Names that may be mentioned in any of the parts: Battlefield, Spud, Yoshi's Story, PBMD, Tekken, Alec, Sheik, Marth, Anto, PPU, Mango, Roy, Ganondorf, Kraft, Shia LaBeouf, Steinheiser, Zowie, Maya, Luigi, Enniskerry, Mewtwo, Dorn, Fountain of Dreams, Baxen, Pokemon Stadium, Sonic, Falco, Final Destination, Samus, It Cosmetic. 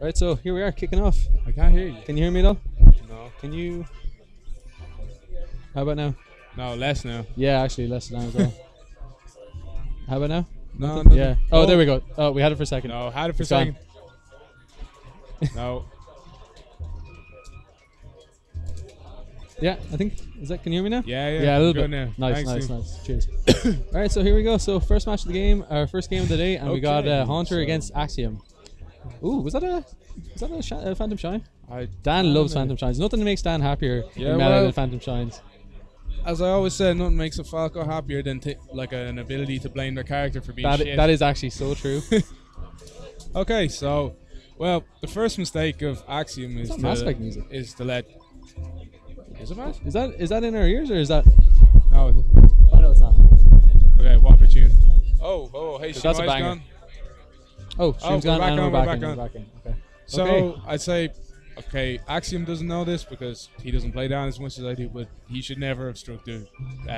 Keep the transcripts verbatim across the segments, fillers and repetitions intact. Alright, so here we are kicking off. I can't hear you. Can you hear me at all? No. Can you? How about now? No, less now. Yeah, actually less now as well. How about now? No, no. Yeah. Oh, oh, there we go. Oh, we had it for a second. No, had it for a second. No. Yeah, I think is that. Can you hear me now? Yeah, yeah. Yeah, a little bit. Now. Nice, Thanks, nice, dude. nice. Cheers. All right, so here we go. So first match of the game, our first game of the day, and okay, we got uh, Haunter so. against Axiom. Ooh, was that a was that a, sh a Phantom Shine? I Dan loves know. Phantom Shines. Nothing makes Dan happier yeah, than well, Phantom Shines. As I always said, nothing makes a Falco happier than t like an ability to blame their character for being that shit. That is actually so true. Okay, so well, the first mistake of Axiom is to, is to let. Is it bad? Is that is that in our ears or is that? No. Oh no, it's not. Okay, whopper tune. Oh, oh, hey, that's a banger. Gone. Oh, stream's oh, gone. Back and on, we're back, back on. Back on. Okay. So okay. I'd say, okay, Axiom doesn't know this because he doesn't play down as much as I do, but he should never have struck the uh,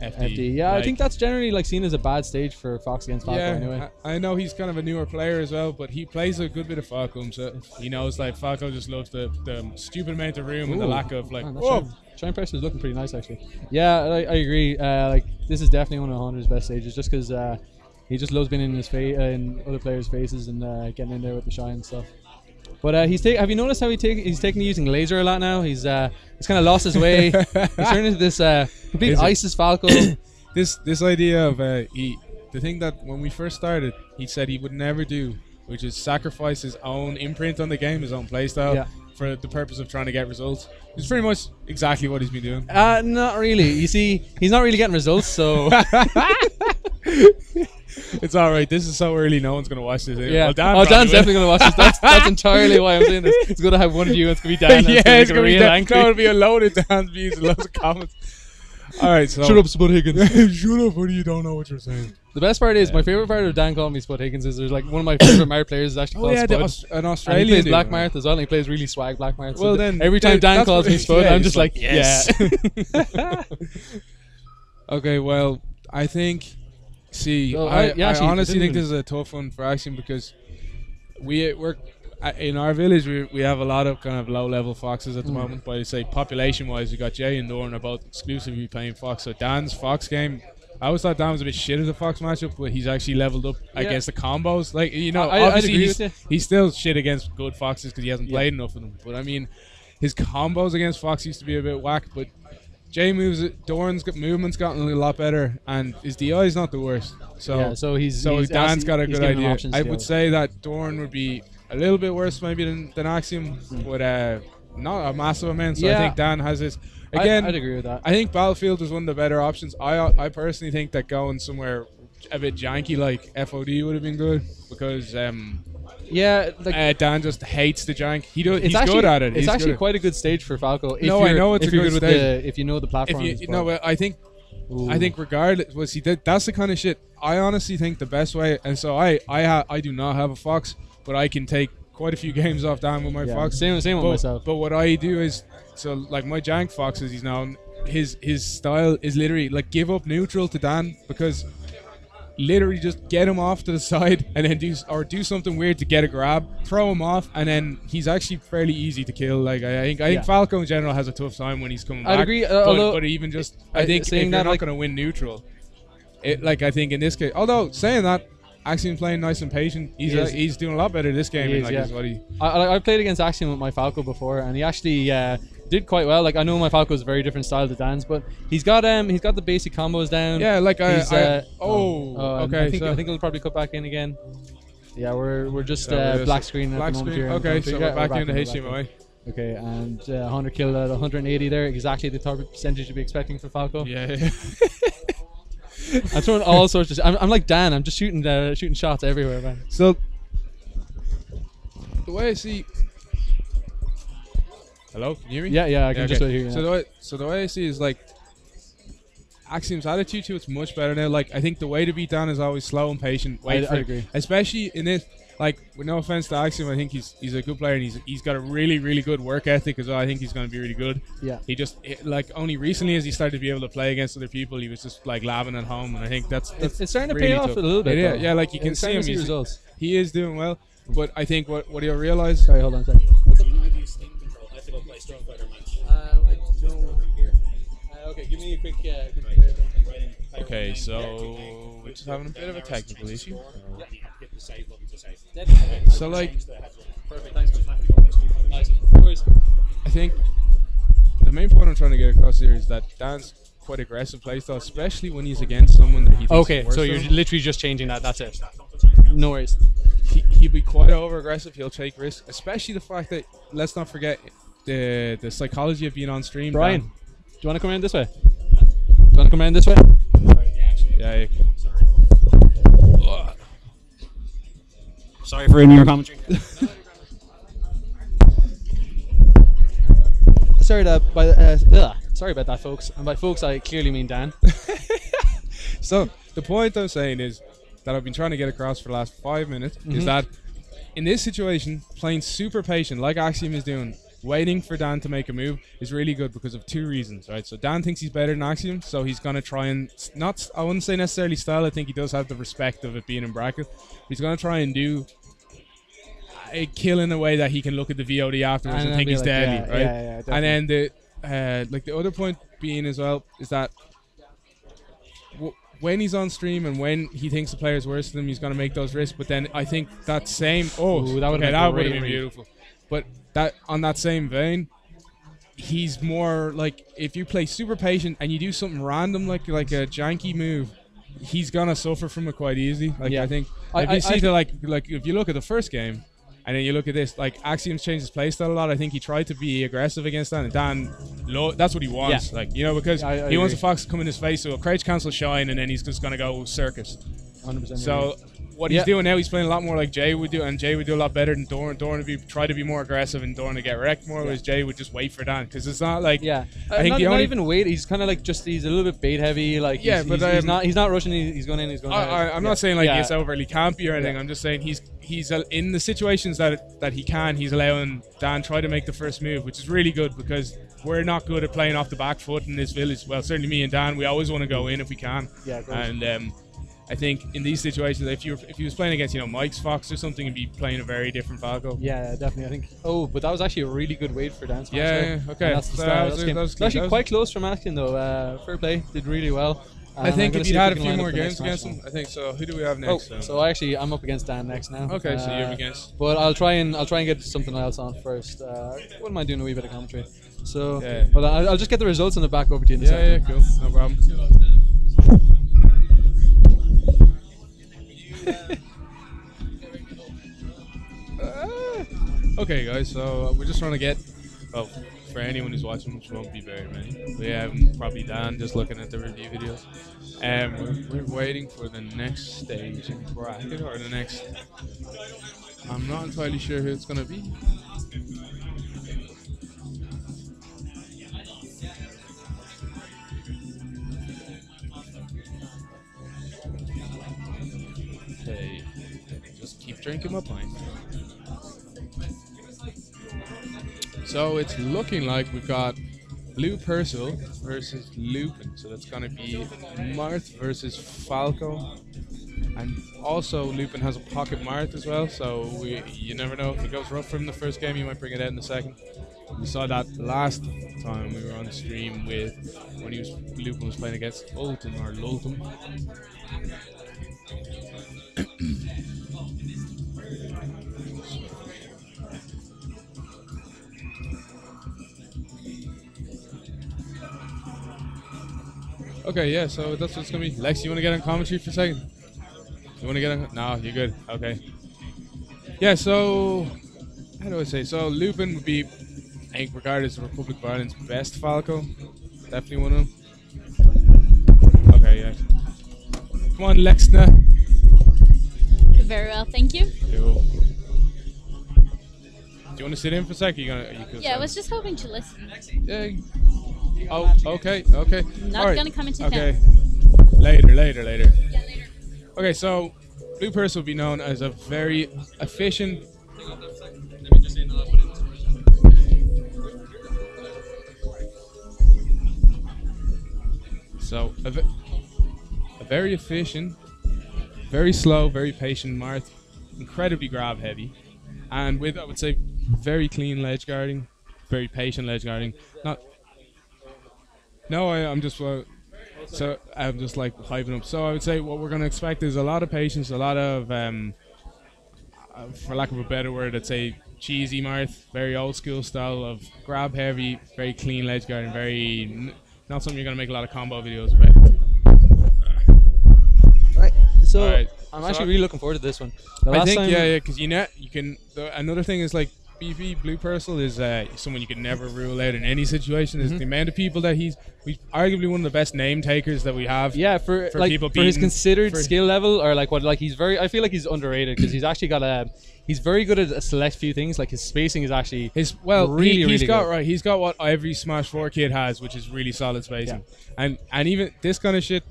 F D. F D. Yeah, like, I think that's generally like seen as a bad stage for Fox against Falco. Yeah, anyway. I, I know he's kind of a newer player as well, but he plays a good bit of Falco himself. He knows like Falco just loves the, the stupid amount of room Ooh. and the lack of like. Man, whoa. Shine Pressure is looking pretty nice actually. Yeah, I, I agree. Uh, like this is definitely one of Haunter's best stages, just because uh, he just loves being in his face, uh, in other players' faces, and uh, getting in there with the shine and stuff. But uh, he's take. Have you noticed how he take? He's taking using laser a lot now. He's uh, he's kind of lost his way. He's turned into this uh, complete Is ISIS it? Falco. this this idea of uh, he, the thing that when we first started, he said he would never do, which is sacrifice his own imprint on the game, his own playstyle, yeah. for the purpose of trying to get results. It's pretty much exactly what he's been doing. Uh, not really. You see, he's not really getting results, so. It's all right. This is so early. No one's gonna watch this. Either. Yeah. Well, Dan oh, Dan's definitely gonna watch this. That's, that's entirely why I'm doing this. It's gonna have one view. It's gonna be Dan. Yeah, it's gonna, gonna be Dan. No, it'll be a load of Dan's views and loads of comments. All right. So. Shut up, Spud Higgins. Shut up. What do you don't know what you're saying? The best part is yeah. my favorite part of Dan calling me Spud Higgins is there's like one of my favorite Mire players is actually oh called yeah, Spud. Aus an Australian. And he plays dude, Black Mire as well. And he plays really swag Black Mire. So well then, every time Dan calls me Spud, yeah, I'm just like, like yes. Yeah. Okay. Well, I think. See, so I, I, I honestly think this is a tough one for Axiom because we work in our village. We, we have a lot of kind of low-level foxes at the mm. moment. But I say population-wise, we got Jay and Dorn are both exclusively playing fox. So Dan's fox game, I always thought Dan was a bit shit at the fox matchup, but he's actually leveled up yeah. against the combos. Like you know, I, obviously I he's, he's still shit against good foxes because he hasn't yeah. played enough of them. But I mean, his combos against Fox used to be a bit whack, but. Jay moves. Dorn's movement's gotten a lot better, and his D I is not the worst. So, yeah, so he's so he's Dan's got a good idea. I would say that Dorn would be a little bit worse maybe than, than Axiom, mm. but uh, not a massive amount. So yeah. I think Dan has this. Again, I, I'd agree with that. I think Battlefield was one of the better options. I I personally think that going somewhere a bit janky like F O D would have been good because. Um, Yeah, like uh, Dan just hates the jank. He do, he's actually, good at it. He's it's actually quite a good stage for Falco. If no, I know it's if a good stage. With the, if you know the platform. If you, you know, I think, Ooh. I think regardless, well, see, that, that's the kind of shit. I honestly think the best way, and so I, I, ha I do not have a fox, but I can take quite a few games off Dan with my yeah, fox. Same, same but, with myself. But what I do is, so like my jank fox, as he's known, his his style is literally like give up neutral to Dan because. Literally just get him off to the side and then do or do something weird to get a grab, throw him off, and then he's actually fairly easy to kill. Like I think, I think yeah. Falco in general has a tough time when he's coming I'd back. Agree, uh, but, but even just, it, I think saying if that you're like, not going to win neutral. It like I think in this case, although saying that, Axiom's playing nice and patient. He's he a, he's doing a lot better this game. He is, like, yeah. is what he I I played against Axiom with my Falco before, and he actually. Uh, Did quite well. Like I know my Falco is a very different style to Dan's, but he's got um he's got the basic combos down. Yeah, like I, I uh, oh, oh okay. I think so. I think it'll probably cut back in again. Yeah, we're we're just yeah, uh, black screen black at the moment screen. Here. Okay, so yeah, we're back, we're back in the H M I. Okay, and uh, Hunter killed at one hundred eighty there, exactly the target percentage you'd be expecting for Falco. Yeah. I'm throwing all sorts of. I'm, I'm like Dan. I'm just shooting uh, shooting shots everywhere, man. So the way I see. Hello, can you hear me? Yeah, yeah, I can yeah, just okay. hear you. So the, way, so the way I see is like Axiom's attitude to it's much better now. Like I think the way to beat Dan is always slow and patient. Wait, I, for I agree. It. Especially in this, like with no offense to Axiom, I think he's he's a good player and he's he's got a really really good work ethic as well. I think he's going to be really good. Yeah. He just it, like only recently as he started to be able to play against other people, he was just like laughing at home, and I think that's, that's it's, it's starting to really pay off tough. a little bit. Yeah, yeah, like you can it's see him. See results. He is doing well. But I think what what do you realize? Sorry, hold on a second. Do you know how to use Steam Control? I have to go play Street Fighter match. Uh, I don't. Uh, okay, give me a quick. Uh, quick right. Right. Right. Okay, so we're just having a bit of a technical issue. Yeah. Yeah. So like, perfect. Thanks, man. Nice. Of course. I think the main point I'm trying to get across here is that Dan's quite aggressive playstyle, especially when he's against someone that he thinks okay, so you're him. Literally just changing that. That's it. No worries. He, he'd be quite over aggressive. He'll take risks, especially the fact that let's not forget the the psychology of being on stream. Brian, Dan. do you want to come around this way? Do you want to come around this way? Sorry, yeah, actually, yeah, yeah. Sorry. Sorry for in your commentary. Sorry that by the, uh, sorry about that, folks. And by folks, I clearly mean Dan. So the point I'm saying is that I've been trying to get across for the last five minutes mm-hmm. is that in this situation, playing super patient like Axiom is doing, waiting for Dan to make a move is really good because of two reasons, right? So Dan thinks he's better than Axiom, so he's going to try and not, I wouldn't say necessarily style, I think he does have the respect of it being in bracket. He's going to try and do a kill in a way that he can look at the V O D afterwards and, and think he's like, deadly, yeah, right? Yeah, yeah, and then the uh, like the other point being as well is that w when he's on stream and when he thinks the player's worse than him, he's going to make those risks. But then I think that same oh Ooh, that would okay, have been beautiful. But that on that same vein, he's more like if you play super patient and you do something random like like a janky move, he's gonna suffer from it quite easily. Like yeah. I think I, if you I, see I, the like like if you look at the first game. And then you look at this, like Axiom's changed his playstyle a lot. I think he tried to be aggressive against Dan, and Dan, low, that's what he wants. Yeah. Like you know, because I, I he agree. wants a Fox to come in his face, so a crouch cancel shine, and then he's just gonna go circus. one hundred percent so agree. what yeah. he's doing now, he's playing a lot more like Jay would do, and Jay would do a lot better than Dorn. Dorn would be, try to be more aggressive, and Dorn to get wrecked more, yeah. whereas Jay would just wait for Dan, because it's not like yeah, I uh, think not, the only not even wait. He's kind of like just he's a little bit bait heavy. Like yeah, he's, but he's, um, he's not he's not rushing. He's going in. He's going. I, I, I'm yeah. not saying like yeah. it's overly campy or anything. Yeah. I'm just saying he's. He's in the situations that it, that he can. He's allowing Dan try to make the first move, which is really good because we're not good at playing off the back foot in this village. Well, certainly me and Dan, we always want to go in if we can. Yeah. And um, I think in these situations, if you were, if he was playing against you know Mike's Fox or something, he'd be playing a very different Falco. Yeah, definitely. I think. Oh, but that was actually a really good wait for Dan's match. Yeah. Right? Okay. And that's the so that was, that was it's actually quite close from Action though. Uh, fair play. Did really well. And I think if you'd had a few more games against him, I think so. Who do we have next? Oh, now? So actually, I'm up against Dan next now. Okay, uh, so you're up against. But I'll try and I'll try and get something else on first. Uh, wouldn't mind doing a wee bit of commentary. So, yeah. but I'll, I'll just get the results and the back over to you in a second. Yeah, yeah, cool, no problem. uh, okay, guys. So we're just trying to get. Oh. For anyone who's watching, which won't be very many, we have um, probably Dan just looking at the review videos. Um, we're, we're waiting for the next stage in bracket or the next. I'm not entirely sure who it's gonna be. Okay, just keep drinking my pint. So it's looking like we've got Blue Percival versus Lupin. So that's going to be Marth versus Falco. And also Lupin has a pocket Marth as well. So we, you never know. If it goes rough for him the first game, you might bring it out in the second. We saw that last time we were on the stream with when he was, Lupin was playing against Lultim or Lultim. Okay, yeah, so that's what it's going to be. Lex, you want to get on commentary for a second? You want to get on? No, you're good. Okay. Yeah, so, how do I say? So, Lupin would be, I think, regarded as the Republic of Ireland's best Falco. Definitely one of them. Okay, yeah. Come on, Lexna. Very well, thank you. Cool. Do you want to sit in for a second? You gonna, you could yeah, I was just hoping to listen. Yeah. Oh, okay, okay. Not right. gonna come into okay. that. Later, later, later. Yeah, later. Okay, so Blue Percival will be known as a very efficient. So a, ve a very efficient, very slow, very patient Marth incredibly grab heavy, and with I would say very clean ledge guarding, very patient ledge guarding. Not. No, I, I'm just uh, so I'm just like hyping up. So I would say what we're going to expect is a lot of patience, a lot of, um, uh, for lack of a better word, I'd say cheesy Marth, very old school style of grab heavy, very clean ledge guarding, very n not something you're going to make a lot of combo videos about. Right. So All right. I'm actually so really looking forward to this one. The last I think time yeah, yeah, because you know you can. The, another thing is like. B V Blue Percival is uh, someone you can never rule out in any situation. There's mm-hmm. the amount of people that he's, he's arguably one of the best name takers that we have. Yeah, for, for like people for his considered for skill level or like what like he's very. I feel like he's underrated because he's actually got a. He's very good at a select few things. Like his spacing is actually his well. Really, he, he's really got good. right. He's got what every Smash four kid has, which is really solid spacing. Yeah. And and even this kind of shit.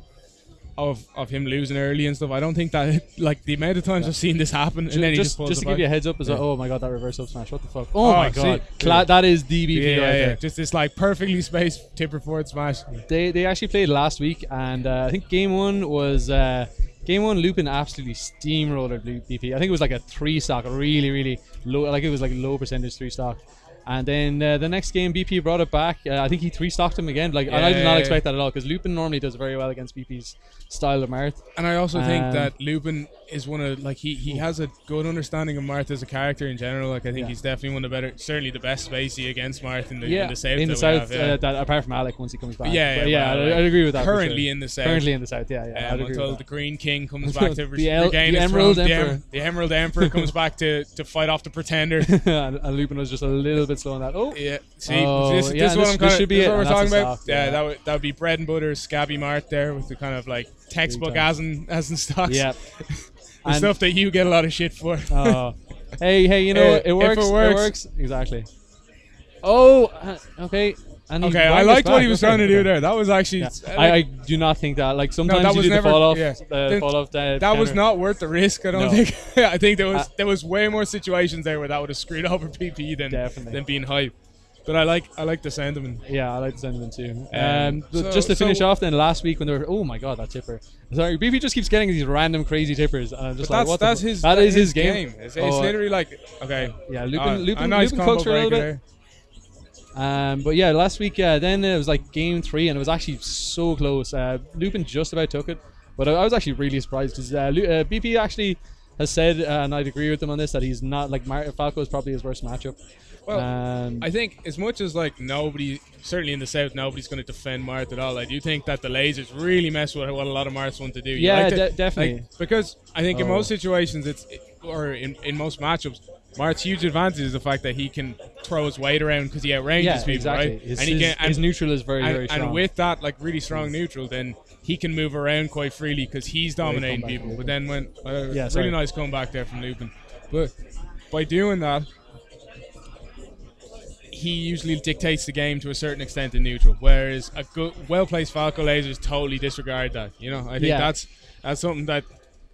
Of, of him losing early and stuff, I don't think that like the amount of times yeah. I've seen this happen, and just, then he just pulls just to give you a heads up as yeah. like, oh my god, that reverse up smash, what the fuck? Oh, oh my god, Cla that is D B P yeah, right yeah, there. Yeah. Just this like perfectly spaced tipper forward smash. They they actually played last week, and uh, I think game one was uh, game one. Lupin absolutely steamroller D P. I think it was like a three stock, really really low, like it was like low percentage three stock. And then uh, the next game, B P brought it back. Uh, I think he three-stocked him again. Like yeah, I did not expect that at all, because Lupin normally does very well against B P's style of Marth. And I also um, think that Lupin is one of like he he has a good understanding of Marth as a character in general. Like I think yeah. he's definitely one of the better, certainly the best spacey against Marth in the yeah, in the south. In the south, have, yeah. uh, that, apart from Alec once he comes back. Yeah, yeah, but, yeah. Well, I'd, I'd agree with that. Currently sure. in the south. Currently in the south. Yeah, yeah. Um, until the Green King comes back to the, El regain the his Emerald throne. Emperor. The, em the Emerald Emperor comes back to to fight off the Pretender. and, and Lupin was just a little bit. Slow on that. Oh yeah, see, oh, this, this yeah, is what this, I'm kind of. This is what we're talking about. Soft, yeah, yeah, that would that would be bread and butter, Scabby Mart there with the kind of like textbook as in as in stocks. Yeah, the stuff that you get a lot of shit for. Oh, hey, hey, you know it, it, works, it works. It works exactly. Oh, okay. And okay, I liked what he was okay. trying to do there. That was actually. Yeah. Like, I, I do not think that. Like sometimes no, that you do never, the fall off. Yeah. Uh, fall off the that was not worth the risk. I don't no. think. I think there was uh, there was way more situations there where that would have screwed over P P than definitely. than being hype. But I like I like the sentiment. Yeah, I like the sentiment too. Um, so, just to finish so off, then last week when they were oh my god that tipper. Sorry, B P just keeps getting these random crazy tippers. And I'm just but like, that's, what that's his. That is his game. game. It's, it's oh, literally like okay. Yeah, Lupin Lupin Lupin cooks for a little bit. Um, but yeah, last week, uh, then it was like game three, and it was actually so close. Uh, Lupin just about took it, but I, I was actually really surprised because uh, uh, B P actually has said, uh, and I'd agree with him on this, that he's not like Mar Falco is probably his worst matchup. Well, um, I think as much as like nobody, certainly in the south, nobody's going to defend Marth at all. I do think that the lasers really mess with what a lot of Marths want to do. You yeah, like to, de definitely. Like, because I think oh. in most situations, it's it, or in in most matchups. Marth's huge advantage is the fact that he can throw his weight around because he outranges yeah, people, exactly. right? His, and, he can, and his neutral is very, and, very strong. And with that, like, really strong neutral, then he can move around quite freely because he's dominating yeah, he's people. But then when... Uh, yeah, really nice comeback there from Lupin. But by doing that, he usually dictates the game to a certain extent in neutral, whereas a good, well-placed Falco lasers totally disregard that. You know, I think yeah. that's, that's something that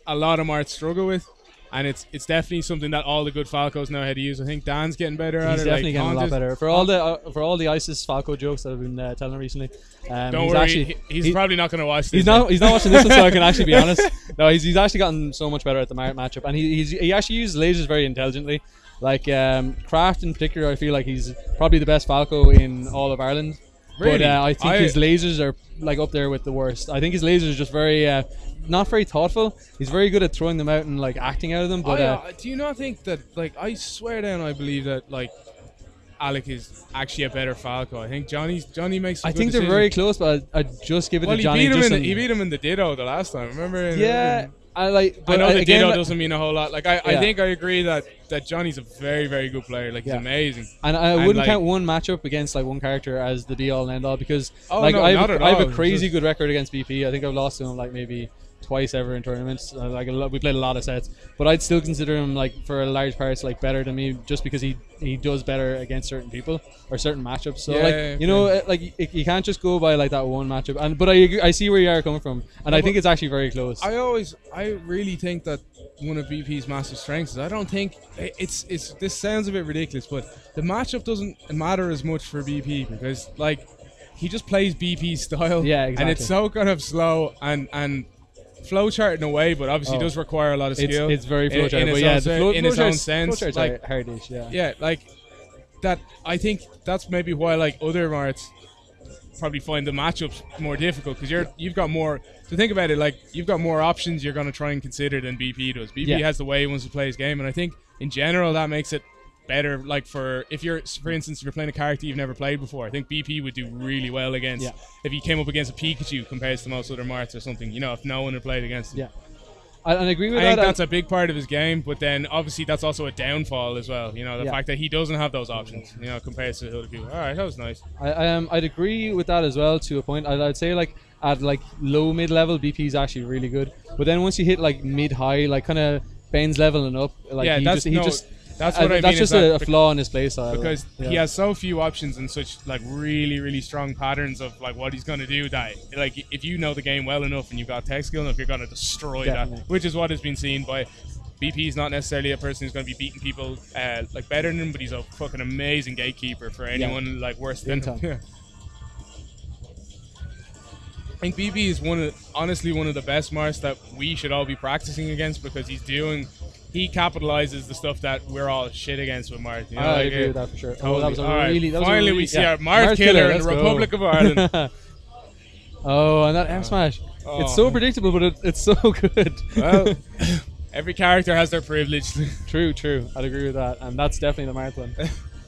a lot of Marths struggle with. And it's it's definitely something that all the good Falcos know how to use. I think Dan's getting better at it. He's definitely getting a lot better. For all the uh, for all the ISIS Falco jokes that I've been uh, telling recently, um, don't he's worry, actually, he's he, probably not going to watch this. He's not he's not watching this one, so I can actually be honest. No, he's he's actually gotten so much better at the matchup, and he he's, he actually uses lasers very intelligently. Like um, Kraft in particular, I feel like he's probably the best Falco in all of Ireland. Really? But uh, I think I, his lasers are like up there with the worst. I think his lasers are just very uh, not very thoughtful. He's very good at throwing them out and like acting out of them. But I, uh, uh, do you not think that like I swear down I believe that like Alec is actually a better Falco. I think Johnny's Johnny makes. Some I good think decisions. They're very close, but I I'd just give it well, to Johnny. He beat, him in the, he beat him in the Ditto the last time. Remember? In, yeah. In, I like. But I know I, the again, Ditto doesn't mean a whole lot. Like I, yeah. I think I agree that that Johnny's a very, very good player. Like he's yeah. amazing. And I and wouldn't like, count one matchup against like one character as the be all and end all because oh, like no, I, have, I have a crazy good record against B P. I think I've lost to him like maybe twice ever in tournaments. Uh, like a lot, we played a lot of sets, but I'd still consider him like for a large part like better than me just because he he does better against certain people or certain matchups. So yeah, like yeah, you know yeah. like you, you can't just go by like that one matchup. And but I agree, I see where you are coming from, and no, I think it's actually very close. I always I really think that one of B P's massive strengths is I don't think it's it's this sounds a bit ridiculous, but the matchup doesn't matter as much for B P because like he just plays B P style. Yeah, exactly. And it's so kind of slow and and. flowchart in a way, but obviously oh. it does require a lot of skill. It's, it's very flowchart, but yeah, flow, in its own sense, like hardish, yeah. Yeah, like that. I think that's maybe why like other arts probably find the matchups more difficult, because you're yeah. you've got more to think about it. Like you've got more options you're going to try and consider than B P does. B P yeah. has the way he wants to play his game, and I think in general that makes it better. Like for if you're, for instance, if you're playing a character you've never played before, I think B P would do really well against yeah. if he came up against a Pikachu compared to most other marts or something. You know, if no one had played against him. Yeah, I, and I agree with I that. I think that's a big part of his game, but then obviously that's also a downfall as well. You know, the yeah. fact that he doesn't have those options. You know, compared to other people. All right, that was nice. I um I'd agree with that as well to a point. I'd, I'd say like at like low mid level, B P is actually really good. But then once you hit like mid high, like kind of Ben's leveling up. Like yeah, he that's just, he no, just That's what I, I mean. That's just a, a flaw in his playstyle. Because yeah. he has so few options and such like really, really strong patterns of like what he's gonna do. That like if you know the game well enough and you've got tech skill enough, you're gonna destroy Definitely. that. Which is what has been seen by B P. Is not necessarily a person who's gonna be beating people uh, like better than him, but he's a fucking amazing gatekeeper for anyone yeah. like worse than him. Yeah. I think B P is one of, honestly one of the best marks that we should all be practicing against, because he's doing. He capitalizes the stuff that we're all shit against with Mars. You know, I like agree it, with that for sure. Totally. Oh, that was a all really, that was Finally, a really, we see yeah. our Mars, Mars killer, killer in the go. Republic of Ireland. Oh, and that M smash. Oh, it's so man. predictable, but it, it's so good. Well, every character has their privilege. True, true. I'd agree with that. And that's definitely the Mars one.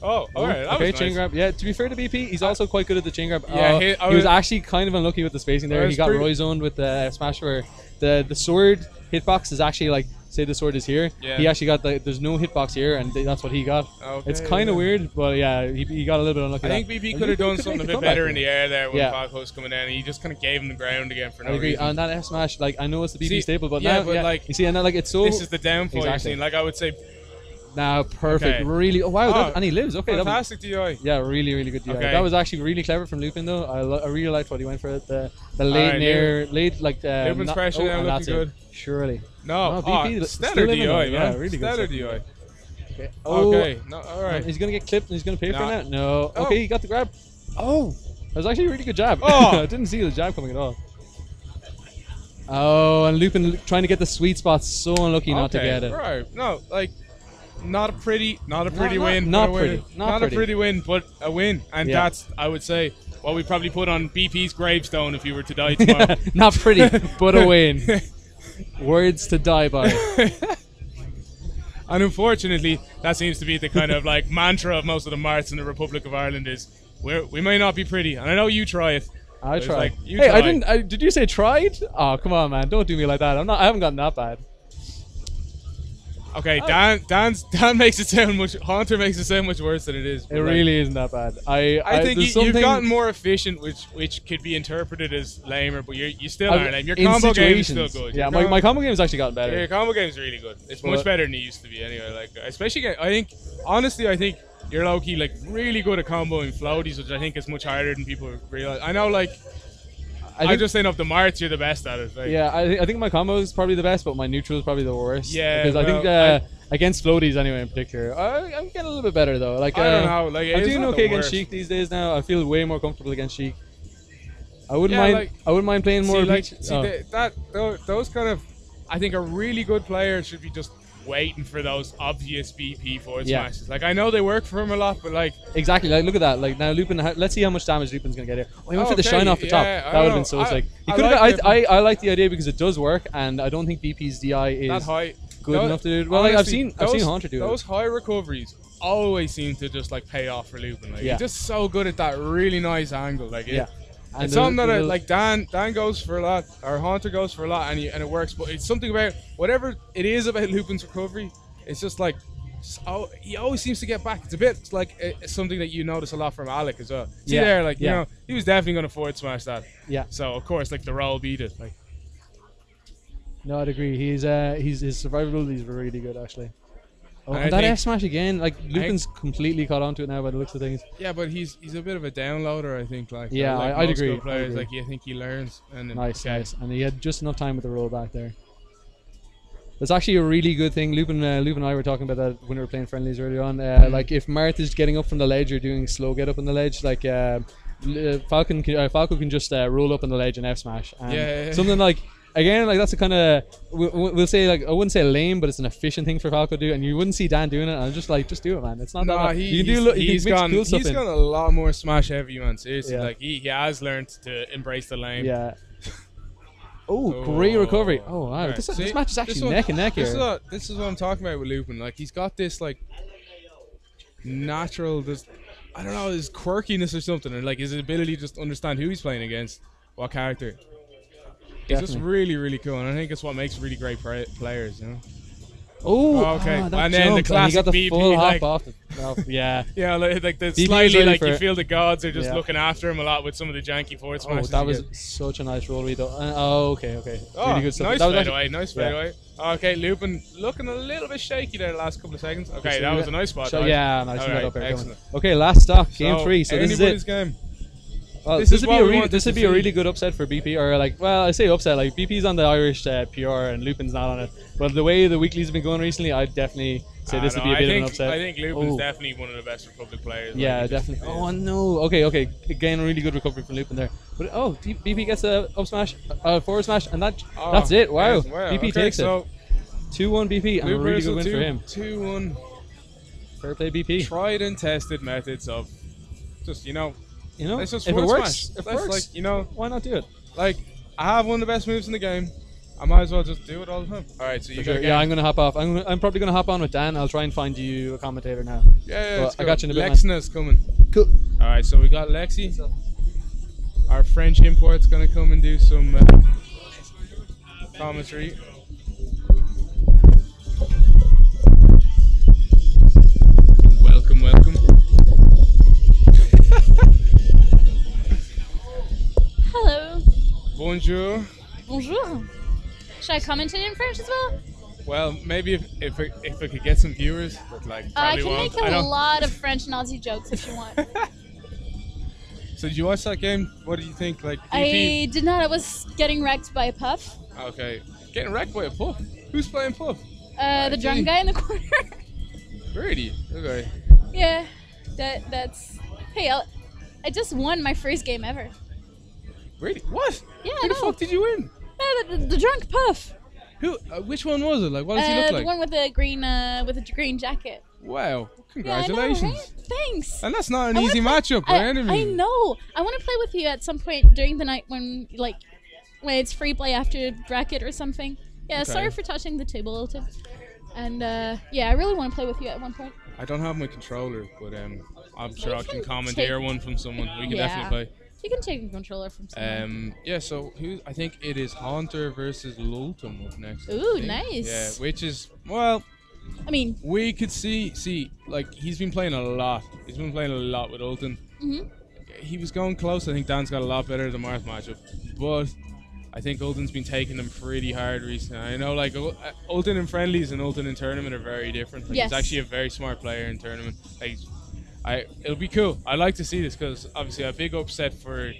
Oh, all right. That okay, was chain nice. grab. Yeah, to be fair to B P, he's also quite good at the chain grab. Yeah, oh, he, was, he was actually kind of unlucky with the spacing there. He got Roy zoned with the smash where the, the sword hitbox is actually like, say the sword is here. Yeah. He actually got the, there's no hitbox here, and that's what he got. Okay, it's kind of yeah. weird, but yeah, he, he got a little bit unlucky. I think B P could have done something a bit better in the air there when yeah. Falco's coming in. And he just kind of gave him the ground again for no I agree. reason. And that F smash, like I know it's the B P see, staple, but yeah, now, but yeah, like you see, and that, like it's so. This is the downfall. Exactly. You've seen. Like I would say. Now, perfect. Okay. Really. Oh, wow. Oh, that, and he lives. Okay. Fantastic D I. Yeah, really, really good D I. Okay. That was actually really clever from Lupin, though. I, lo I really liked what he went for it. The, the late right, near, late, like. Um, Lupin's pressure oh, now looking good. It. Surely. No. no oh, stellar D I, man. Yeah, really stellar good. Stellar D I. Okay. Oh, okay. No, all right. He's going to get clipped and he's going to pay nah. for that? No. Oh. Okay, he got the grab. Oh. That was actually a really good jab. Oh. I didn't see the jab coming at all. Oh, and Lupin trying to get the sweet spot. So unlucky okay. not to get it. Right. No, like. Not a pretty, not a pretty not, win. Not, not, pretty, not, not pretty. a pretty win, but a win, and yeah. that's, I would say, what we probably put on B P's gravestone if you were to die tomorrow. Not pretty, but a win. Words to die by. And unfortunately, that seems to be the kind of like mantra of most of the marts in the Republic of Ireland is we're, we may not be pretty, and I know you try it. I tried. Like, you hey, tried. I didn't. I, did you say tried? Oh, come on, man! Don't do me like that. I'm not. I haven't gotten that bad. Okay, Dan, Dan's, Dan makes it sound much. Haunter makes it sound much worse than it is. It like, really isn't that bad. I, I, I think you, you've gotten more efficient, which which could be interpreted as lamer, but you're, you still I, are lame. Your combo game is still good. Yeah, my, combo, my combo game has actually gotten better. Yeah, your combo game is really good. It's but, much better than it used to be anyway. Like especially, I think honestly, I think you're low key like really good at comboing floaties, which I think is much harder than people realize. I know like. I think, I'm just saying, of the marts, you're the best at it. Like. Yeah, I, th I think my combo is probably the best, but my neutral is probably the worst. Yeah, because well, I think uh, I, against floaties anyway, in particular, I, I'm getting a little bit better though. Like uh, I don't know, like, I'm doing okay against Sheik these days now. I feel way more comfortable against Sheik. I wouldn't yeah, mind. Like, I wouldn't mind playing see, more. Like, see, oh. the, that those kind of, I think a really good player should be just waiting for those obvious B P forward yeah. smashes. Like I know they work for him a lot, but like exactly. Like look at that. Like now Lupin. Let's see how much damage Lupin's gonna get here. Oh, he went oh, for the okay. shine off the yeah, top. I that would have been so I, sick. He I, like been, I, I like the idea because it does work, and I don't think B P's D I is that high. good those, enough to do it. Well, honestly, like I've seen those, I've seen Haunter do those it. high recoveries. Always seem to just like pay off for Lupin. Like yeah. he's just so good at that really nice angle. Like it, yeah. And it's the, something that the, I, like Dan Dan goes for a lot, or Haunter goes for a lot, and, he, and it works. But it's something about whatever it is about Lupin's recovery. It's just like so, he always seems to get back. It's a bit it's like it's something that you notice a lot from Alec as well. See yeah. there, like yeah. you know, he was definitely going to forward smash that. Yeah. So of course, like the roll beat it. Like. No, I'd agree. He's uh, he's his survivability is really good actually. Oh, and and that F smash again, like Lupin's completely caught onto it now by the looks of things. Yeah, but he's he's a bit of a downloader, I think. Like yeah, like I, I'd agree. Players, I'd agree. Like you think he learns. And nice, okay. nice, and he had just enough time with the roll back there. That's actually a really good thing. Lupin, uh, Lupin and I were talking about that when we were playing friendlies earlier on. Uh, like if Martha's getting up from the ledge or doing slow get up on the ledge, like. Uh, Falcon can, uh, Falco can just uh, roll up on the ledge and F smash. And yeah, yeah, yeah. Something like again, like that's a kind of we, we'll say like I wouldn't say lame, but it's an efficient thing for Falco to do, and you wouldn't see Dan doing it. And I'm just like, just do it, man. It's not nah, that hard. He, you can do. He's, he he's gone. Cool he's in. gone a lot more Smash heavy, man. Seriously, yeah. like he, he has learned to embrace the lame. Yeah. Ooh, oh, great recovery! Oh, wow. Right. This, this see, match is actually this one, neck and neck here. This is, what, this is what I'm talking about with Lupin. Like he's got this like natural, this I don't know, his quirkiness or something, or like his ability to just understand who he's playing against, what character. It's just really, really cool, and I think it's what makes really great players, you know. Ooh, oh, okay, ah, and then jump. the classic and he got the full B P, like, off the, well, yeah, yeah, like, like the slightly like you feel the gods are just yeah. looking after him a lot with some of the janky forward smashes. Oh, that was such a nice roll, though. Uh, oh, okay, okay, oh, really good stuff. Nice fade away, nice fade away. Yeah. Okay, Lupin looking a little bit shaky there the last couple of seconds. Okay, okay that was a nice spot. So, right? Yeah, nice right, up there. Okay, last stop, game so, three. So this is it. Game. Well, this, this would be a really, this would be a really good upset for B P, or like, well, I say upset, like B P's on the Irish uh, P R and Lupin's not on it. But the way the weekly's been going recently, I'd definitely say this would be a bit of an upset. I think Lupin's oh. definitely one of the best Republic players. Yeah, like, definitely. Oh no, okay, okay, again, really good recovery from Lupin there. But oh, B P gets a up smash, a forward smash, and that oh, that's it. Wow, yes, wow. B P okay, takes so it. Two one B P, and a really good win two, for him. two one. Fair play B P. Tried and tested methods of, just you know. You know, if it works, if it works, like, you know, why not do it? Like, I have one of the best moves in the game. I might as well just do it all the time. All right, so you sure. Yeah, I'm gonna hop off. I'm gonna, I'm probably gonna hop on with Dan. I'll try and find you a commentator now. Yeah, yeah, well, I got you in a bit. Lexna's coming. Cool. All right, so we got Lexi. Our French import's gonna come and do some uh, commentary. Welcome, welcome. Hello. Bonjour. Bonjour. Should I commentate in French as well? Well, maybe if if it, if we could get some viewers, but like uh, I can won't. make a lot of French and Aussie jokes if you want. So did you watch that game? What do you think? Like I did not. I was getting wrecked by a puff. Okay, getting wrecked by a puff. Who's playing puff? Uh, right. The drum guy in the corner. Really? Okay. Yeah, that that's. Hey, I'll, I just won my first game ever. Really? What? Yeah. Who the fuck did you win? No, the, the, the drunk puff. Who? Uh, which one was it? Like, what does uh, he look like? The one with the green, uh, with the green jacket. Wow! Congratulations. Yeah, I know, right? Thanks. And that's not an easy matchup, I, right? I know. I want to play with you at some point during the night when, like, when it's free play after bracket or something. Yeah. Okay. Sorry for touching the table, Lultim. And uh, yeah, I really want to play with you at one point. I don't have my controller, but um, I'm so sure I can commandeer one from someone. We can yeah. definitely play. You can take a controller from somewhere. Um Yeah, so who I think it is Haunter versus Lultim up next. Ooh, nice. Yeah, which is, well, I mean, we could see, see, like, he's been playing a lot. He's been playing a lot with Lultim. Mm-hmm. He was going close. I think Dan's got a lot better than Mars matchup. But I think Lultim's been taking them pretty hard recently. I know, like, Lultim in friendlies and Lultim in tournament are very different. Like, yes. He's actually a very smart player in tournament. Like, I, it'll be cool. I'd like to see this because obviously a big upset for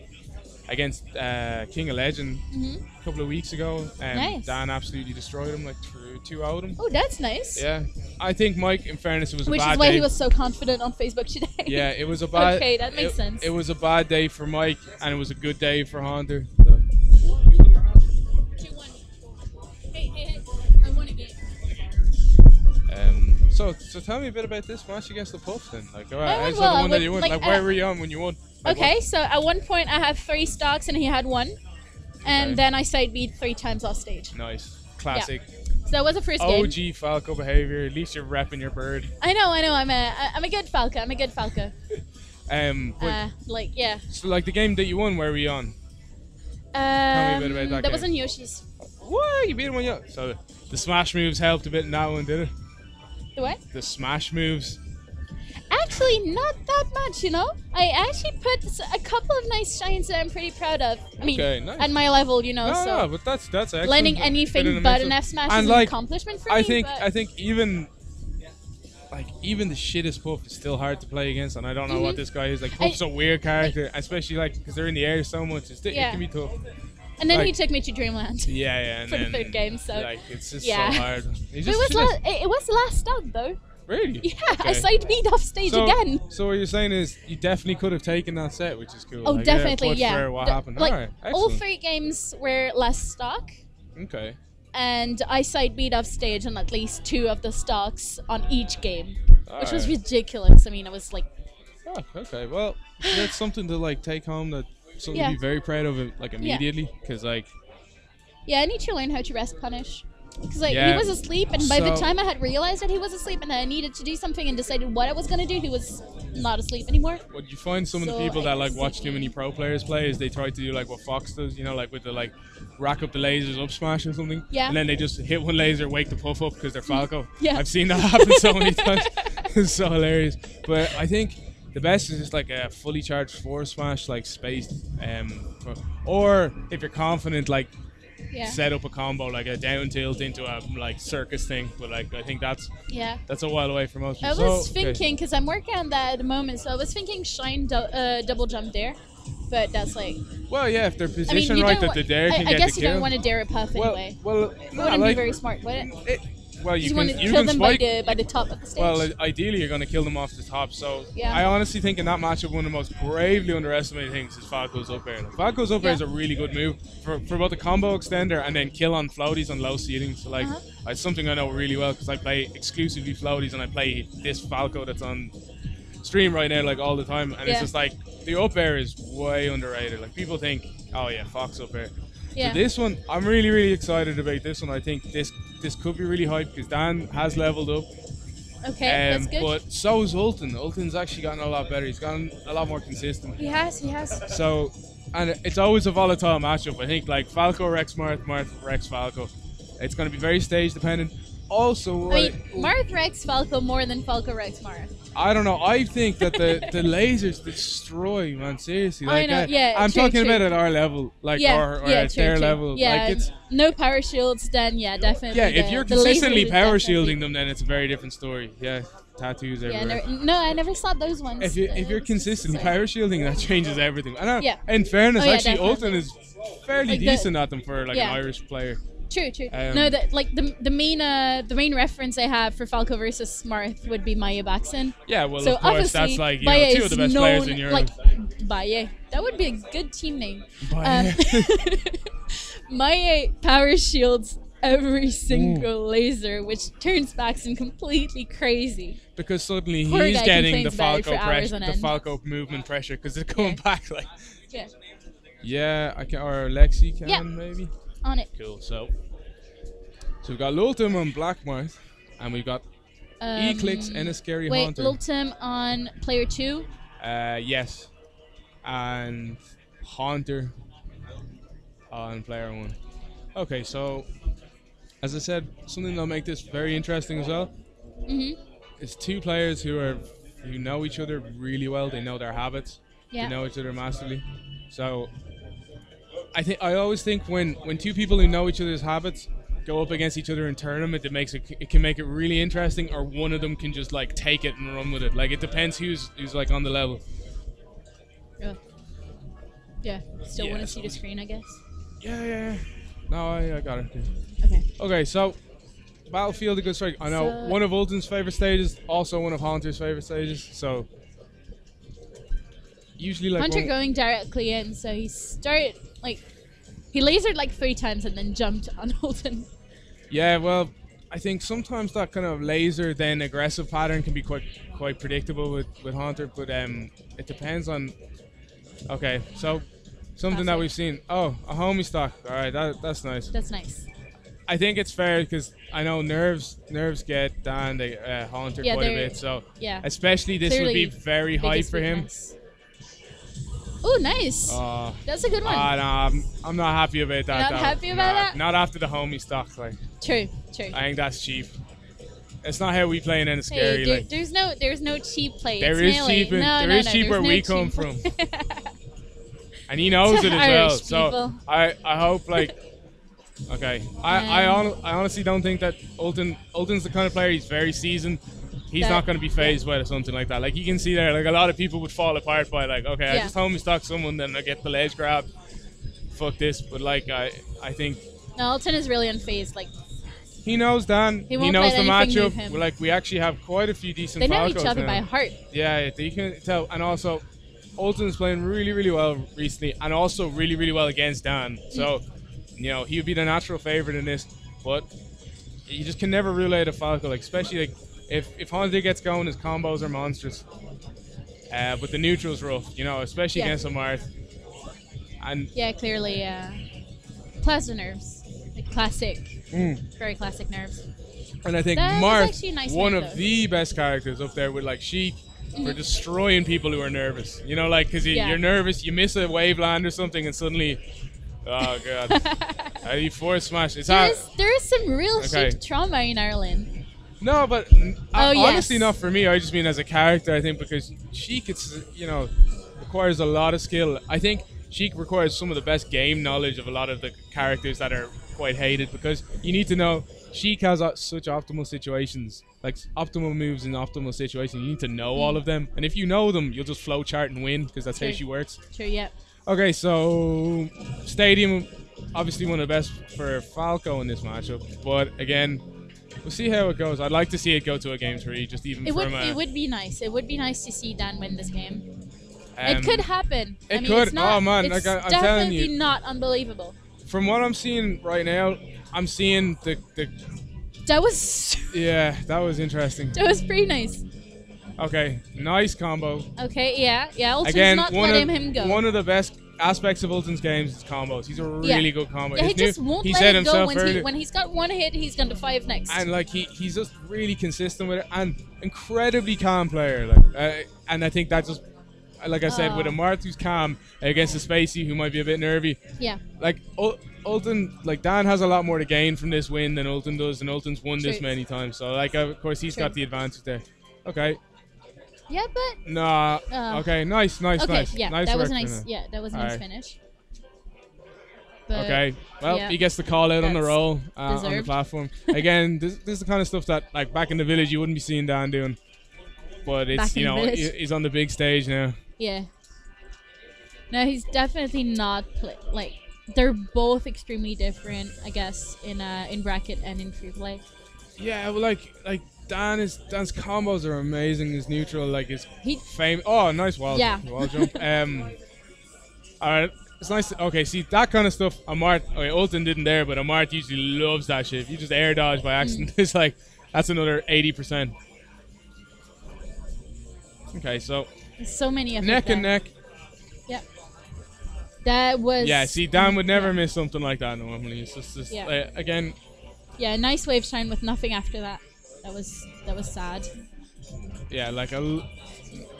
against uh, King of Legend mm-hmm. a couple of weeks ago. Um, nice. Dan absolutely destroyed him, like two oh him. Oh, that's nice. Yeah. I think Mike, in fairness, it was Which a bad day. Which is why day. he was so confident on Facebook today. Yeah, it was a bad... Okay, that makes it, sense. It was a bad day for Mike and it was a good day for Haunter. So. Hey, hey, hey. I won again. Um... So, so tell me a bit about this match against the Puff then. Like, all right, how's the one that you won? Like, like where uh, were you on when you won? Like, okay, what? So at one point I had three stocks and he had one. And okay. then I side beat three times off stage. Nice. Classic. Yeah. So that was the first O G game. O G Falco behavior. At least you're repping your bird. I know, I know. I'm a, I'm a good Falco. I'm a good Falco. um, uh, like, yeah. So, like, the game that you won, where were you on? Um, tell me a bit about that That game. was on Yoshi's. What? You beat him on Yoshi's. So the smash moves helped a bit in that one, did it? The what? The smash moves. Actually, not that much, you know? I actually put a couple of nice shines that I'm pretty proud of. I mean, okay, nice. At my level, you know, no, so... No, but that's, that's excellent. Landing anything but an F-smash is like, an accomplishment for I me, think, I think even... Like, even the shittest Puff is still hard to play against, and I don't know mm-hmm. what this guy is. Like, Puff's I, a weird character, I, especially, like, because they're in the air so much. It's, yeah. It can be tough. And then like, he took me to Dreamland. Yeah, yeah. And for then, the third game, so like it's just yeah. so hard. Just it was last, it was the last stop though. Really? Yeah, okay. I side beat off stage so, again. So what you're saying is you definitely could have taken that set, which is cool. Oh, like, definitely, yeah. yeah. What happened? Like, all, right, all three games were last stock, Okay. And I side-beat off stage on at least two of the stocks on each game, All which right. was ridiculous. I mean, I was like... Oh, okay. Well, that's something to, like, take home, that something yeah. to be very proud of, like, immediately. Because, yeah. like... Yeah, I need to learn how to rest punish. Because, like, yeah. he was asleep, and by so, the time I had realized that he was asleep and that I needed to do something and decided what I was going to do, he was not asleep anymore. What you find some so of the people I that, like, watch too many pro players play is they try to do, like, what Fox does, you know, like, with the, like, rack up the lasers, up smash or something. Yeah. And then they just hit one laser, wake the Puff up because they're Falco. Yeah. I've seen that happen so many times. It's so hilarious. But I think the best is just, like, a fully charged forward smash, like, spaced. Um, or, if you're confident, like... Yeah. Set up a combo like a down tilt into a like circus thing, but like I think that's yeah that's a while away from us. I so, was thinking because okay. I'm working on that at the moment, so I was thinking shine do uh, double jump dare, but that's like well yeah if they're positioned I mean, right that the dare I, can I get guess the you kill. Don't want to dare a Puff well, anyway. Well, it nah, wouldn't like, be very smart, would it? it well, you, you can, want to you kill can them spike. By the by the top of the stage. Well, ideally you're going to kill them off the top. So yeah. I honestly think in that matchup one of the most bravely underestimated things is Falco's up air. Falco's up air yeah. is a really good move for for both the combo extender and then kill on floaties on low ceiling. So like uh-huh. it's something I know really well because I play exclusively floaties and I play this Falco that's on stream right now like all the time. And yeah. it's just like the up air is way underrated. Like people think, oh yeah, Fox up air. Yeah. So this one, I'm really, really excited about this one. I think this this could be really hype because Dan has leveled up. Okay, um, that's good. But so is Ulton. Ulton's actually gotten a lot better. He's gotten a lot more consistent. He has, he has. So, and it's always a volatile matchup. I think like Falco, Rex, Marth, Marth, Rex, Falco. It's going to be very stage dependent. Also, I mean, Marth, Rex, Falco more than Falco, Rex, Marth. I don't know. I think that the, the lasers destroy, man. Seriously, like I know. Yeah, I, I'm true, talking true. about at our level, like yeah, or, or yeah, at true, their true. level. Yeah, like it's no power shields. Then yeah, definitely. Yeah, if the, you're consistently power shielding them, then it's a very different story. Yeah, tattoos everywhere. Yeah, no, no, I never saw those ones. If you if you're consistently power shielding, that changes everything. And yeah. in fairness, oh, yeah, actually, Ulton is fairly like decent the, at them for like yeah. an Irish player. True, true. Um, no, that like the the main uh, the main reference I have for Falco versus Marth would be Maya Baxen. Yeah, well, so of course that's like you know, two of the best known, players in Europe. Like Maya, that would be a good team name. Maya, um, Maya power shields every single mm. laser, which turns Baxen completely crazy. Because suddenly Poor he's getting the Falco pressure, the end. Falco movement pressure, because it's going yeah. back like. Yeah. Yeah, I can or Lexi can yeah. maybe. On it. Cool. So, so we've got Lultim on Blackmouth, and we've got um, Eclix and Enniskerry Haunter. Wait, Lultim on player two. Uh, yes, and Haunter on player one. Okay, so as I said, something that'll make this very interesting as well. Mhm. It's two players who are who know each other really well. They know their habits. Yeah. They know each other massively. So. I think I always think when, when two people who know each other's habits go up against each other in tournament, it makes it, it can make it really interesting, or one of them can just like take it and run with it. Like it depends who's who's like on the level. Uh, yeah. Still yeah, want to see the screen, I guess. Yeah, yeah, yeah. No, I, I got it. Okay. Okay, so Battlefield, a good strike. I know so, one of Ulton's favorite stages, also one of Haunter's favorite stages. So usually like Haunter going directly in, so he started. Like, he lasered like three times and then jumped on Ulton. Yeah, well, I think sometimes that kind of laser then aggressive pattern can be quite quite predictable with, with Haunter, but um, it depends on... Okay, so something that's that we've seen. Oh, a homie stock. All right, that, that's nice. That's nice. I think it's fair because I know nerves nerves get down the uh, Haunter yeah, quite a bit, so yeah. especially this Clearly would be very high for weakness. him. Oh, nice. Uh, That's a good one. Uh, no, I'm, I'm not happy about that. Not though. happy about nah, that? Not after the homie stock. Like. True, true. I think that's cheap. It's not how we play in Enniskerry. Hey, there, like. There's no there's no cheap play. There it's is cheap, in, no, there no, is no, cheap where no we cheap come from. And he knows it as well. Irish so people. I, I hope, like, okay. I, um, I, on, I honestly don't think that Ulton, Ulton's the kind of player, he's very seasoned. He's that, not going to be phased yeah. by it or something like that. Like you can see there, like a lot of people would fall apart by like, okay, yeah. I just homie stock someone, then I get the ledge grab. Fuck this, but like I, I think. No, Ulton is really unfazed. Like he knows Dan. He, he knows the matchup. Like we actually have quite a few decent. They know each other now. by heart. Yeah, you can tell. And also, Ulton's playing really, really well recently, and also really, really well against Dan. So. Mm. you know, he would be the natural favorite in this, but you just can never relay to Falco, like, especially like, if, if Haunter gets going, his combos are monstrous. Uh, but the neutral's rough, you know, especially yeah. against Amart. And yeah, clearly, yeah. Uh, Plaza nerves, like classic, mm. very classic nerves. And I think Marth, nice one of though. the best characters up there with like Sheik, for destroying people who are nervous. You know, like, because you, yeah. you're nervous, you miss a waveland or something, and suddenly, oh god, I need four smash. It's there, is, there is some real okay. Sheik trauma in Ireland. No, but I, oh, honestly, yes. not for me. I just mean as a character, I think, because Sheik, it's, you know, requires a lot of skill. I think Sheik requires some of the best game knowledge of a lot of the characters that are quite hated, because you need to know Sheik has such optimal situations, like optimal moves in optimal situations. You need to know mm. all of them, and if you know them, you'll just flow chart and win, because that's True. how she works. True. Yep. Okay, so Stadium, obviously one of the best for Falco in this matchup, but again, we'll see how it goes. I'd like to see it go to a game three, just even it from would, a... It would be nice. It would be nice to see Dan win this game. Um, it could happen. It I mean, could. It's not, oh, man. It's like, I'm telling you. definitely not unbelievable. From what I'm seeing right now, I'm seeing the... the that was... yeah, that was interesting. That was pretty nice. Okay, nice combo. Okay, yeah. Yeah, Ultim's Again, not letting of, him go. One of the best aspects of Ultim's games is combos. He's a really yeah. good combo. Yeah, he new, just won't he let it go when, he, when he's got one hit. He's gone to five next. And like he, he's just really consistent with it, and incredibly calm player. Like, uh, and I think that just, like I said, uh. with a Marth who's calm against a Spacey who might be a bit nervy. Yeah. Like Ul Ultim, like Dan has a lot more to gain from this win than Ultim does, and Ultim's won True. this many times. So like, of course, he's True. got the advantage there. Okay. Yeah, but nah. Uh, okay, nice, nice, okay, nice. Yeah, nice that was nice. Yeah, that was a nice right. finish. But okay, well, yeah, he gets the call out on the roll uh, on the platform. Again, this, this is the kind of stuff that, like, back in the village, you wouldn't be seeing Dan doing. But it's back you know he's on the big stage now. Yeah. No, he's definitely not play like they're both extremely different, I guess, in uh, in bracket and in free play. Yeah, well, like like. Dan is Dan's combos are amazing. His neutral, like his fame. Oh, nice wall yeah. jump. Wall jump. Um, all right, it's nice. To, okay, see that kind of stuff. Amart, okay, Ultim didn't there, but Amart usually loves that shit. If you just air dodge by accident, mm. it's like that's another eighty percent. Okay, so There's so many of neck and neck. Yep. That was. Yeah, see, Dan would never yeah. miss something like that normally. It's just, just yeah. like, again. Yeah, nice wave shine with nothing after that. That was that was sad. Yeah, like a l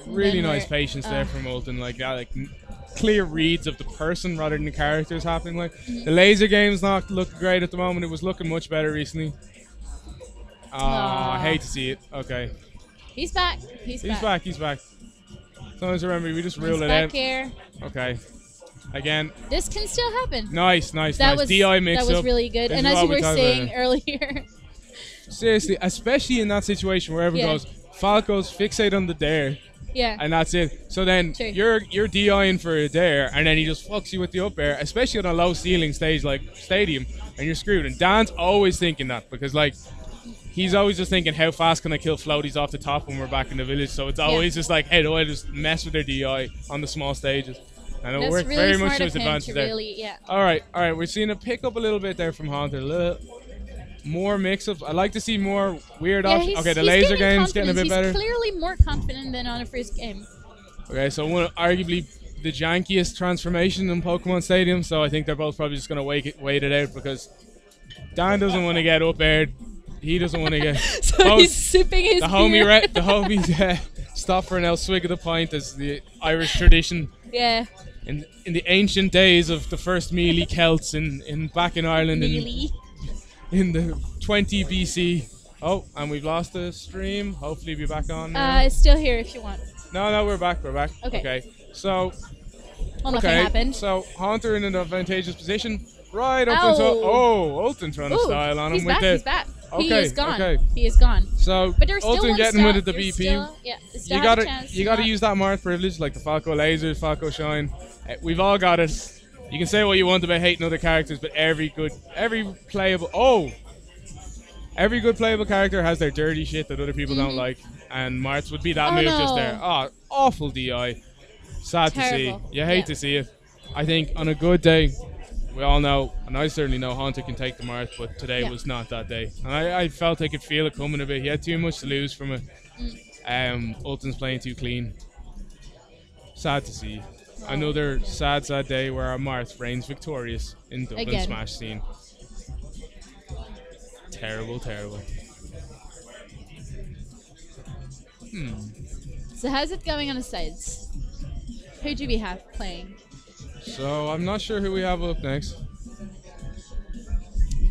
really nice patience uh, there from Ultim, like that, like clear reads of the person rather than the characters happening. Like mm-hmm. the laser game's not looking great at the moment. It was looking much better recently. Oh, I hate to see it. Okay. He's back. He's, he's back. back. He's back. Sometimes remember we just rule it back out. Here. Okay. Again. This can still happen. Nice, nice. That nice. was D I mix up. That was really good. This and as you were saying earlier. Seriously, especially in that situation where everyone yeah. goes, Falco's fixate on the dare. Yeah. And that's it. So then True. you're you're D I-ing for a dare, and then he just fucks you with the up air, especially on a low ceiling stage like Stadium, and you're screwed. And Dan's always thinking that, because like he's always just thinking, how fast can I kill floaties off the top when we're back in the village? So it's always yeah. just like, hey, do I just mess with their D I on the small stages? And it that's worked really very much to his advantage there. Really, yeah. All right, all right. We're seeing a pick up a little bit there from Haunter. A little more mix-ups. I'd like to see more weird yeah, options. Okay, the laser game's confidence. getting a bit he's better. He's clearly more confident than on a first game. Okay, so one of arguably the jankiest transformation in Pokemon Stadium, so I think they're both probably just going to wait it, wait it out, because Dan doesn't want to get up-aired. He doesn't want to get... so both. he's sipping his the homie beer. Re the homies uh, stop for an L swig of the pint, as the Irish tradition. Yeah. In, in the ancient days of the first Mealy Celts in, in back in Ireland. Mealy. In the twenty B C. Oh, and we've lost the stream. Hopefully be back on. Uh, it's still here if you want. No, no, we're back. We're back. Okay. Okay. So. Well, okay. Happened. So Haunter in an advantageous position. Right. Open so oh, Ultim trying Ooh, to style on him back, with the. He's back. Okay. He is gone. Okay. He is gone. So but there's Ultim still getting rid of the there's B P. Still, yeah. Still you got to you got to use that Marth privilege, like the Falco lasers, Falco shine. We've all got it. You can say what you want about hating other characters, but every good, every playable, oh, every good playable character has their dirty shit that other people mm-hmm. don't like, and Marth would be that oh move no. just there. Oh, awful D I. Sad Terrible. to see. You hate yeah. to see it. I think on a good day, we all know, and I certainly know, Haunter can take the mark, but today yeah. was not that day. And I, I felt I could feel it coming a bit. He had too much to lose from it. Mm. Um, Ulton's playing too clean. Sad to see. Oh, Another yeah. sad, sad day where our Marth reigns victorious in Dublin Again. Smash scene. Terrible, terrible. Hmm. So how's it going on the sides? Who do we have playing? So I'm not sure who we have up next.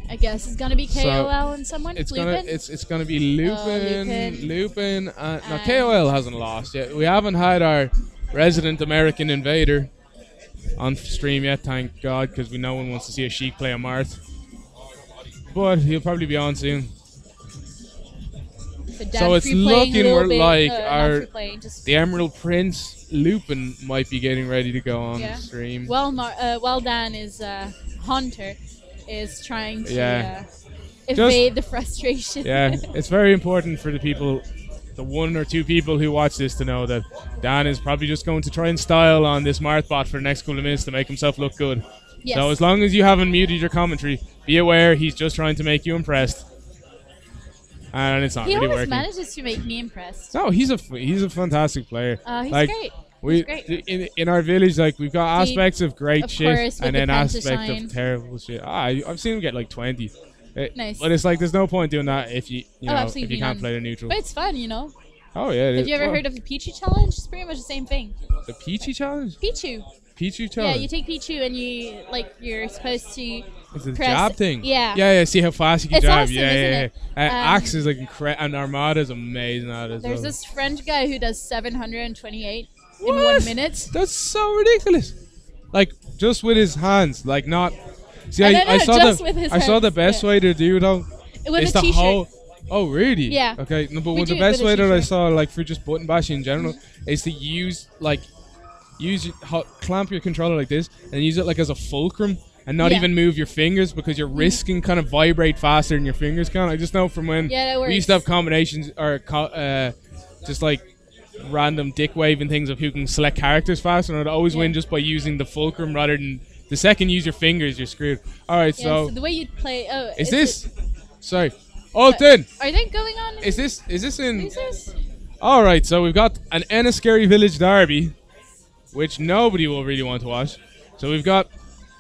I guess it's gonna be K O L so and someone. It's Lupin? gonna it's it's gonna be Lupin, oh, Lupin. Lupin and, and no, K O L hasn't lost yet. We haven't had our resident American invader on stream yet, thank God, because we no one wants to see a Sheik play a Marth. But he'll probably be on soon. So, so it's looking we're bit, like uh, our playing, the Emerald Prince Lupin might be getting ready to go on yeah. stream. Well, Mar uh, well, Dan is uh, Haunter is trying to yeah. uh, evade Just, the frustration. Yeah, it's very important for the people, the one or two people who watch this, to know that Dan is probably just going to try and style on this Marth bot for the next couple of minutes to make himself look good. Yes. So as long as you haven't muted your commentary, be aware he's just trying to make you impressed. And it's not he really working. He always manages to make me impressed. No, he's a he's a fantastic player. Uh, he's like, great. We he's great. In, in our village, like we've got aspects of great of shit course, and then aspects of terrible shit. Ah, I, I've seen him get like twenty. It, nice. But it's like there's no point doing that if you you oh, know if you can't none. play the neutral. But it's fun, you know. Oh yeah. It Have is. you ever well, heard of the Pichu challenge? It's pretty much the same thing. The Pichu challenge. Pichu. Pichu challenge. Yeah, you take Pichu and you like you're supposed to. It's a jab thing. Yeah. Yeah, yeah. See how fast you can it's jab. Awesome, yeah, yeah, yeah. yeah. Um, Axe is like incredible. And Armada is amazing at it. There's well. this French guy who does seven hundred twenty-eight what? in one minute. That's so ridiculous. Like just with his hands, like not. See, I, I, know, I saw just the. With his I hands, saw the best yeah. way to do though. With is a the whole. Oh really? Yeah. Okay, no, but we the best way that I saw, like for just button bashing in general, mm-hmm. is to use like, use your, ho clamp your controller like this and use it like as a fulcrum. And not yeah. even move your fingers because your wrists can kind of vibrate faster than your fingers can. I just know from when yeah, we used to have combinations or co uh, just like random dick waving things of who can select characters faster. And I'd always yeah. win just by using the fulcrum rather than the second you use your fingers, you're screwed. All right, yeah, so, so the way you play. Oh, is, is this? Sorry. Oh, then. Are they going on? Is this? Is this in? Is this? All right, so we've got an Enniskerry Village Derby, which nobody will really want to watch. So we've got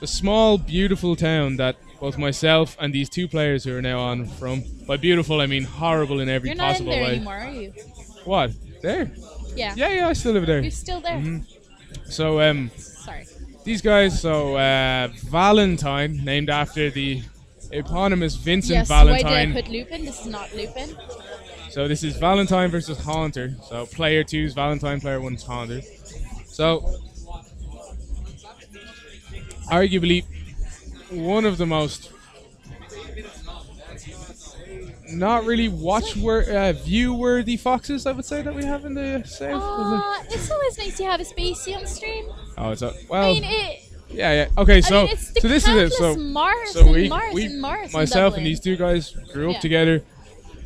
a small, beautiful town that both myself and these two players who are now on from. By beautiful, I mean horrible in every You're not possible in there way. Anymore, are you? What? There? Yeah. Yeah, yeah, I still live there. You're still there. Mm-hmm. So, um, sorry. These guys, so uh, Valentine, named after the eponymous Vincent yes, Valentine. Yes, why did I put Lupin? This is not Lupin. So this is Valentine versus Haunter. So player two is Valentine, player one is Haunter. So arguably one of the most not really watch wor uh, view worthy foxes, I would say, that we have in the save. Uh, it's always nice to have a spacey on stream. Oh, it's a well. I mean, it, yeah, yeah. Okay, so I mean, it's the so this is it. So Mars so we, and Mars we and Mars myself and, and these two guys grew up yeah. together.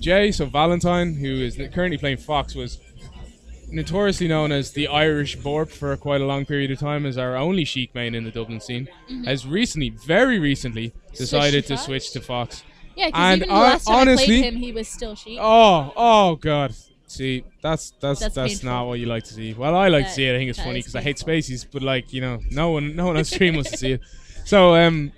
Jay, so Valentine, who is currently playing Fox, was notoriously known as the Irish Borp for quite a long period of time as our only Sheik main in the Dublin scene, mm-hmm. has recently, very recently, decided to, to switch to Fox. Yeah, because even the last time honestly, I played him, he was still Sheik. Oh, oh God. See, that's that's that's, that's not what you like to see. Well, I like that, to see it. I think it's funny because I hate spaces, but like, you know, no one no one on stream wants to see it. So, um,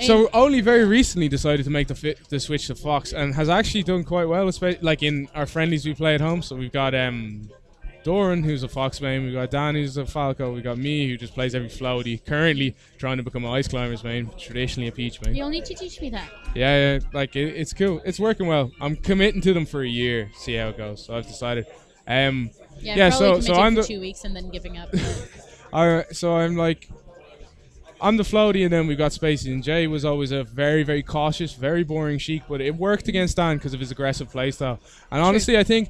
so only very recently decided to make the, fit, the switch to Fox and has actually done quite well, like in our friendlies we play at home. So we've got um, Dorn, who's a Fox main. We've got Dan, who's a Falco. We've got me, who just plays every floaty. Currently trying to become an Ice Climbers main, traditionally a Peach main. You only need to teach me that. Yeah, yeah, like it, it's cool. It's working well. I'm committing to them for a year, see how it goes. So I've decided. Um, yeah, yeah so, so I'm for two weeks and then giving up. All right, so I'm like, I'm the floaty, and then we've got Spacey, and Jay was always a very, very cautious, very boring Sheik, but it worked against Dan because of his aggressive playstyle. And True. honestly, I think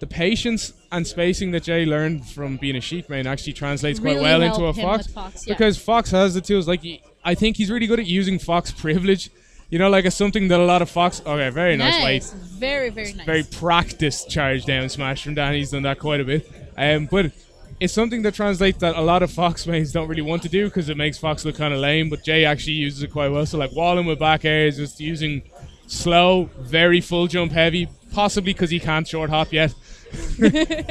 the patience and spacing that Jay learned from being a Sheik main actually translates really quite well into a Fox, Fox yeah. because Fox has the tools. Like, he, I think he's really good at using Fox privilege. You know, like it's something that a lot of Fox. Okay, very nice, nice late. Very, very nice. Very practiced charge down smash from Dan. He's done that quite a bit. Um, but It's something that translates that a lot of Fox mains don't really want to do because it makes Fox look kind of lame, but Jay actually uses it quite well. So like walling with back airs, just using slow, very full jump heavy, possibly because he can't short hop yet.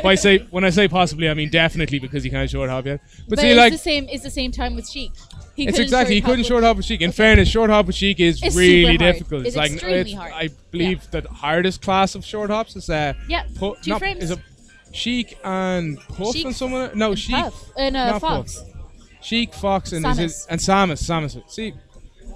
I say, when I say possibly, I mean definitely because he can't short hop yet. But, but see, it's like the same. It's the same time with Sheik. He it's exactly he couldn't short hop with Sheik. In okay. fairness, short hop with Sheik is it's really difficult. It's, it's like it's, hard. I believe yeah. that the hardest class of short hops is uh, yeah, two not, frames. Is a Sheik and Puff Sheik and someone. No, and Sheik Puff. and uh, Fox. Puff. Sheik, Fox, and Samus. Is it, and Samus. Samus. See.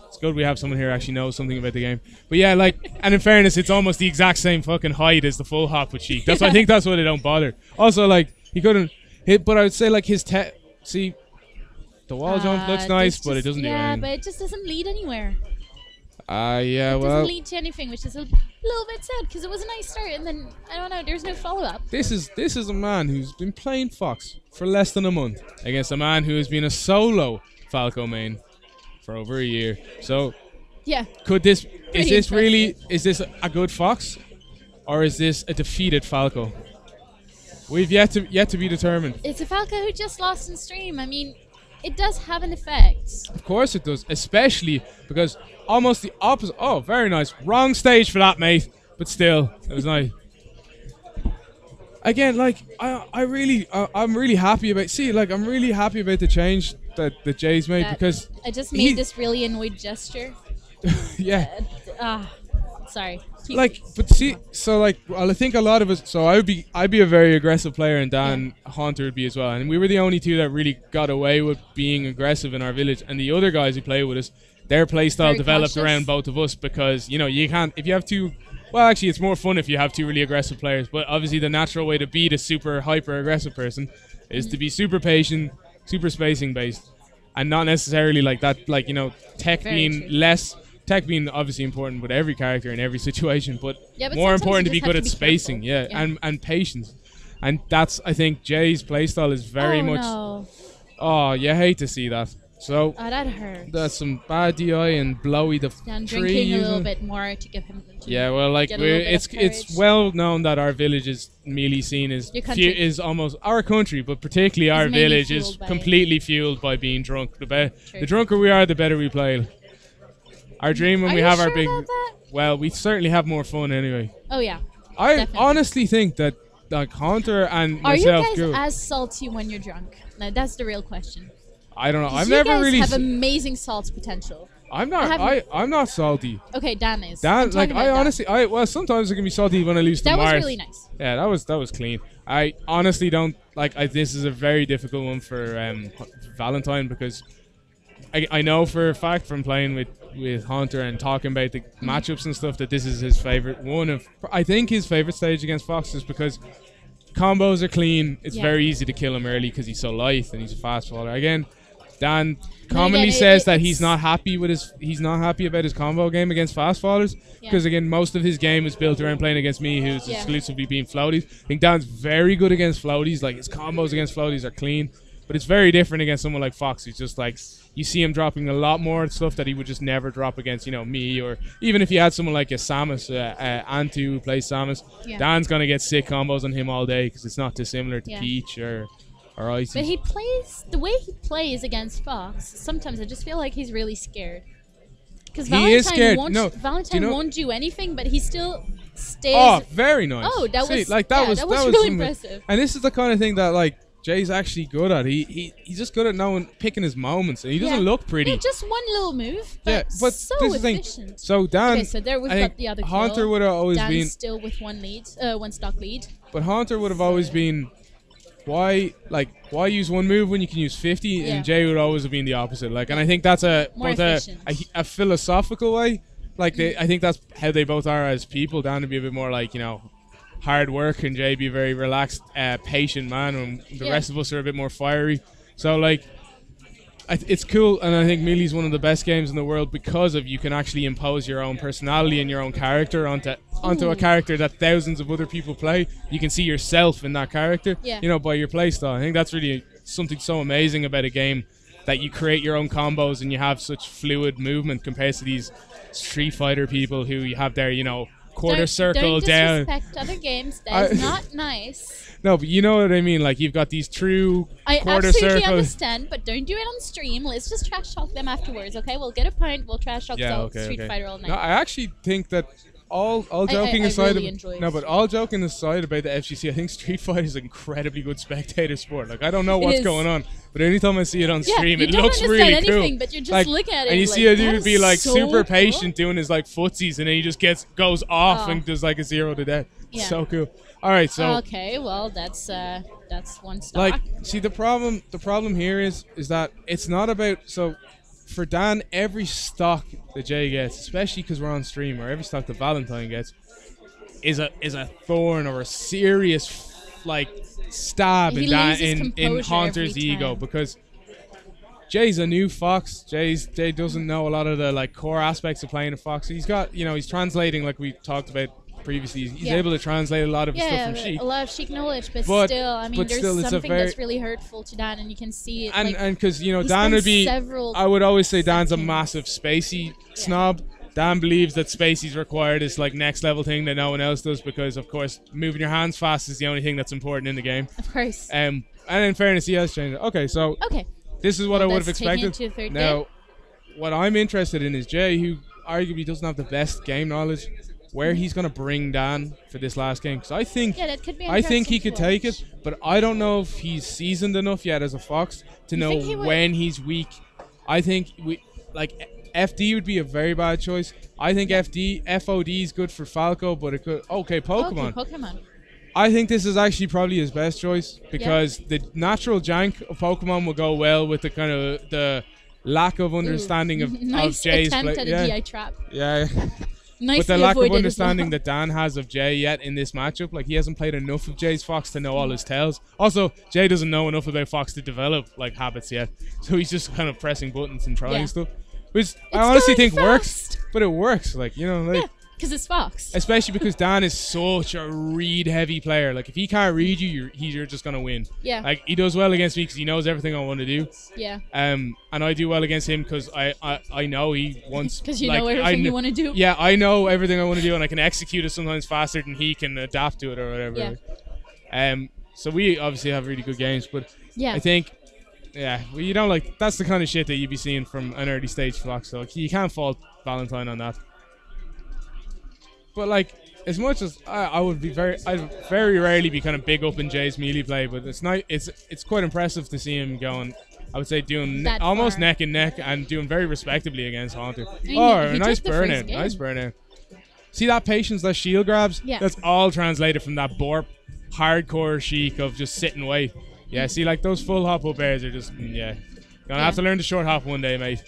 It's good we have someone here who actually knows something about the game. But yeah, like, and in fairness, it's almost the exact same fucking height as the full hop with Sheik. That's why I think that's why they don't bother. Also, like, he couldn't hit, but I would say, like, his te see, the wall uh, jump looks nice, just, but it doesn't yeah, do anything. Yeah, but it just doesn't lead anywhere. Ah, uh, yeah, it well. It doesn't lead to anything, which is a little bit sad, because it was a nice start, and then, I don't know, there's no follow-up. This is, this is a man who's been playing Fox for less than a month against a man who has been a solo Falco main for over a year. So yeah, could this Pretty is this really is this a good Fox or is this a defeated Falco? We've yet to yet to be determined. It's a Falco who just lost in stream. I mean, it does have an effect. Of course it does, especially because almost the opposite. Oh, very nice. Wrong stage for that, mate, but still it was nice. Again, like I I really I, I'm really happy about see like I'm really happy about the change that the Jay's made that because I just made this really annoyed gesture. yeah. Uh, uh, sorry. Keep like, but see, so like, well, I think a lot of us. So I would be, I'd be a very aggressive player, and Dan yeah. Haunter would be as well. And we were the only two that really got away with being aggressive in our village. And the other guys who play with us, their play style very developed cautious. around both of us because you know you can't if you have two. Well, actually, it's more fun if you have two really aggressive players. But obviously, the natural way to beat a super hyper aggressive person is mm. to be super patient. Super spacing based, and not necessarily like that. Like you know, tech Very being true. less tech being obviously important with every character in every situation, but, yeah, but more important to be good to at be spacing, yeah, yeah, and and patience. And that's I think Jay's playstyle is very oh, much. No. Oh, you hate to see that. So oh, that hurts. That's some bad D I and blowy the tree. And drinking a little bit more to give him. To yeah, well, like we're, it's it's well known that our village is merely seen as is almost our country, but particularly our village is completely fueled by being drunk. The be True. the drunker we are, the better we play. Our dream when are we have sure our big. About that? Well, we certainly have more fun anyway. Oh yeah. I definitely. honestly think that like Haunter and are myself. Are you guys go, as salty when you're drunk? No, that's the real question. I don't know. I've you never guys really have amazing salt potential. I'm not. I, I I'm not salty. Okay, Dan is. Dan, like I Dan. honestly, I well sometimes I can be salty when I lose to Mars. That was really nice. Yeah, that was that was clean. I honestly don't like. I, this is a very difficult one for um, Valentine because I I know for a fact from playing with with Haunter and talking about the mm-hmm. matchups and stuff that this is his favorite one of. I think his favorite stage against Fox is because combos are clean. It's yeah. very easy to kill him early because he's so lithe and he's a fast faller. Again. Dan commonly again, says it, that he's not happy with his he's not happy about his combo game against fast fallers because yeah. again most of his game is built around playing against me who's yeah. exclusively being floaties. I think Dan's very good against floaties, like his combos against floaties are clean, but it's very different against someone like Fox who's just like you see him dropping a lot more stuff that he would just never drop against you know me or even if you had someone like a Samus, uh, uh, Anto who plays Samus, yeah. Dan's gonna get sick combos on him all day because it's not dissimilar to yeah. Peach or. But he plays the way he plays against Fox. Sometimes I just feel like he's really scared. Because Valentine won't no. Valentine do you know? won't do anything, but he still stays. Oh, very nice. Oh, that See, was like that yeah, was that was, that was really impressive. And this is the kind of thing that like Jay's actually good at. He he he's just good at knowing picking his moments, and he doesn't yeah. look pretty. Yeah, just one little move, but, yeah, but so efficient. So Dan, okay, so there we've got the other. Haunter would have always Dan's been still with one lead, uh, one stock lead. But Haunter would have so. always been. Why, like, why use one move when you can use fifty? Yeah. And Jay would always have been the opposite. Like, and I think that's a both a, a, a philosophical way. Like, they, I think that's how they both are as people. Dan would be a bit more like, you know, hard work, and Jay be a very relaxed, uh, patient man, and the yeah. rest of us are a bit more fiery. So, like, I th it's cool, and I think Melee one of the best games in the world because of you can actually impose your own personality and your own character onto onto Ooh. a character that thousands of other people play. You can see yourself in that character, yeah. you know, by your playstyle. I think that's really something so amazing about a game that you create your own combos and you have such fluid movement compared to these Street Fighter people who you have their, you know, quarter don't, circle don't down. Don't disrespect other games. That's not nice. No, but you know what I mean. Like, you've got these true I quarter circles. I absolutely understand, but don't do it on stream. Let's just trash talk them afterwards, okay? We'll get a pint. We'll trash talk yeah, okay, Street okay. Fighter all night. No, I actually think that all all joking I, I, I aside, really ab no, but all joking aside about the F G C, I think Street Fighter is an incredibly good spectator sport. Like, I don't know what's going on, but anytime I see it on yeah, stream, it looks really anything, cool. But you just like, look at it, and you like, see a dude be like so super patient, cool. doing his like footsies, and then he just gets goes off oh. and does like a zero to death. Yeah. So cool. All right, so okay, well that's uh, that's one stock. Like, see the problem, the problem here is is that it's not about so. For Dan, every stock that Jay gets, especially because we're on stream, or every stock that Valentine gets, is a is a thorn or a serious like stab in, Dan, in in Haunter's ego, because Jay's a new Fox. Jay's Jay doesn't know a lot of the like core aspects of playing a Fox. He's got you know he's translating like we talked about previously. He's, he's yeah. able to translate a lot of yeah, stuff from Sheik. A lot of Sheik knowledge, but, but still, I mean, there's still, something that's really hurtful to Dan, and you can see it. And because, like, you know, Dan would be, I would always say Dan's seconds. a massive spacey yeah. snob. Dan believes that spacey's required is like next level thing that no one else does because, of course, moving your hands fast is the only thing that's important in the game. Of course. Um, and in fairness, he has changed it. Okay, so okay. this is what well, I would have expected. Now, game. what I'm interested in is Jay, who arguably doesn't have the best game knowledge, where he's going to bring Dan for this last game. Because I think yeah, that could be I think he could watch. take it, but I don't know if he's seasoned enough yet as a Fox to you know he when he's weak. I think we like F D would be a very bad choice. I think yeah. F D F O D is good for Falco, but it could... Okay, Pokemon. Okay, Pokemon. I think this is actually probably his best choice because yeah. the natural jank of Pokemon will go well with the kind of the lack of understanding Ooh, of, nice of Jay's... attempt at a yeah. D I trap. Yeah. Nice with the lack of understanding well. that Dan has of Jay yet in this matchup, like he hasn't played enough of Jay's Fox to know all his tells. Also, Jay doesn't know enough about Fox to develop like habits yet, so he's just kind of pressing buttons and trying yeah. stuff, which it's I honestly think fast. works. But it works, like you know, like because yeah, it's Fox. Especially because Dan is such a read-heavy player. Like if he can't read you, you're, you're just gonna win. Yeah. Like he does well against me because he knows everything I want to do. Yeah. Um. And I do well against him because I, I I know he wants... Because you like, know everything I, you want to do? Yeah, I know everything I want to do, and I can execute it sometimes faster than he can adapt to it or whatever. Yeah. Um, so we obviously have really good games, but yeah. I think, yeah, well, you know, like, that's the kind of shit that you'd be seeing from an early stage Fox, so you can't fault Valentine on that. But, like, as much as I, I would be very... I'd very rarely be kind of big up in Jay's melee play, but it's, not, it's, it's quite impressive to see him going... I would say doing ne almost far. neck and neck and doing very respectably against Haunter. I mean, oh, a nice burnout. Nice burnout. See that patience, that shield grabs? Yeah. That's all translated from that Borp hardcore Sheik of just sit and wait. Yeah, see, like those full hop up airs are just, yeah. Gonna yeah. have to learn the short hop one day, mate.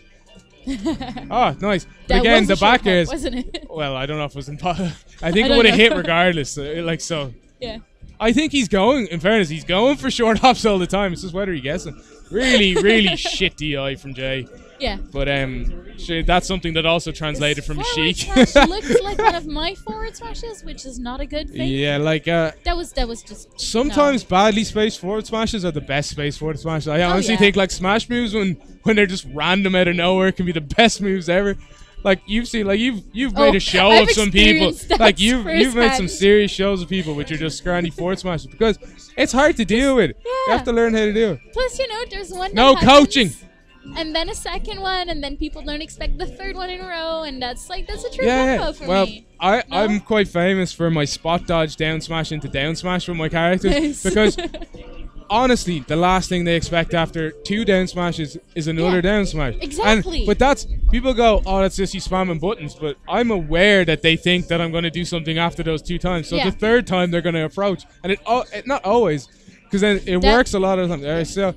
Oh, nice. But again, the back airs, wasn't it? Well, I don't know if it was in I think I it would have hit regardless. So, like, so. Yeah. I think he's going, in fairness, he's going for short hops all the time. It's just whether he gets them. Really, really shit D I from Jay. Yeah. But um, that's something that also translated this from Sheik. Looks like one of my forward smashes, which is not a good thing. Yeah, like... Uh, that was that was just... Sometimes no. badly spaced forward smashes are the best spaced forward smashes. I honestly oh, yeah. think like smash moves when, when they're just random out of nowhere can be the best moves ever. Like you've seen, like you've you've oh, made a show I've of some people. Like you've you've made hand. some serious shows of people, which are just scrawny forward smashes because it's hard to deal with. Yeah. You have to learn how to do it. Plus, you know, there's one. No happens, coaching. And then a second one, and then people don't expect the third one in a row, and that's like that's a true yeah. combo for well, me. Well, I no? I'm quite famous for my spot dodge down smash into down smash with my characters nice. because. Honestly, the last thing they expect after two down smashes is another yeah, down smash. Exactly. And, but that's people go, oh, that's just you spamming buttons. But I'm aware that they think that I'm going to do something after those two times. So yeah. the third time they're going to approach, and it, oh, it not always, because then it that, works a lot of the time. Right, so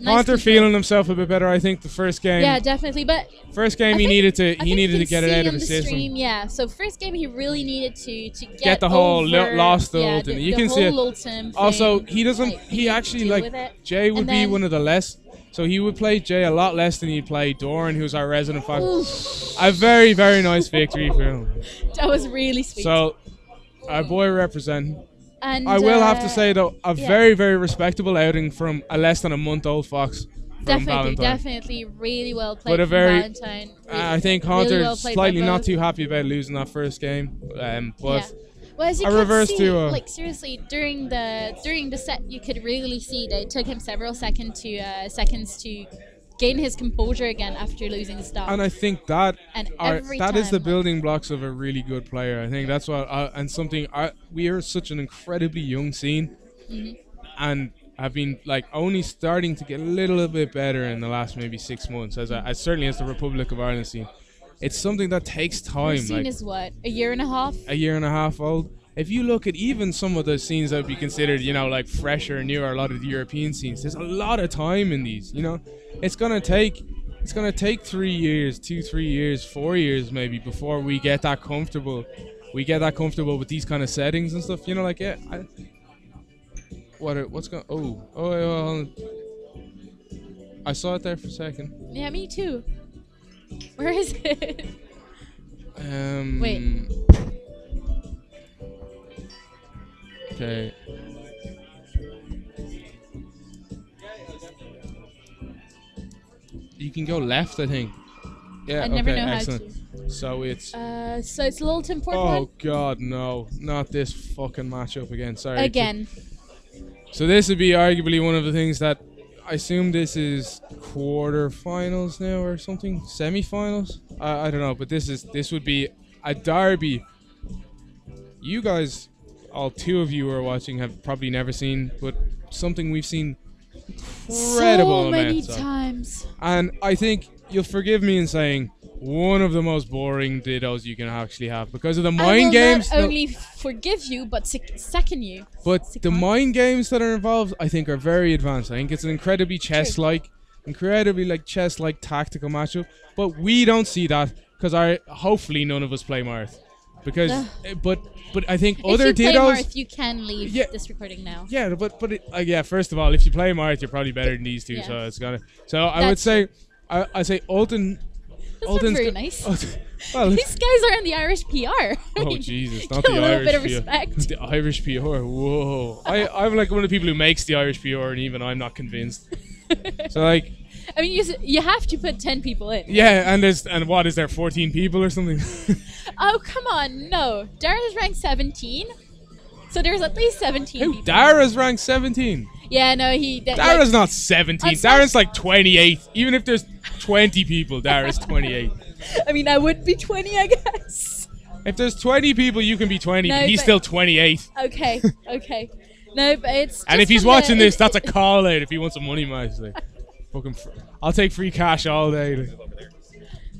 nice Haunter feeling himself a bit better, I think, the first game. Yeah, definitely. But first game I he think, needed to he needed to get it out of his system. Stream, yeah. So first game he really needed to to get, get the whole over, lost the yeah, Lultim. The, you the can whole see it. Also, he doesn't. Like, he actually like Jay would then, be one of the less. So he would play Jay a lot less than he'd play Dorn, who's our resident Fox. A very very nice victory for him. That was really sweet. So our boy representing. And, I will uh, have to say, though, a yeah. very, very respectable outing from a less than a month old Fox. from definitely, Valentine. Definitely, definitely, really well played but a very, from Valentine. Really, I think Haunter's really well slightly not too happy about losing that first game, um, but yeah. well, as you a reverse see, to a like seriously during the during the set, you could really see that it took him several second to uh, seconds to gain his composure again after losing the start. And I think that and are, that is the building blocks of a really good player. I think that's what I, and something I, we are such an incredibly young scene, mm-hmm. and have been like only starting to get a little bit better in the last maybe six months. As I, as certainly as the Republic of Ireland scene, it's something that takes time. The scene like, is what a year and a half. A year and a half old. If you look at even some of those scenes that would be considered, you know, like fresher, newer, a lot of the European scenes, there's a lot of time in these, you know. It's gonna take, it's gonna take three years, two, three years, four years maybe before we get that comfortable. We get that comfortable with these kind of settings and stuff, you know, like yeah. I, what? Are, what's going? Oh, oh, oh, I saw it there for a second. Yeah, me too. Where is it? Um. Wait. Okay. You can go left, I think. Yeah. I okay, never know excellent. How to. So it's. Uh, so it's Lultim Fort. Oh one. God, no! Not this fucking matchup again. Sorry. Again. So this would be arguably one of the things that I assume this is quarterfinals now or something, semifinals. I, I don't know, but this is this would be a derby. You guys. All two of you who are watching have probably never seen, but something we've seen incredible so many amounts of. times. And I think you'll forgive me in saying one of the most boring dittos you can actually have because of the mind games. I will not only forgive you, but second you. But second. The mind games that are involved, I think, are very advanced. I think it's an incredibly chess-like, incredibly like chess-like tactical matchup. But we don't see that because I hopefully none of us play Marth. Because, Ugh. but but I think if other you play dittos. Marth, you can leave yeah, this recording now. Yeah, but but it, uh, yeah. First of all, if you play Marth, you're probably better than these two. Yeah. So it's gonna. So That's I would say, I I say Alton. That's Alton's not very nice. Alton, well, these guys are in the Irish P R. Oh I mean, Jesus! Not the a Irish bit of respect. P R. The Irish P R. Whoa! I I'm like one of the people who makes the Irish P R, and even I'm not convinced. So like. I mean, you you have to put ten people in. Yeah, and there's and what is there fourteen people or something? Oh come on, no. Dara's ranked seventeen, so there's at least seventeen. Who? People. Dara's ranked seventeen. Yeah, no, he. Dara's like, not seventeen. Dara's like twenty-eight. Even if there's twenty people, Dara's twenty-eight. I mean, I would be twenty, I guess. If there's twenty people, you can be twenty. No, but he's but still twenty-eight. Okay, okay. No, but it's. And if he's watching the, this, it, that's a call out. If he wants some money, mostly. Fucking fr I'll take free cash all day.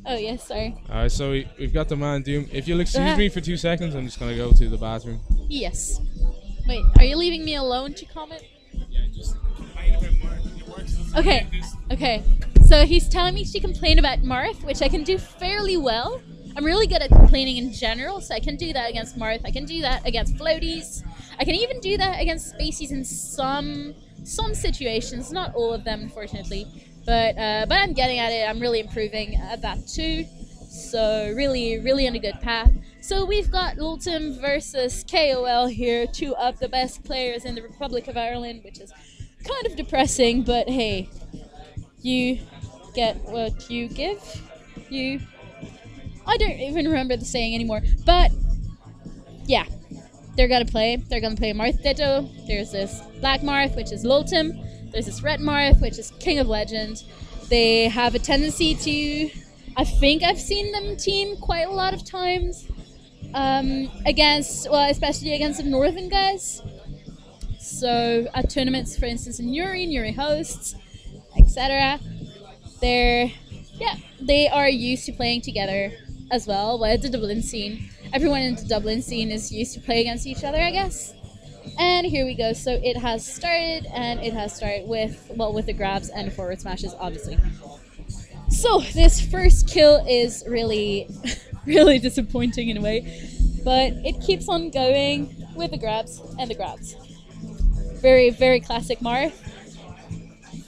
Oh, yes, sorry. Alright, so we, we've got the man Doom. If you'll excuse me for two seconds, I'm just going to go to the bathroom. Yes. Wait, are you leaving me alone to comment? Yeah, just complain about Marth. It works. Okay, okay. So he's telling me to complain about Marth, which I can do fairly well. I'm really good at complaining in general, so I can do that against Marth. I can do that against floaties. I can even do that against Spaceys in some... some situations, not all of them, unfortunately, but uh, but I'm getting at it. I'm really improving at that too. So really, really on a good path. So we've got Lultim versus K O L here, two of the best players in the Republic of Ireland, which is kind of depressing. But hey, you get what you give. You, I don't even remember the saying anymore. But yeah. They're gonna play. They're gonna play Marth ditto. There's this Black Marth, which is Lultim. There's this Red Marth, which is King of Legend. They have a tendency to, I think I've seen them team quite a lot of times um, against, well, especially against the northern guys. So at tournaments, for instance, in Newry, Newry hosts, et cetera. They're, yeah, they are used to playing together as well. Well, the Dublin scene. Everyone in the Dublin scene is used to play against each other, I guess. And here we go. So it has started, and it has started with, well, with the grabs and forward smashes, obviously. So this first kill is really, really disappointing in a way. But it keeps on going with the grabs and the grabs. Very, very classic Marth.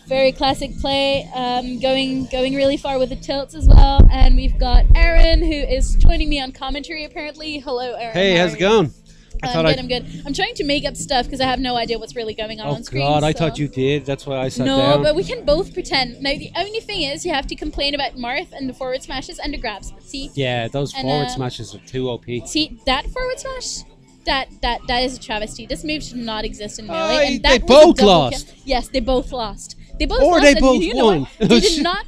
Very classic play, um, going going really far with the tilts as well. And we've got Aaron, who is joining me on commentary, apparently. Hello, Aaron. Hey, how's it going? I I'm good, I... I'm good. I'm trying to make up stuff because I have no idea what's really going on oh on screen. Oh, God, so. I thought you did. That's why I sat no, down. No, but we can both pretend. Now, the only thing is you have to complain about Marth and the forward smashes and the grabs. See? Yeah, those and, forward uh, smashes are too O P. See, that forward smash? That that that is a travesty. This move should not exist in melee. I, and that they both lost. Kill. Yes, they both lost. They both or lost. Or they both you know won. They did not.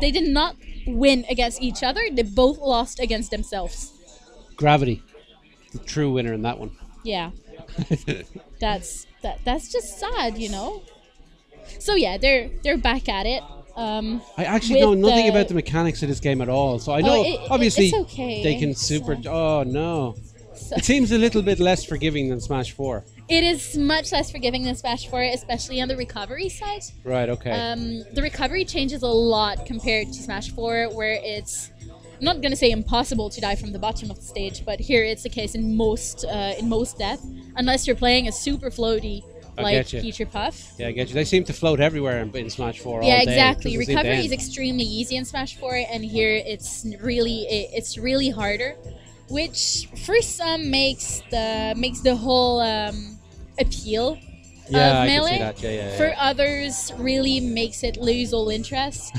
They did not win against each other. They both lost against themselves. Gravity, the true winner in that one. Yeah, that's that. That's just sad, you know. So yeah, they're they're back at it. Um, I actually know nothing the, about the mechanics of this game at all. So I know oh, it, obviously it's okay. They can super. So. Oh no. So. It seems a little bit less forgiving than Smash four. It is much less forgiving than Smash four, especially on the recovery side. Right, okay. Um, the recovery changes a lot compared to Smash four, where it's, I'm not going to say impossible to die from the bottom of the stage, but here it's the case in most uh, in most depth, unless you're playing a super floaty like Jigglypuff. Yeah, I get you. They seem to float everywhere in, in Smash four yeah, all day. Yeah, exactly. Recovery is extremely easy in Smash four, and here it's really it, it's really harder. Which for some makes the makes the whole um, appeal yeah, of melee. I can see that. Yeah, yeah, yeah. For others, really makes it lose all interest.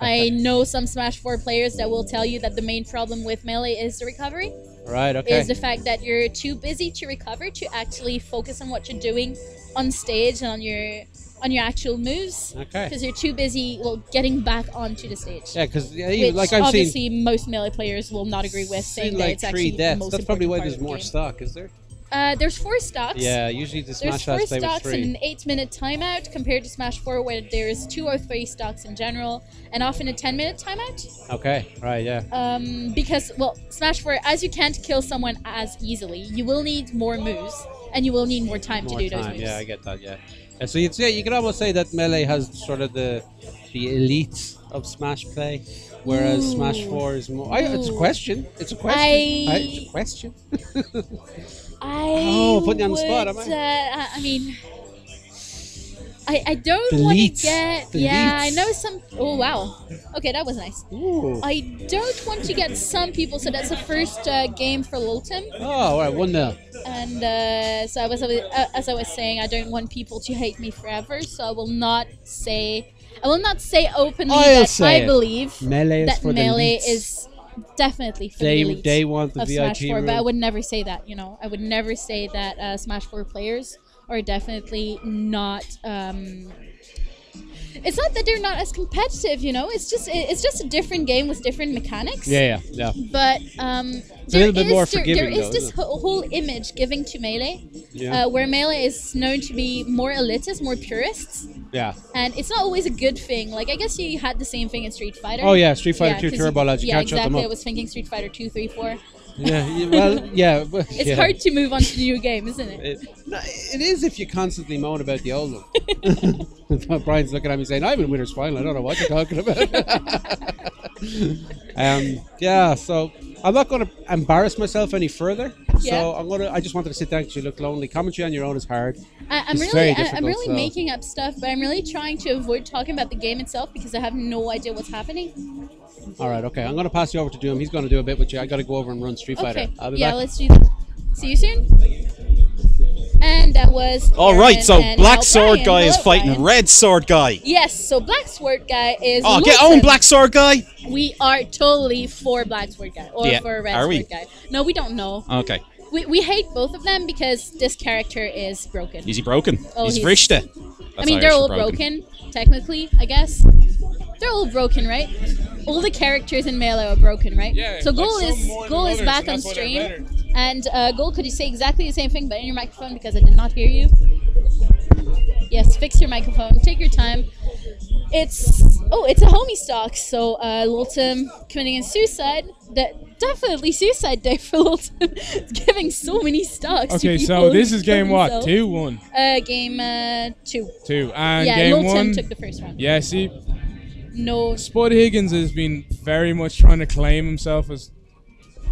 I know some Smash four players that will tell you that the main problem with melee is the recovery. Right. Okay. Is the fact that you're too busy to recover to actually focus on what you're doing on stage and on your on your actual moves. Okay. Because you're too busy, well, getting back onto the stage. Yeah, because yeah, like I've obviously seen, most melee players will not agree with saying like that it's actually deaths. The most That's probably why there's more the stock, is there? Uh, there's four stocks. Yeah, usually the Smash last play with three. There's four stocks in an eight-minute timeout compared to Smash four, where there's two or three stocks in general, and often a ten-minute timeout. Okay, right, yeah. Um, because, well, Smash four, as you can't kill someone as easily, you will need more moves, and you will need more time more to do time. Those moves. Yeah, I get that, yeah. So it's, yeah, you can almost say that Melee has sort of the the elite of Smash play, whereas Ooh. Smash four is more... I, it's a question. It's a question. I, I, it's a question. I oh, putting you on the spot, am I? Uh, I mean... I, I don't want to get... The yeah, leads. I know some... Oh, wow. Okay, that was nice. Ooh. I don't want to get some people, so that's the first uh, game for Lultim. Oh, all right, one nil. And uh, so I was, uh, as I was saying, I don't want people to hate me forever, so I will not say... I will not say openly I'll that say I believe melee that Melee is definitely for they, the elite they want the of V I P Smash four, room. But I would never say that, you know. I would never say that uh, Smash four players... are definitely not. Um, it's not that they're not as competitive, you know. It's just it's just a different game with different mechanics. Yeah, yeah, yeah. But um, there is, there, there is though, this whole image given to melee, yeah. uh, where melee is known to be more elitist, more purists. Yeah. And it's not always a good thing. Like I guess you had the same thing in Street Fighter. Oh yeah, Street Fighter yeah, two Turbo. You, you yeah, exactly. Them up. I was thinking Street Fighter two, three, four. yeah, well, yeah. It's yeah. hard to move on to the new game, isn't it? It, no, it is if you constantly moan about the old one. Brian's looking at me saying, I'm in Winner's Final. I don't know what you're talking about. um, yeah, so I'm not going to embarrass myself any further. Yeah. So I'm gonna. I just wanted to sit down because you look lonely. Commentary on your own is hard. I, I'm, really, very I, I'm really so. making up stuff, but I'm really trying to avoid talking about the game itself because I have no idea what's happening. All right, okay. I'm going to pass you over to Doom. He's going to do a bit with you. I got to go over and run Street Fighter. Okay. I'll be yeah, back. Let's do that. See you soon. And that was... All Aaron right, so Black Sword Guy is fighting Brian. Red Sword Guy. Yes, so Black Sword Guy is... Oh, Lultim. Get on, Black Sword Guy! We are totally for Black Sword Guy, or yeah. for Red are Sword we? Guy. No, we don't know. Okay. We, we hate both of them because this character is broken. Is he broken? Oh, he's Vrishta. I mean, they're all broken. broken, technically, I guess. They're all broken, right? All the characters in Melee are broken, right? Yeah, so Ghoul like is Ghoul is back on stream. And uh, Ghoul, could you say exactly the same thing but in your microphone because I did not hear you? Yes, fix your microphone. Take your time. It's oh, it's a homie stock. So uh, Lultim committing a suicide. That definitely suicide day for Lultim. Giving so many stocks. Okay, to so this is game what? Himself. Two, one. Uh, game uh, two. Two and yeah, game Lultim one. Took the first round. Yeah, see. No. Spud Higgins has been very much trying to claim himself as.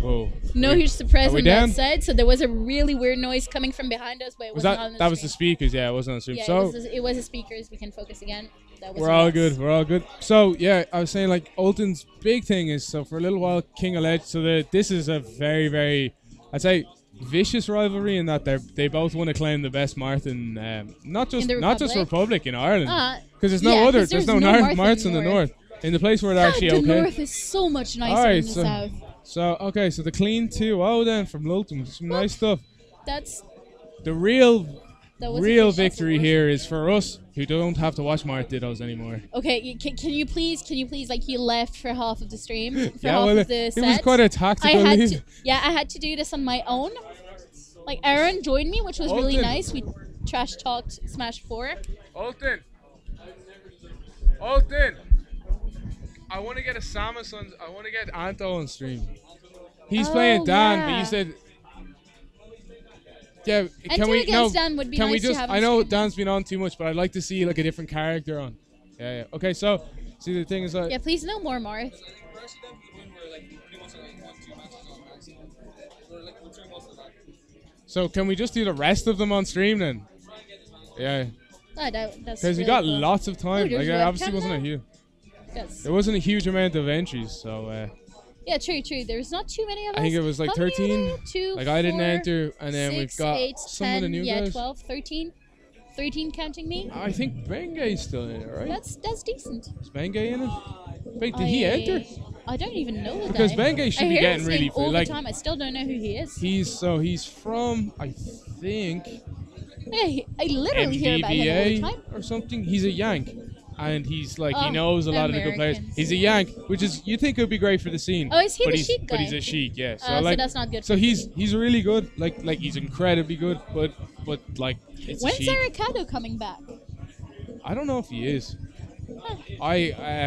Whoa. No huge surprise on down? That side. So there was a really weird noise coming from behind us, but it was wasn't that, on the That screen. Was the speakers, yeah. It wasn't on the stream. Yeah, so it was, it was the speakers. We can focus again. That was we're all noise. Good. We're all good. So yeah, I was saying like Olton's big thing is so for a little while King of Legend. So the, this is a very very I'd say vicious rivalry in that they they both want to claim the best mart in um, not just not just Republic in Ireland because uh, there's no yeah, other there's, there's no, no marts in the north in the place where they're God, actually okay. The north is so much nicer All right, than the so, south. So okay, so the clean two oh then from Lultim, some well, nice stuff. That's the real real victory here is for us who don't have to watch Mart Dittos anymore. Okay, can, can you please, can you please, like you left for half of the stream, for yeah, half well, of the it set. was quite a tactical I had lead. To, yeah, I had to do this on my own. Like Aaron joined me, which was Alton. really nice. We trash talked Smash Four. Alton, Alton, I want to get a Samus on. I want to get Anto on stream. He's oh, playing Dan, yeah. but you said. Yeah, can Enter we? No, Dan would be can nice we just? To have I know Dan's been on too much, but I'd like to see like a different character on. Yeah, yeah. Okay, so see the thing is like. Yeah, please no more Marth. So can we just do the rest of them on stream then? Yeah. I doubt that's. Because really we got cool. lots of time. Ooh, like it obviously wasn't now? a huge. Yes. There wasn't a huge amount of entries, so. Uh, Yeah, true, true. There's not too many of us. I think it was like thirteen. Two, like I didn't enter, and then six, we've got eight, some ten, of the new yeah, guys. Yeah, twelve, thirteen, thirteen counting me. I think Bengay's still in it, right? That's that's decent. Is Bengay in it? Wait, did I, he enter? I don't even know that. Because Bengay should I be hear getting really all like, the time. I still don't know who he is. He's so he's from I think. Yeah, he, I literally M D B A hear about him all the time. Or something. He's a Yank. And he's like, oh, he knows a lot Americans. of the good players. He's a Yank, which is, you think it would be great for the scene. Oh, is he the Sheik guy? But he's a Sheik, yeah. So, uh, like, so that's not good. So for he's he's really good. Like, like he's incredibly good, but, but like, it's When's Arikado coming back? I don't know if he is. Huh. I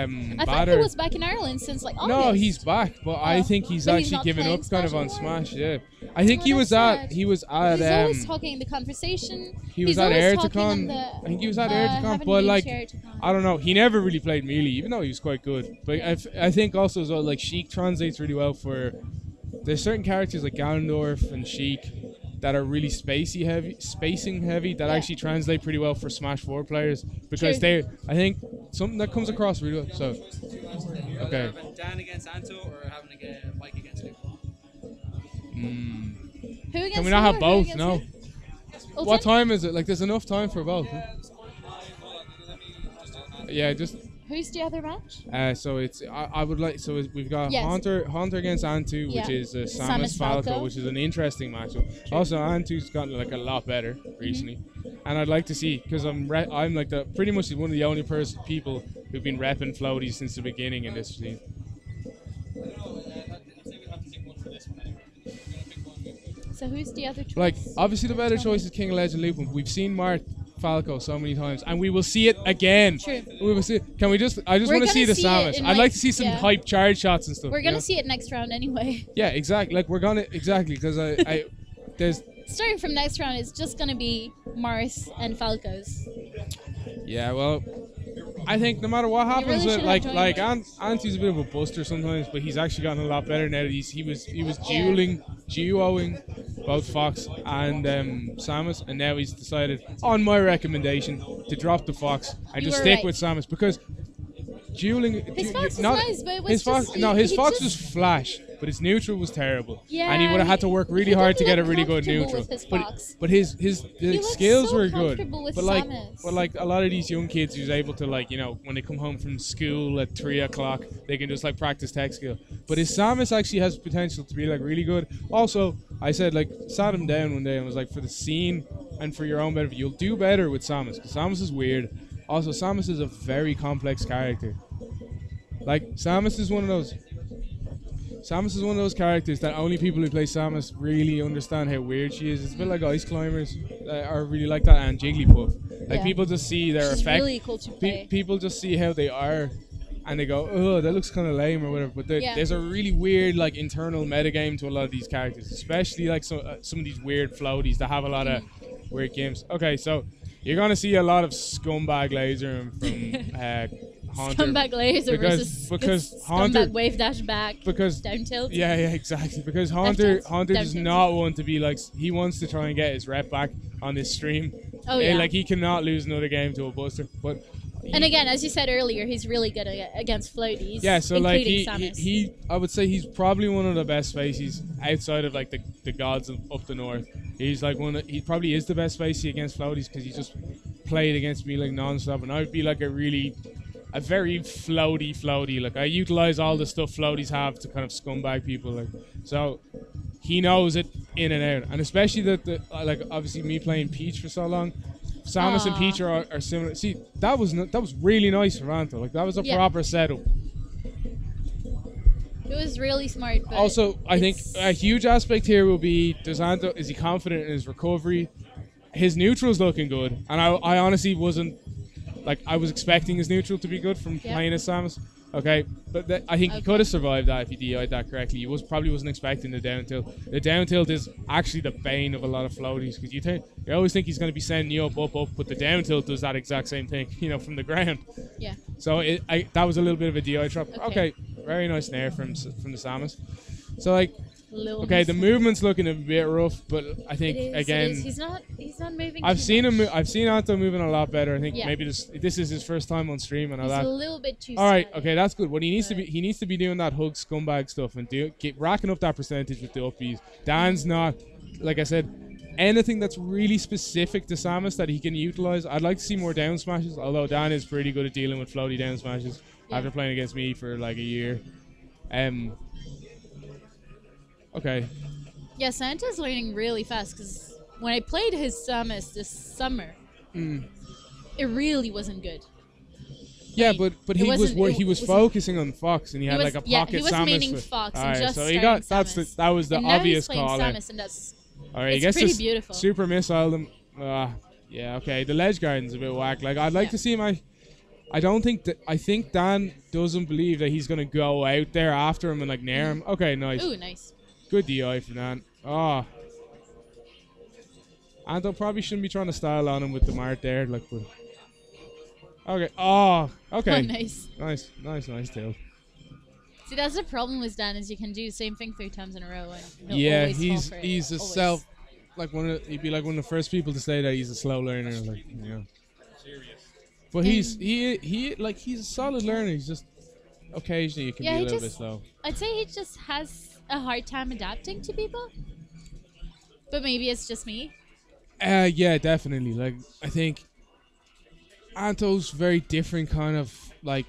am I thought he was back in Ireland since, like, August. No, he's back, but oh. I think he's but actually he's given up kind of on Smash, yeah. I think oh, he, was at, he was at, he was at, um... He's always talking in the conversation. He was he's at Airticon. I think he was at uh, Airticon, but, like, I don't know. He never really played Melee, even though he was quite good. But yeah. I, I think also, so, like, Sheik translates really well for... There's certain characters like Ganondorf and Sheik that are really spacey heavy, spacing heavy, that yeah. actually translate pretty well for Smash four players because True. they, I think, something that comes across really well. So, okay. Dan against Anto or having to get Mike against Nick? Mm. Who against Can we not have both? No. Who? What time is it? Like, there's enough time for both. Yeah, huh? yeah just. Who's the other match? Uh, so it's I, I would like so we've got yes. Haunter Haunter against Anto, yeah. which is uh, Samus, Samus Falco, Falco, which is an interesting matchup. Also, Anto's gotten like a lot better recently, mm-hmm. and I'd like to see because I'm re I'm like the pretty much one of the only person people who've been repping floaties since the beginning in this scene. So who's the other choice? Like obviously the better choice is King of Legend Lupin. We've seen Mart. Falco so many times, and we will see it again. True. We will see it. Can we just? I just want to see the Samus. I'd like, like to see some yeah. hype charge shots and stuff. We're gonna you know? see it next round anyway. Yeah, exactly. Like we're gonna exactly because I, I, there's. Starting from next round, it's just gonna be Mars and Falcos. Yeah, well, I think no matter what happens, really like like Ant, Ant's a bit of a buster sometimes, but he's actually gotten a lot better now that he's he was he was yeah. dueling. duoing both Fox and um, Samus, and now he's decided on my recommendation to drop the Fox and you just stick right. with Samus because dueling his Fox du was nice but it was his just Fox, he, no his Fox was flash but his neutral was terrible yeah, and he would have had to work really hard to get a really good neutral his but, but his his, his skills so were good but like Samus. but like a lot of these young kids who's able to like you know when they come home from school at three o'clock they can just like practice tech skill but his Samus actually has potential to be like really good. Also I said like sat him down one day and was like for the scene and for your own benefit you'll do better with Samus because Samus is weird. Also, Samus is a very complex character. Like, Samus is one of those... Samus is one of those characters that only people who play Samus really understand how weird she is. It's a bit like Ice Climbers uh, are really like that and Jigglypuff. Like, yeah. people just see their She's effect. Really cool to play. Pe people just see how they are and they go, oh, that looks kind of lame or whatever. But yeah. there's a really weird, like, internal metagame to a lot of these characters. Especially, like, so, uh, some of these weird floaties that have a lot of weird games. Okay, so... You're going to see a lot of scumbag lasering from uh, Haunter. Scumbag laser because, versus because Haunter, scumbag wave dash back because, down tilt. Yeah, yeah, exactly. Because Haunter, tilt, Haunter does tilt. not want to be like... He wants to try and get his rep back on this stream. Oh, yeah. Like, he cannot lose another game to a buster. But And again, as you said earlier, he's really good against floaties. Yeah, so like he, he, he, I would say he's probably one of the best faces outside of like the, the gods of up the north. He's like one of, he probably is the best facey against floaties because he just played against me like non-stop, and I would be like a really, a very floaty floaty. Like I utilize all the stuff floaties have to kind of scumbag people. Like so, he knows it in and out, and especially that the like obviously me playing Peach for so long. Samus Aww. and Peach are, are similar. See, that was that was really nice for Anto. Like that was a yeah. proper setup. It was really smart. But also, I think a huge aspect here will be: does Anto is he confident in his recovery? His neutral's looking good, and I, I honestly wasn't like I was expecting his neutral to be good from yep. playing as Samus. Okay, but that, I think okay. he could have survived that if he D I'd that correctly. He was probably wasn't expecting the down tilt. The down tilt is actually the bane of a lot of floaties because you think you always think he's going to be sending you up, up, up, but the down tilt does that exact same thing, you know, from the ground. Yeah. So it, I, that was a little bit of a D I trap. Okay. okay, very nice snare from from the Samus. So like, Little okay, mistake. the movement's looking a bit rough, but I think it is, again, it is. he's not he's not moving. I've too seen much. him. I've seen Anto moving a lot better. I think yeah. maybe this this is his first time on stream and all he's that. a little bit too. All right, silent, okay, that's good. What he needs to be he needs to be doing that hug scumbag stuff and do get racking up that percentage with the upbeats. Dan's not, like I said, anything that's really specific to Samus that he can utilize. I'd like to see more down smashes, although Dan is pretty good at dealing with floaty down smashes yeah. after playing against me for like a year. Um. Okay. Yeah, Santa's learning really fast because when I played his Samus this summer, mm. it really wasn't good. Yeah, like, but but he was it, he was focusing on Fox and he, he had was, like a pocket Samus. Yeah, he was Samus meaning with, Fox and right, just so he got Samus. That's the, that was the and obvious now he's call. Samus and that's all right. It's I guess pretty beautiful. Super missile them. Uh, yeah. Okay. The ledge garden's a bit whack. Like I'd like yeah. to see my. I don't think that I think Dan doesn't believe that he's gonna go out there after him and like nair him. Okay, nice. Ooh, nice. Good D I for that. Ah, oh. Anto probably shouldn't be trying to style on him with the Mart there. Like, but okay. Oh, okay. Oh, nice, nice, nice, nice deal. See, that's the problem with Dan is you can do the same thing three times in a row. And yeah, he's he's a always. self like one of the, he'd be like one of the first people to say that he's a slow learner. Like, you know. But he's he he like he's a solid learner. He's just occasionally you can yeah, be a little just, bit slow. I'd say he just has a hard time adapting to people, but maybe it's just me. Uh yeah, definitely. Like I think Anto's very different kind of like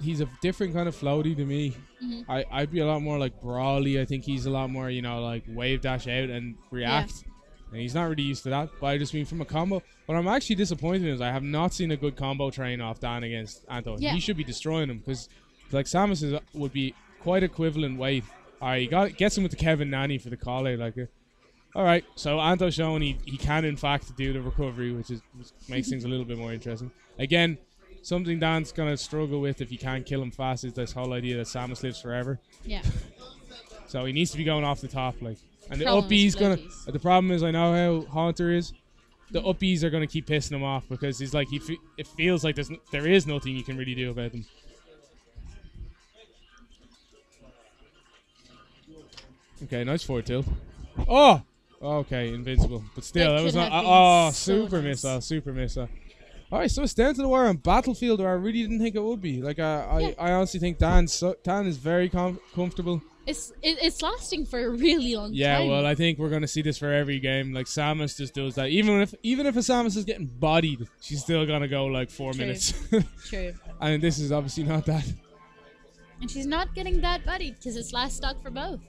he's a different kind of floaty to me. Mm-hmm. I I'd be a lot more like brawly. I think he's a lot more you know like wave dash out and react, yeah. and he's not really used to that. But I just mean from a combo. What I'm actually disappointed is I have not seen a good combo train off Dan against Anto. Yeah. He should be destroying him because like Samus is, would be quite equivalent weight. Alright, he got, gets him with the Kevin Nanny for the call-out. Like, alright, so Anto's showing he, he can, in fact, do the recovery, which, is, which makes things a little bit more interesting. Again, something Dan's going to struggle with if he can't kill him fast is this whole idea that Samus lives forever. Yeah. So he needs to be going off the top. like. And the upbee's going to... The problem is, I know how Haunter is. The mm-hmm. upbees are going to keep pissing him off because he's like he fe it feels like there's n there is nothing you can really do about them. Okay, nice forward tilt. Oh! Okay, invincible. But still, that, that was not... Uh, oh, so super nice. missile, super missile. All right, so it's down to the wire on Battlefield, where I really didn't think it would be. Like, I, yeah. I, I honestly think Dan, so, Dan is very com comfortable. It's it, it's lasting for a really long yeah, time. Yeah, well, I think we're going to see this for every game. Like, Samus just does that. Even if even if a Samus is getting bodied, she's still going to go, like, four True. minutes. True. And this is obviously not that. And she's not getting that bodied, because it's last stock for both.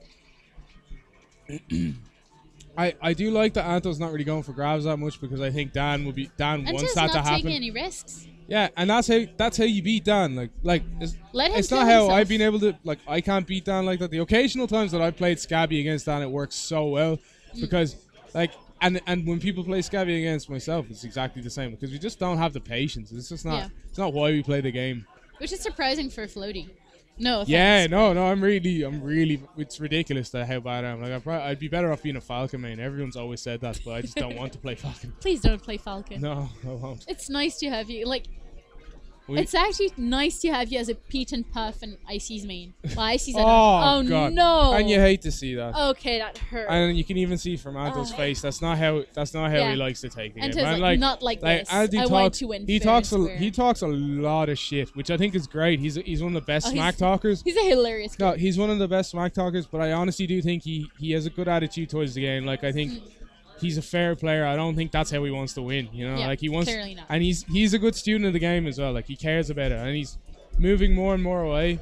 I I do like that Anto's not really going for grabs that much because I think Dan will be Dan Anto's wants that not to happen. Taking any risks. Yeah, and that's how that's how you beat Dan. Like like it's, Let him it's not how himself. I've been able to like I can't beat Dan like that. The occasional times that I played Scabby against Dan, it works so well because mm. like and and when people play Scabby against myself, it's exactly the same because we just don't have the patience. It's just not yeah. it's not why we play the game. Which is surprising for floaty. No. Offense, yeah, no, no. I'm really, I'm really. It's ridiculous that how bad I am. Like, I'd, probably, I'd be better off being a Falcon main. Everyone's always said that, but I just don't want to play Falcon. Please don't play Falcon. No, I won't. It's nice to have you. Like, We it's actually nice to have you as a Peach and Puff and Icy's main. Well, Icy's oh, oh God. no! And you hate to see that. Okay, that hurts. And you can even see from Anto's oh. face that's not how that's not how yeah. he likes to take the Anto's game. Like, like, not like, like this. Andy I talks, want to win. He talks a, he talks a lot of shit, which I think is great. He's he's one of the best oh, smack he's, talkers. He's a hilarious guy. No, he's one of the best smack talkers. But I honestly do think he he has a good attitude towards the game. Like I think. He's a fair player. I don't think that's how he wants to win. You know, yeah, like he wants, clearly not. And he's he's a good student of the game as well. Like he cares about it, and he's moving more and more away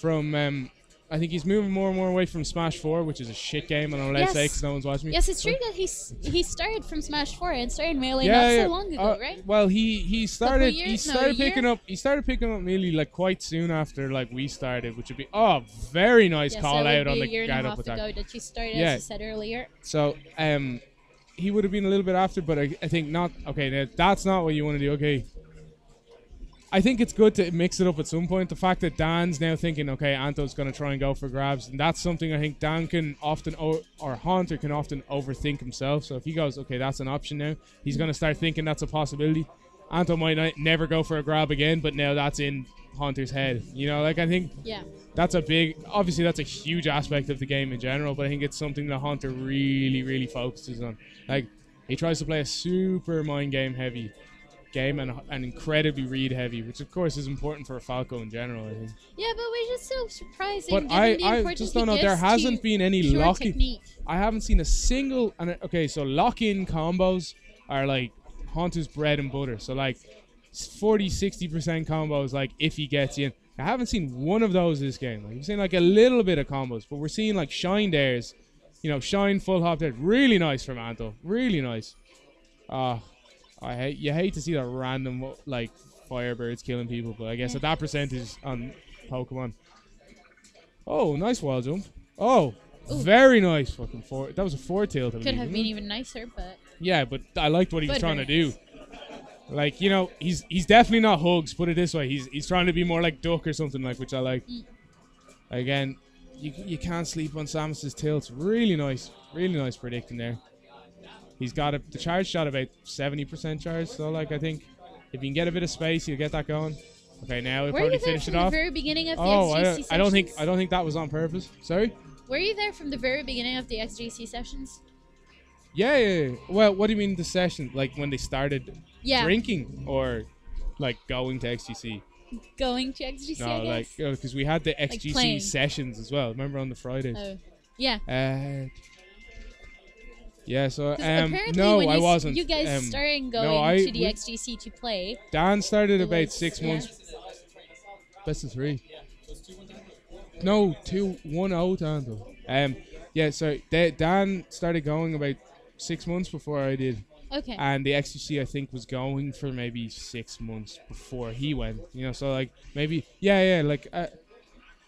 from. Um, I think he's moving more and more away from Smash four, which is a shit game, and I'm allowed yes. to say because no one's watching me. Yes, it's true that he's he started from Smash four and started Melee yeah, not yeah. so long ago, uh, right? Well, he he started years, he started no, picking up he started picking up Melee like quite soon after like we started, which would be oh very nice yeah, call so out on the year and a half ago that you started yeah. as you said earlier. So um. He would have been a little bit after, but I, I think not. Okay, now that's not what you want to do. Okay, I think it's good to mix it up at some point. The fact that Dan's now thinking, okay, Anto's going to try and go for grabs, and that's something I think Dan can often, o or Haunter can often overthink himself. So if he goes, okay, that's an option now, he's going to start thinking that's a possibility. Anto might not, never go for a grab again, but now that's in Haunter's head. You know, like I think yeah. that's a big, obviously that's a huge aspect of the game in general, but I think it's something that Haunter really, really focuses on. Like he tries to play a super mind game heavy game and an incredibly read heavy, which of course is important for a Falco in general. I think. Yeah, but which is so surprising. But I, I just don't know. There hasn't been any lock-in. I haven't seen a single. And okay, so lock-in combos are like Haunter's bread and butter. So like forty, sixty percent combos. Like if he gets in, I haven't seen one of those this game. Like, you've seen like a little bit of combos, but we're seeing like shine dares. You know, shine full hop there. Really nice from Anto. Really nice. Uh, I hate you hate to see that random like firebirds killing people, but I guess yeah. at that percentage on Pokemon. Oh, nice wild jump. Oh, Ooh. very nice fucking four. That was a four tail. Could have been even nicer, but yeah, but I liked what he was trying to do. Like you know, he's he's definitely not Hugs. Put it this way, he's he's trying to be more like Duck or something like, which I like. Mm. Again. You, you can't sleep on Samus's tilts. Really nice. Really nice predicting there. He's got a, the charge shot about seventy percent charge. So, like, I think if you can get a bit of space, you'll get that going. Okay, now we'll probably finish it off. Were you there from the very beginning of the X G C sessions? Oh, I don't think I don't think that was on purpose. Sorry? Were you there from the very beginning of the X G C sessions? Yeah, yeah, yeah. Well, what do you mean the session? Like, when they started yeah. drinking or, like, going to X G C? Going to X G C, no, I guess. like because oh, we had the X G C like sessions as well. Remember on the Fridays? Oh, yeah. Uh, yeah. So um, no, I you wasn't. You guys um, started going no, I, to the X G C to play. Dan started about was, six yeah. months. Best of three. No, two one out Anto. Um, yeah. So they, Dan started going about six months before I did. Okay. And the X G C I think was going for maybe six months before he went. You know, so like maybe yeah, yeah. Like uh,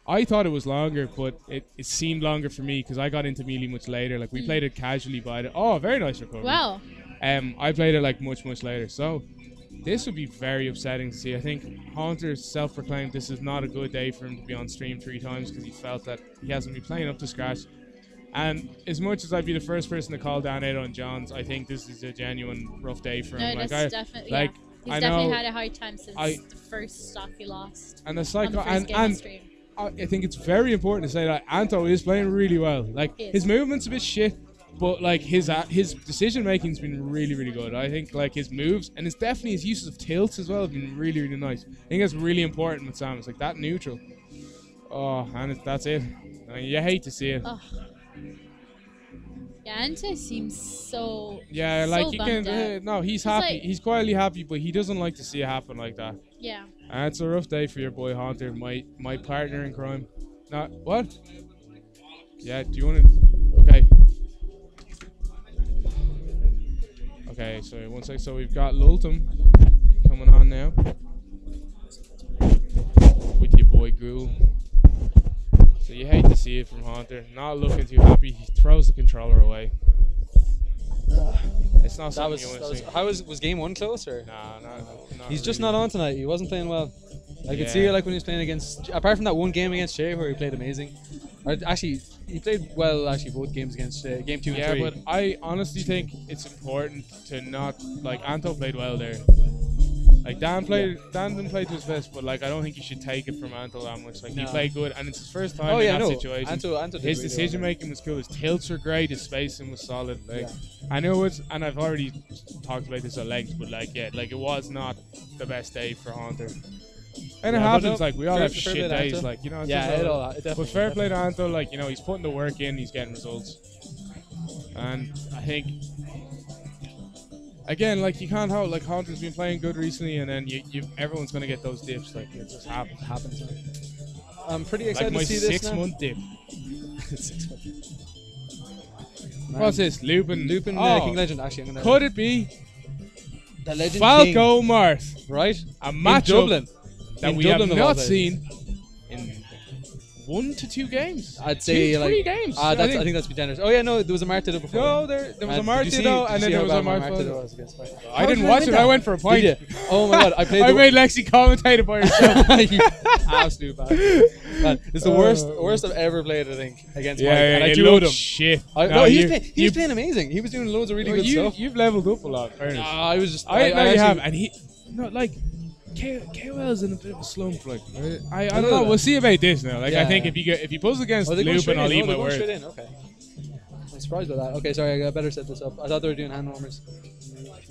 I thought it was longer, but it, it seemed longer for me because I got into Melee much later. Like we mm. played it casually, but I, oh, very nice recovery. Wow. Um, I played it like much much later. So this would be very upsetting to see. I think Haunter self-proclaimed this is not a good day for him to be on stream three times because he felt that he hasn't been playing up to scratch. And as much as I'd be the first person to call Dan out on Johns, I think this is a genuine rough day for him. No, like, I, definitely, like yeah. He's I definitely know, had a hard time since I, the first stock he lost. And the cycle, and, and I think it's very important to say that Anto is playing really well. Like his movement's a bit shit, but like his uh, his decision making's been really really good. I think like his moves and his definitely his uses of tilts as well have been really really nice. I think that's really important with Samus. Like that neutral. Oh, and it, that's it. I mean, you hate to see it. Oh. Yeah, Anto seems so yeah, like so he can. Uh, no, he's happy. Like, he's quietly happy, but he doesn't like to see it happen like that. Yeah. And it's a rough day for your boy Haunter, my my partner in crime. Not what? Yeah. Do you want to? Okay. Okay. So one sec. So we've got Lultim coming on now with your boy Ghoul. So you hate to see it from Haunter. Not looking too happy. He throws the controller away. Ugh. It's not something was, you want to see. Was, how was, was game one close? Or? Nah, not, not He's really. just not on tonight. He wasn't playing well. I yeah. could see it like when he was playing against... Apart from that one game against Jay where he played amazing. Or actually, he played well actually both games against Jay. Game two and yeah, three. Yeah, but I honestly think it's important to not... Like, Anto played well there. Like Dan played, yeah. Dan didn't play to his best, but like I don't think you should take it from Anto that much. Like no. he played good, and it's his first time oh, in yeah, that no. situation. Anto, Anto his really decision making well. was cool. His tilts were great. His spacing was solid. Like yeah. I know it's, and I've already talked about this at length, but like yeah, like it was not the best day for Haunter. And yeah, it happens, no, like we all have shit days, Anto. like you know. It's yeah, just, it all. It but fair play to Anto, like you know, he's putting the work in, he's getting results, and I think. Again, like you can't hold. Like Haunter's been playing good recently, and then you, you everyone's gonna get those dips. Like it just happens. Happens. I'm pretty excited like to see this. My six-month dip. six month dip. What's this? Lupin. Lupin. Oh. Uh, King Legend. Actually, I'm gonna. Could it be? The Legend Falco Mars. Right. A match in Dublin that in we Dublin have not seen in one to two games. I'd say two, like three games. Uh, that's, I, think. I think that's been generous. Oh yeah, no, there was a Martido before. No, there there was and a Martido, and then there was a Martido. I didn't watch it. That? I went for a pint. Oh my god, I played. I made Lexi commentate by herself. Absolute bad. Man, it's the uh, worst, worst I've ever played. I think against yeah, Mike. Yeah, and I do him. Shit. I, no, no, he's playing. He's playing amazing. He was doing loads of really well, good you, stuff. You've leveled up a lot. I was just. I know you have, and he. No, like. K O L's in a bit of a slump, like I, I don't know. We'll see about this now. Like yeah, I think yeah. if you get if you puzzle against oh, Lupin, I'll eat my word. Okay. I'm surprised by that. Okay, sorry, I better set this up. I thought they were doing hand warmers.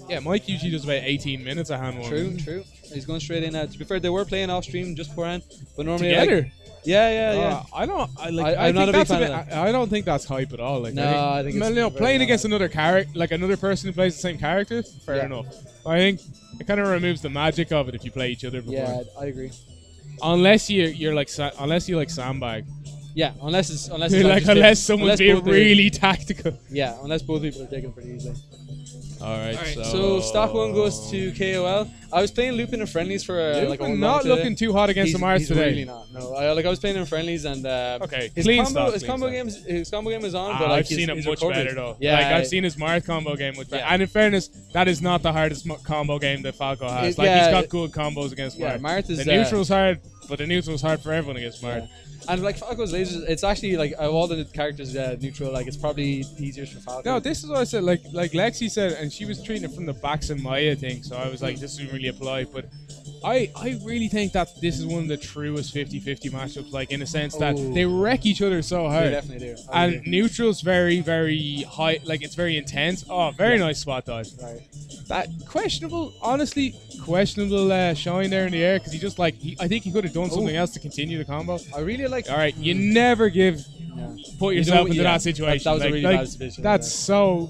Yeah, Mike usually does about eighteen minutes of hand warmers. True, true. He's going straight in. Uh, to be fair, they were playing off stream just beforehand, but normally together. Like, yeah, yeah, yeah. Uh, I don't. I like. I, I'm I think not a big fan of that. I, I don't think that's hype at all. Like, no, I think, I think it's no, playing against another character, like another person who plays the same character. Fair yeah. enough. I think it kind of removes the magic of it if you play each other before. Yeah, I agree. Unless you you're like unless you like sandbag. Yeah, unless it's unless it's like unless someone's being really tactical. Yeah, unless both people are taking pretty easily. All right, All right. So, so stock one goes to K O L. I was playing Lupin in friendlies for uh, Lupin like a not today. Looking too hot against the Mars today. Really not. No, I, like I was playing in friendlies and uh, okay, his clean combo, stuff, his clean combo game, his combo game is on. Ah, but like I've his, seen it much recovery. better though. Yeah, like I've I, seen his Mars combo game much better. Yeah. And in fairness, that is not the hardest combo game that Falco has. It, like yeah, he's got good combos against Mars. Yeah, Mars is the uh, neutral's hard, but the neutral's hard for everyone against Mars. Yeah. And like Falco's lasers, it's actually like of all the characters uh, neutral, like it's probably easier for Falco. No, this is what I said. Like like Lexi said, and she was treating it from the backs and Maya thing. So I was like, this doesn't really apply. But I I really think that this is one of the truest fifty fifty matchups. Like in a sense that Ooh. they wreck each other so hard. They definitely do. I and do. neutral's very very high. Like it's very intense. Oh, very yeah. nice spot dodge. Right. That questionable, honestly questionable uh, shine there in the air because he just like he, I think he could have done Ooh. something else to continue the combo. I really like. Like, all right, you never give yeah. put yourself you into yeah, that situation. That, that was like, a really like, bad situation. That's yeah. so,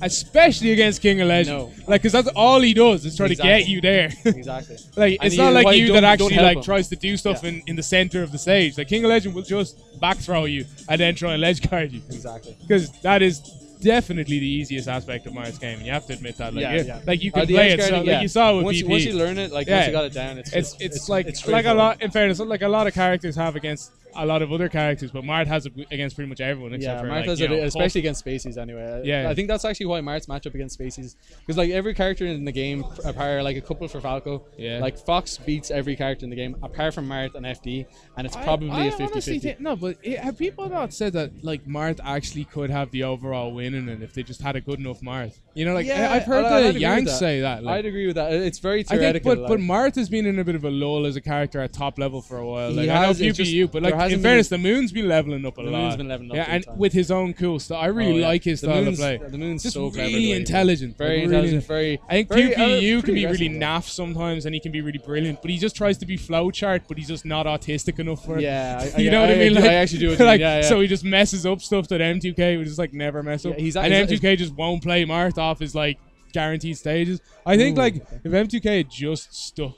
especially against King of Legend, no. like because that's all he does is try exactly. to get you there. Exactly. Like and it's not like you that actually like him. tries to do stuff yeah. in in the center of the stage. Like King of Legend will just back throw you and then try and ledge guard you. Exactly. Because that is definitely the easiest aspect of Mars game, and you have to admit that. Like, yeah, yeah. like you can oh, play it. So, yeah. Like you saw with once, B P. Once you learn it, like yeah. once you got it down, it's it's, just, it's, it's like it's like a lot. In fairness, like a lot of characters have against a lot of other characters, but Mart has it against pretty much everyone except yeah, for Mart like, has it, know, especially against Spaces anyway. Yeah, I think that's actually why Mart's matchup against Spaces, because like every character in the game, apart like a couple for Falco, yeah, like Fox beats every character in the game apart from Mart and F D, and it's probably I, I a fifty fifty. No, but it, have people not said that like Mart actually could have the overall win in it if they just had a good enough Mart? You know, like yeah, I, I've heard I, the Yanks that. say that. Like, I'd agree with that. It's very theoretical. I think, but like. but Mart has been in a bit of a lull as a character at top level for a while. Like, I know P P U, but like. In fairness, the Moon's been leveling up a the lot. Moon's been leveling up yeah, and time. with his own cool stuff. I really oh, yeah. like his the style of play. The Moon's just so really clever intelligent, very really intelligent, very. I think very, Q P U uh, can be really naff sometimes, and he can be really brilliant. But he just tries to be flowchart, but he's just not autistic enough for it. Yeah, I, you I, know I, what I, I mean. Like, I actually do. What like, yeah, yeah. So he just messes up stuff that M two K would just like never mess up, yeah, he's, and he's, M two K he's, just won't play Marth off his like guaranteed stages. I think ooh, like okay. if M two K had just stuck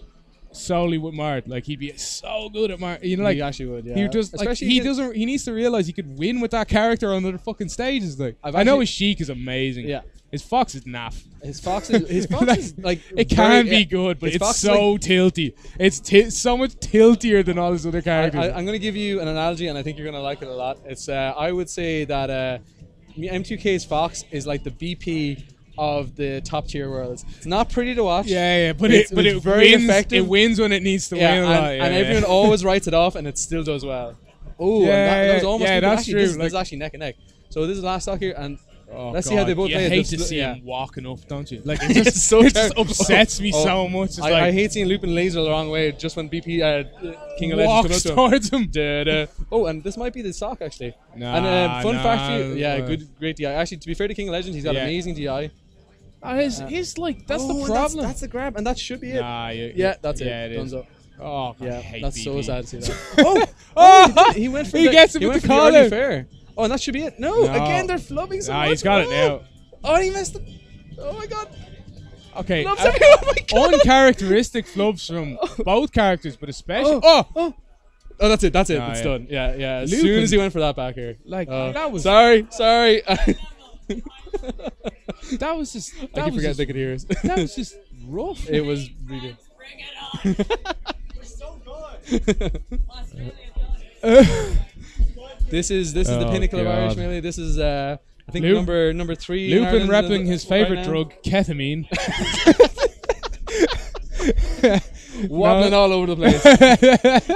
solely with Mart, like he'd be so good at Mart, you know, like he actually would. Yeah, he just like, he doesn't. He needs to realize he could win with that character on the fucking stages. Like I've I know his Sheik is amazing. Yeah, his Fox is naff. His Fox is his Fox like, is like it can very, be good, but it's so like, tilty. It's t so much tiltier than all his other characters. I, I, I'm gonna give you an analogy, and I think you're gonna like it a lot. It's uh, I would say that uh, M two K's Fox is like the B P of the top tier worlds. It's not pretty to watch. Yeah, yeah, but it's, it, but it's it very wins, effective. It wins when it needs to yeah, win. A lot. And, yeah, and yeah. everyone always writes it off, and it still does well. Oh, yeah, that, that was almost yeah, that's actually, true. This, like, this is actually neck and neck. So this is last stock here, and Oh, let's God. see how they both you play. You hate to see yeah. him walking off, don't you? Like it just, so it just upsets me oh, so much. It's I, like, I hate seeing Lupin laser the wrong way just when B P uh, King of Legends comes up towards him. him. Da, da. Oh, and this might be the sock actually. Nah, and uh, fun nah, fact, you, yeah, good, great D I. Actually, to be fair to King of Legends, he's got yeah. amazing D I. Oh, his, uh, his like that's oh, the problem. That's, that's the grab, and that should be it. Nah, you, yeah, that's yeah, it. it is. Oh, yeah, I hate that's B P. So sad to see that. oh, oh, he, he went for he the, gets him he with the collar. Fair. Oh, and that should be it. No, no. Again, they're flubbing so nah, much. He's got oh. it now. Oh, he missed it. Oh my god. Okay. Uh, oh my god. Uncharacteristic flubs from oh. both characters, but especially. Oh, oh, oh. oh that's it. That's it. Nah, it's yeah. done. Yeah, yeah. As Lupin. soon as he went for that back here, like uh, that was. Sorry, sorry. that was just. That I keep was forgetting they could hear us. That was just rough. It was really. Bring it on. this is this is oh the pinnacle God. of Irish melee. This is uh, I think Luke, number number three. Lupin rapping his favorite right drug, ketamine. Wobbling no. all over the place,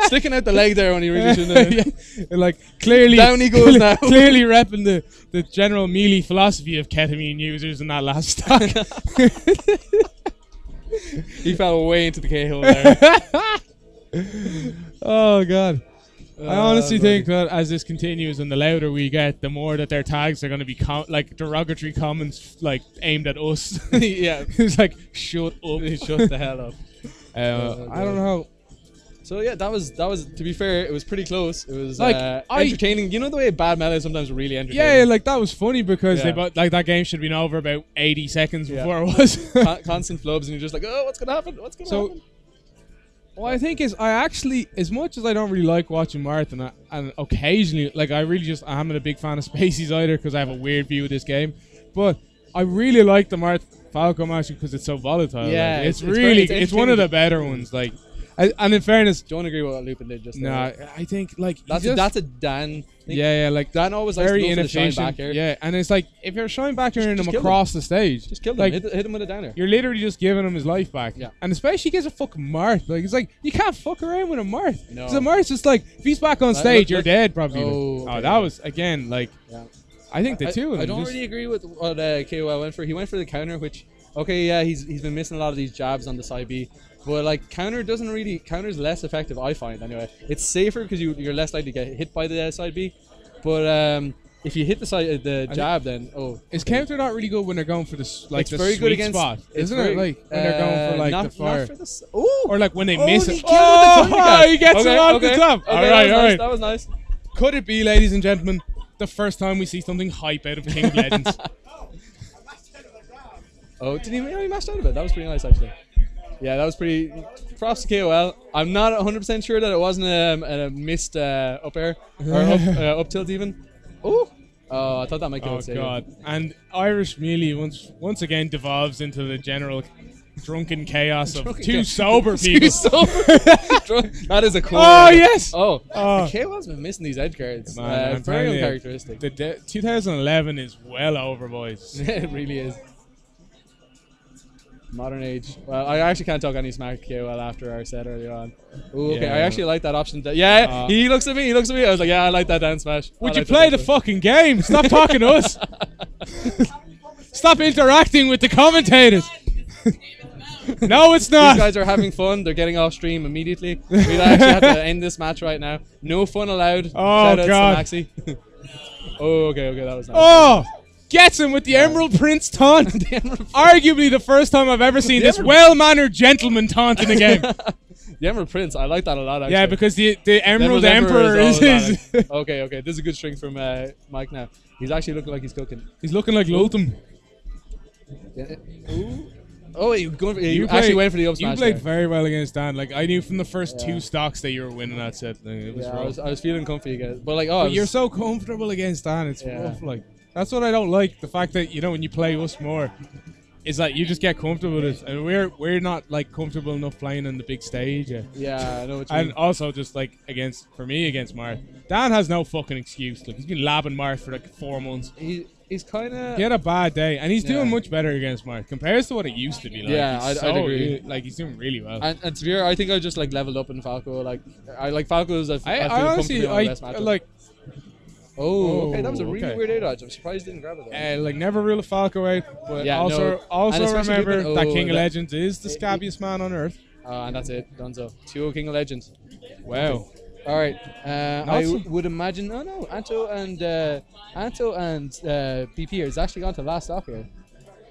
sticking out the leg there when he really shouldn't. yeah. Like clearly, down he goes now. Clearly rapping the the general melee philosophy of ketamine users in that last stock. He fell way into the K-hole there. oh god uh, I honestly buddy. think that as this continues and the louder we get, the more that their tags are going to be com like derogatory comments like aimed at us. yeah it's like shut up. Shut the hell up. uh, oh, I don't know. So yeah, that was that was to be fair, it was pretty close. It was like uh, entertaining. I, you know the way bad melee sometimes really entertaining. Yeah, yeah, like that was funny because yeah. they both, like that game should have been over about eighty seconds yeah. before it was. Con constant flubs and you're just like, oh, what's gonna happen? What's gonna so, happen? Well, I think is I actually, as much as I don't really like watching Marathon, I, and occasionally, like I really just, I'm not a big fan of Spaces either because I have a weird view of this game, but I really like the Marathon Falco match because it's so volatile. Yeah, like, it's, it's really, it's, it's one of the better ones. Like, I, and in fairness, don't agree with what Lupin did just now. Nah, I think like that's just, a, that's a Dan. Thing. Yeah, yeah, like Dan always likes to go for the shine back here. Yeah, and it's like if you're shine back here and him across him. the stage, just kill him. Like, hit, hit him with a downer. You're literally just giving him his life back. Yeah, and especially he gets a fucking Marth. Like it's like you can't fuck around with a Marth. No, the Marth's just like if he's back on that stage, you're like, dead probably. Oh, okay. oh, that was again like. Yeah. I think the I, two. Of them I don't just, really agree with what uh, K O L went for. He went for the counter, which okay, yeah, he's he's been missing a lot of these jabs on the side B. But like counter doesn't really counter's less effective, I find anyway. It's safer because you you're less likely to get hit by the side B. But um, if you hit the side the jab, then oh, is okay. counter not really good when they're going for this like it's the very sweet good against, spot, isn't very, it? Like when they're going for like not, the fire, for the, ooh, or like when they oh, miss it. Oh, oh he gets okay, it off okay. the top. Okay, all right, that all nice, right, that was nice. Could it be, ladies and gentlemen, the first time we see something hype out of King of Legends? oh, did he really mash out of it? That was pretty nice actually. Yeah, that was pretty. Props to K O L. I'm not one hundred percent sure that it wasn't a, a missed uh, up air or up, uh, up tilt even. Oh, oh, I thought that might go. Oh god! It. And Irish melee once once again devolves into the general drunken chaos of drunken two, sober two sober people. That is a cool. Oh area. yes. Oh, oh. K O L's been missing these edge cards. Man, uh, very uncharacteristic. The twenty eleven is well over, boys. It really is. Modern age. Well, I actually can't talk any smack K O L after our set earlier on. Ooh, okay. Yeah. I actually like that option. Yeah, uh, he looks at me. He looks at me. I was like, yeah, I like that down smash. Would you play the fucking game? Stop talking to us. Stop interacting with the commentators. No, it's not. These guys are having fun. They're getting off stream immediately. We actually have to end this match right now. No fun allowed. Oh, shout God. To Maxi. oh, okay, okay. That was nice. Oh! Gets him with the yeah. Emerald Prince taunt. the Emerald Prince. Arguably the first time I've ever seen this well-mannered gentleman taunt in a game. The Emerald Prince, I like that a lot, actually. Yeah, because the, the Emerald, the Emerald Emperor, Emperor is... is, is okay, okay, this is a good string from uh, Mike now. He's actually looking like he's cooking. He's looking like Lultim. Yeah. Oh, you, going for, yeah, you, you actually played, went for the up smash. You played there. very well against Dan. Like, I knew from the first yeah. two stocks that you were winning that set. Like, it was yeah, I, was, I was feeling comfy again. But, like, oh... But you're so comfortable against Dan, it's yeah. rough, like... That's what I don't like. The fact that you know when you play us more, is that you just get comfortable with it, and we're we're not like comfortable enough playing on the big stage. Yeah, yeah I know what you and mean. Also just like against for me against Marth, Dan has no fucking excuse. Like he's been labbing Marth for like four months. He he's kind of he had a bad day, and he's yeah. doing much better against Marth compared to what it used to be. Like. Yeah, I'd, so I'd agree. Like he's doing really well. And, and to be fair, I think I just like leveled up in Falco. Like I like Falco's. I, I, I feel honestly, comfortable on the best matchup. Like. Oh, okay, that was a really okay. weird air dodge. I'm surprised you didn't grab it. Though. Uh, like never rule a Falco out, but yeah, also no. also remember been, oh, that King of that, Legends is the scabbiest man on earth. Uh, and that's it, Dunzo. two oh King of Legends. Wow. All right. Uh, I w would imagine. Oh no, Anto and uh, Anto and uh, B P has actually gone to last stop here.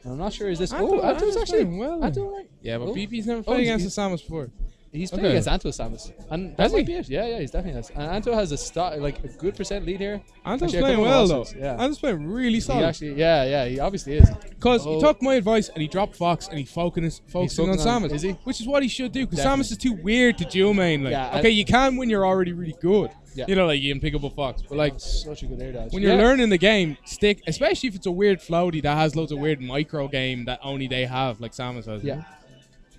I'm not sure. Is this? Anto, oh, Anto's actually. Well. Anto, like, yeah, but oh. B P's never played oh, against the Samus before. He's playing okay. against Anto Samus. And that might be it. Yeah, yeah, he's definitely has. And Anto has a start, like a good percent lead here. Anto's actually, playing well though. Yeah. Anto's playing really solid. He actually, yeah, yeah, he obviously is. Because oh. he took my advice and he dropped Fox and he focused focusing on, on Samus. Is he? Which is what he should do, because Samus is too weird to geomain. Like, yeah, okay, I, you can when you're already really good. Yeah. You know, like you impickable Fox, but like oh, such a good air dodge. When you're yeah. learning the game, stick, especially if it's a weird floaty that has loads of weird micro game that only they have, like Samus has. Yeah.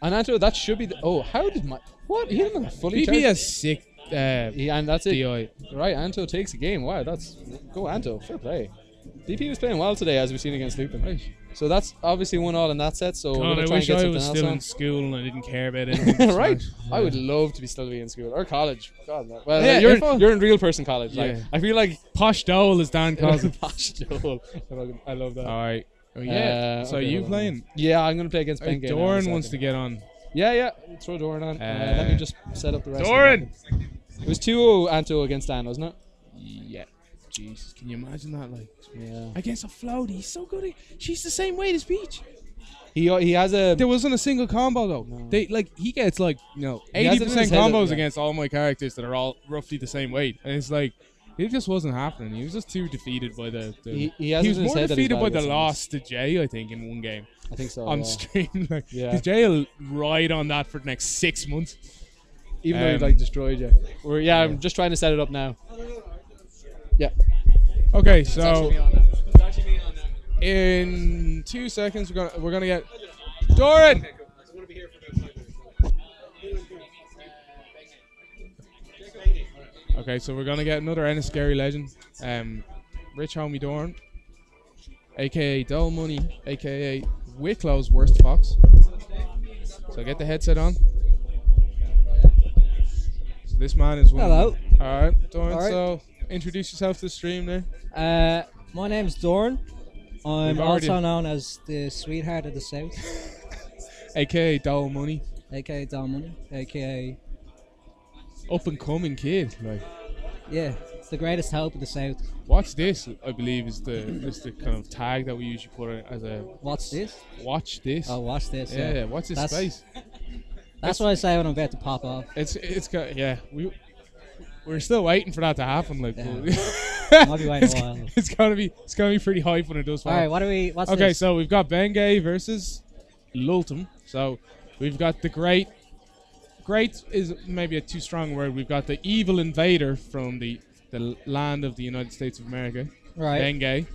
And Anto, that should be the. Oh, how did my. What? He didn't fully charge. B P has sick. Uh, yeah, and that's it. D I. Right, Anto takes the game. Wow, that's. Go, Anto. Fair play. B P was playing well today, as we've seen against Lupin. Right. So that's obviously one all in that set. So God, we're going to try and get I something else. I wish I was still on. in school and I didn't care about anything. Right? I would love to be still be in school or college. God, no. Well, yeah, you're, in, you're in real person college. Yeah. Like, I feel like. Posh Dole, as Dan calls it. Posh Dole. I love that. All right. Oh, yeah. Uh, so okay, are you playing? Yeah, I'm gonna play against Bengay. Dorn wants to get on. Yeah, yeah. Throw Dorn on. Uh, uh, let me just set up the rest. Dorn. Of the it was two oh Anto against Dan, wasn't it? Yeah. Jesus, can you imagine that? Like, yeah. Against a floaty, he's so good. At, she's the same weight as Peach. He he has a. There wasn't a single combo though. No. They like he gets like you know eighty percent combos up, yeah. against all my characters that are all roughly the same weight, and it's like. It just wasn't happening. He was just too defeated by the. the he, he, he was more defeated by the loss to Jay, I think, in one game. I think so. On yeah. stream, like, yeah. Jay will ride on that for the next six months, even um, though he like destroyed you. Or yeah, yeah, I'm just trying to set it up now. Yeah. Okay, so in two seconds we're gonna we're gonna get Doran. Okay, so we're going to get another Enniskerry legend. Um, Rich Homie Dorn, a k a. Dull Money, a k a. Wicklow's Worst Fox. So get the headset on. So this man is one. Hello. All right, Dorn, All right. so introduce yourself to the stream there. Uh, my name's Dorn. I'm also known as the Sweetheart of the South. a k a. Dull Money. a k a. Dull Money, a k a up and coming kid, like yeah, it's the greatest hope of the South. What's this? I believe is the is the kind of tag that we usually put on as a. What's this? Watch this. Oh, watch this. Yeah, yeah. What's this space? That's, that's what I say when I'm about to pop off. It's it's yeah. We we're still waiting for that to happen. Like, yeah. Might be waiting a while. It's gonna be it's gonna be pretty hype when it does. All right, what are we? What's okay, this? So we've got Bengay versus Lultim. So we've got the great. Great is maybe a too strong word. We've got the evil invader from the the land of the United States of America, right. Bengay,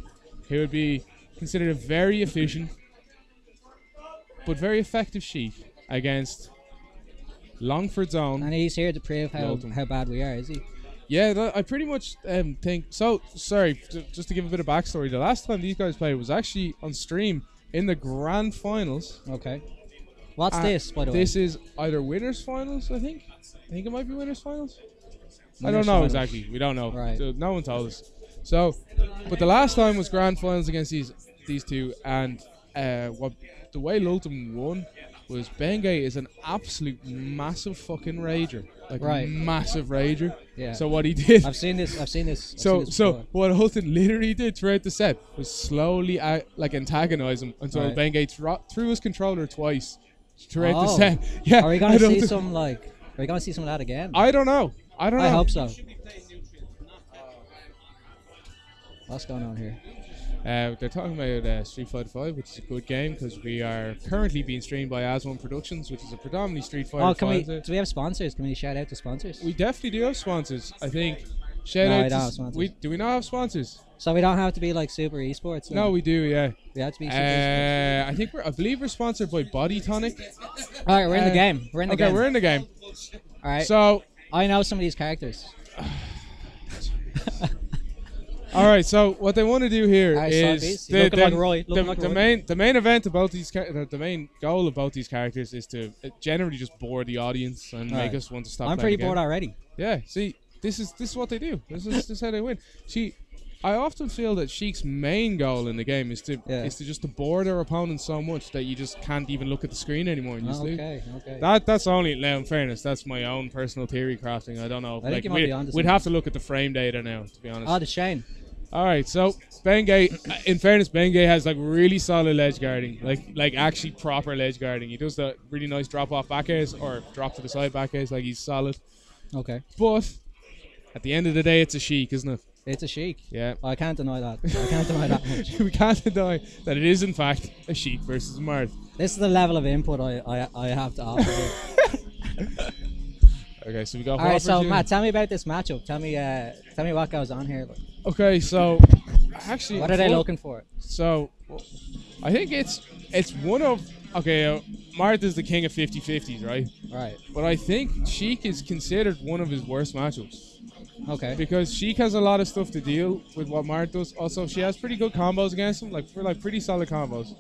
who would be considered a very efficient but very effective Sheik against Longford's own. And he's here to prove how, how bad we are, is he? Yeah, that, I pretty much um, think... So, sorry, just to give a bit of backstory, the last time these guys played was actually on stream in the grand finals. Okay. What's and this, by the way? This is either winners' finals, I think. I think it might be winners' finals. Winners I don't know finals. exactly. We don't know. Right. So no one told us. So, but the last time was grand finals against these these two, and uh, what the way Lultim won was Bengay is an absolute massive fucking rager, like right. massive rager. Yeah. So what he did? I've seen this. I've seen this. I've so seen this so what Lultim literally did throughout the set was slowly uh, like antagonize him until right. Bengay threw his controller twice. Throughout oh. the set, yeah. Are we gonna see some like? Are we gonna see some of that again? I don't know. I don't know. I hope so. What's going on here? Uh, they're talking about uh, Street Fighter Five, which is a good game because we are currently being streamed by Aswan Productions, which is a predominantly Street Fighter. Oh, can five we? Do we have sponsors? Can we shout out to sponsors? We definitely do have sponsors. I think. Shout no, out. We don't have sponsors. We, do we not have sponsors? So we don't have to be like super esports. No, we do. Yeah, we have to be. Super uh, I think we're. I believe we're sponsored by Body Tonic. All right, we're uh, in the game. We're in the okay, game. Okay, we're in the game. All right. So I know some of these characters. All right. So what they want to do here I is the, the, like Roy. The, like the main the main event about these the main goal about these characters is to generally just bore the audience and All make right. us want to stop. I'm pretty bored already. Yeah. See, this is this is what they do. This is this is how they win. See. I often feel that Sheik's main goal in the game is to yeah. is to just to bore their opponent so much that you just can't even look at the screen anymore. And oh, okay, okay. That that's only now. In fairness, that's my own personal theory crafting. I don't know. I like, think we'd, we'd, we'd have to look at the frame data now, to be honest. Oh, the shame. All right, so Bengay, in fairness, Bengay has like really solid ledge guarding, like like actually proper ledge guarding. He does the really nice drop off back airs or drop to the side back airs, like he's solid. Okay. But at the end of the day, it's a Sheik, isn't it? It's a Sheik. Yeah. I can't deny that. I can't deny that much. We can't deny that it is in fact a Sheik versus a Marth. This is the level of input I I, I have to offer. Okay, so we got. All right, so Matt, tell me about this matchup. Tell me, uh, tell me what goes on here. Okay, so actually, what are they looking for? So, I think it's it's one of okay. Uh, Marth is the king of fifty fifties, right? Right. But I think Sheik is considered one of his worst matchups. Okay. Because Sheik has a lot of stuff to deal with what Marth does. Also, she has pretty good combos against him, like for like pretty solid combos,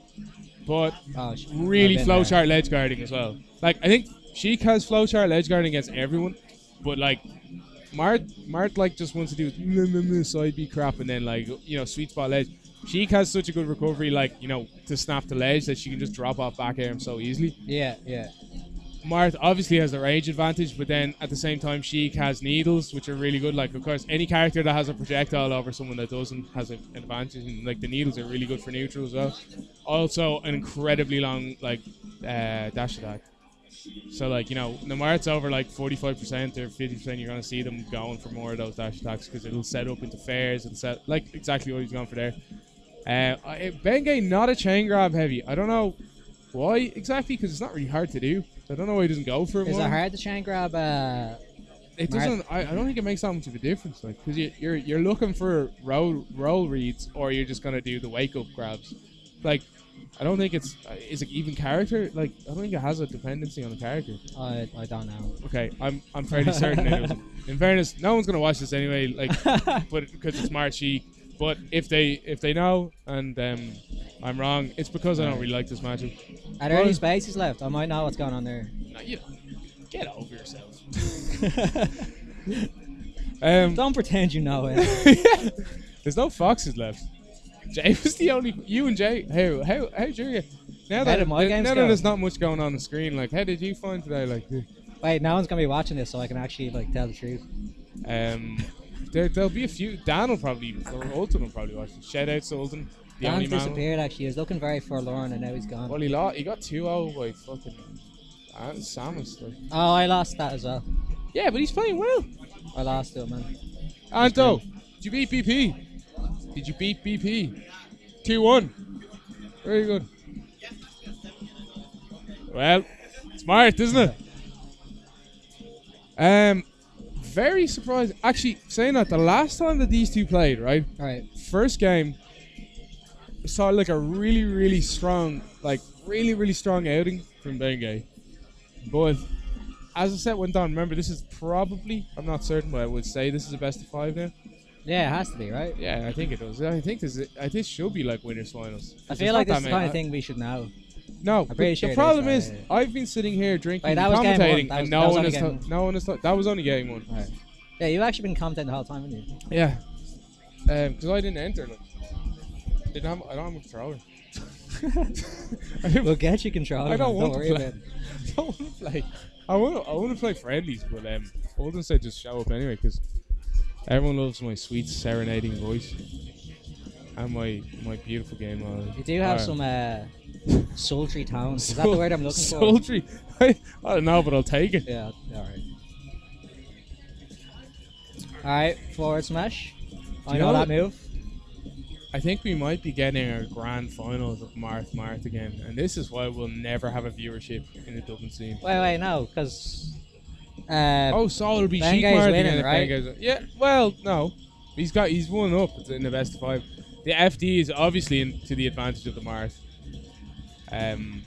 but oh, really flowchart ledge guarding as well. Like I think. Sheik has flowchart ledge guarding against everyone, but like Marth, Marth like just wants to do mmm, mmm, mmm, side B crap and then like you know sweet spot ledge. Sheik has such a good recovery, like you know to snap the ledge that she can just drop off back air him so easily. Yeah, yeah. Marth obviously has the range advantage, but then at the same time Sheik has needles, which are really good. Like of course any character that has a projectile over someone that doesn't has an advantage, and like the needles are really good for neutral as well. Also an incredibly long like uh, dash attack. So, like, you know, the Marth's over, like, forty-five percent or fifty percent, you're going to see them going for more of those dash attacks because it'll set up into fairs and set, like, exactly what he's going for there. Uh, Bengay, not a chain grab heavy. I don't know why exactly because it's not really hard to do. I don't know why he doesn't go for it. Is more. It hard to chain grab? Uh, it doesn't, I, I don't think it makes that much of a difference, like, because you, you're, you're looking for roll, roll reads or you're just going to do the wake up grabs. Like, I don't think it's is it even character like I don't think it has a dependency on the character. I I don't know. Okay, I'm I'm fairly certain it wasn't. In fairness, no one's gonna watch this anyway, like, but because it's Marth Sheik. But if they if they know and um, I'm wrong, it's because I don't really like this matchup. Are there well, any spaces left? I might know what's going on there. No, you get over yourself. um, don't pretend you know it. There's no foxes left. Jay was the only you and Jay. Hey, how how did you? Now that now that there's not much going on the screen, like how did you find today? Like, wait, no one's gonna be watching this, so I can actually like tell the truth. Um, there there'll be a few. Dan will probably, or Ulton will probably watch it. Shout out to Ulton. The Dan's only man disappeared. One. Actually, he was looking very forlorn, and now he's gone. Well, he lost. He got two oh by fucking and Samus. Like. Oh, I lost that as well. Yeah, but he's playing well. I lost it, man. Anto, did you beat P P? Did you beat B P? two one. Very good. Well, it's Marth, isn't it? Um, very surprised. Actually, saying that, the last time that these two played, right? Right. First game, saw like a really, really strong, like really, really strong outing from Bengay. But as the set went on, remember this is probably, I'm not certain, but I would say this is a best of five now. Yeah, it has to be, right? Yeah, I think it does. I think this, is, I think should be like winners finals. I feel like this is the kind of thing we should know. No, the sure problem is, is I've been sitting here drinking, Wait, and commentating, was, and no one has, no one has. That was only game one. Right. Yeah, you've actually been commentating the whole time, haven't you? Yeah, because um, I didn't enter. Like, didn't have, I don't have a controller. We'll get you controller. I don't, man, want, don't, to play. I don't want to play. I want. I want to play friendlies, but um, Alden said just show up anyway because. Everyone loves my sweet serenading voice and my my beautiful game mode. You do have right. some uh, sultry tones. Is that the word I'm looking sultry. for? Sultry? I don't know, but I'll take it. Yeah, alright. Alright, forward smash. Do I you know, know that move. I think we might be getting our grand finals of Marth Marth again, and this is why we'll never have a viewership in the Dublin scene. Wait, wait, no, because... Uh, oh, so it'll be Sheik Marth winning, right? Yeah, well, no, he's got he's one up in the best of five. The F D is obviously in, to the advantage of the Marth. Um,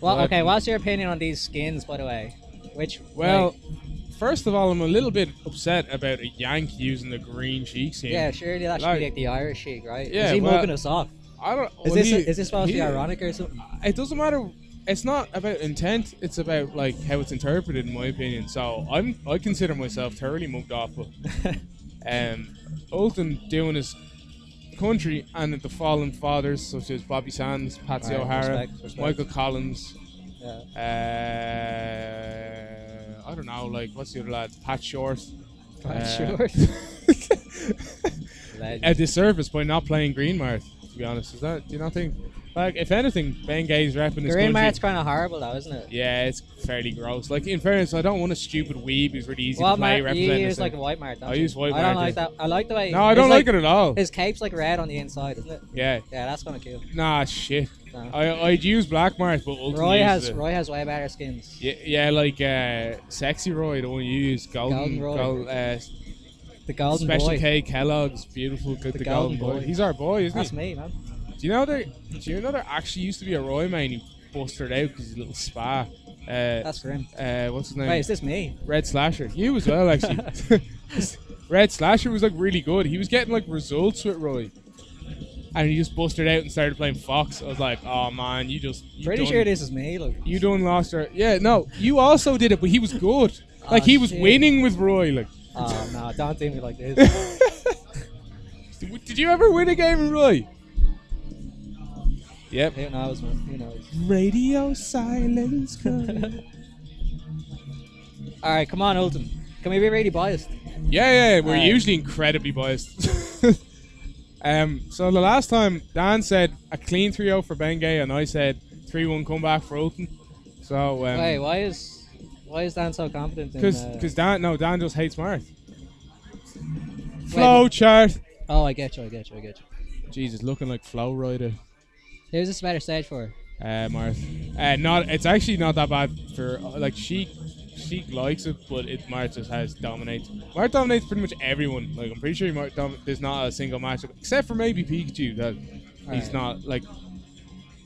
well, okay. What's your opinion on these skins, by the way? Which well, like, first of all, I'm a little bit upset about a Yank using the green Sheik skin. Yeah, surely that should like, be like the Irish Sheik, right? Yeah, is he well, moving us off? I don't. Is well, this he, is this supposed to be ironic or something? It doesn't matter. It's not about intent, it's about like how it's interpreted in my opinion. So I'm I consider myself thoroughly mugged off, but um Ulton doing his country and at the fallen fathers such as Bobby Sands, Patsy right, O'Hara, respect, respect. Michael Collins. Yeah. Uh, I don't know, like, what's the other lad? Pat Short. Pat uh, Short. A disservice by not playing Greenmart, to be honest. Is that, do you not think? Like, if anything, Bengay's repping his country. Greenmart's kind of horrible, though, isn't it? Yeah, it's fairly gross. Like, in fairness, I don't want a stupid weeb who's really easy well, to play. Mart, you use, like, a white mart, don't I you? use white mart. I don't like that. I like the way... No, I don't like, like it at all. His cape's, like, red on the inside, isn't it? Yeah. Yeah, that's kind of cool. Nah, shit. No. I, I'd use black mart, but ultimately... Roy has, Roy has way better skins. Yeah, yeah, like, uh, Sexy Roy, the one you use. Golden... Golden Roy. Gold, uh, the Golden Special Boy. Special K Kellogg's, beautiful, good, the, the Golden, golden boy. boy. He's our boy, isn't that's he? That's me, man. Do you know there? Do you know there actually used to be a Roy man who busted out because he's a little spa. Uh, That's grim. Uh, what's his name? Wait, is this me? Red Slasher. You as well, actually. Red Slasher was like really good. He was getting like results with Roy, and he just busted out and started playing Fox. I was like, oh man, you just. You Pretty done, sure this is me. Like you done lost her. Yeah, no, you also did it, but he was good. Like oh, he was shit. winning with Roy. Like. Oh no! Don't do me like this. Did you ever win a game with Roy? Yep. Who knows, man? Who knows? Radio silence. All right, come on, Lultim. Can we be really biased? Yeah, yeah. We're uh, usually incredibly biased. um. So the last time, Dan said a clean three oh for Bengay, and I said three one comeback for Lultim. So. Um, Wait, why is why is Dan so confident? Because because uh, Dan no Dan just hates Marth. Flow chart. Oh, I get you. I get you. I get you. Jesus, looking like Flow Rider. Who's this better stage for? Uh, Marth. Uh, not. It's actually not that bad for like Sheik. Sheik likes it, but it Marth just has dominates. Marth dominates pretty much everyone. Like I'm pretty sure Marth dom there's not a single matchup except for maybe Pikachu that All he's right. not like.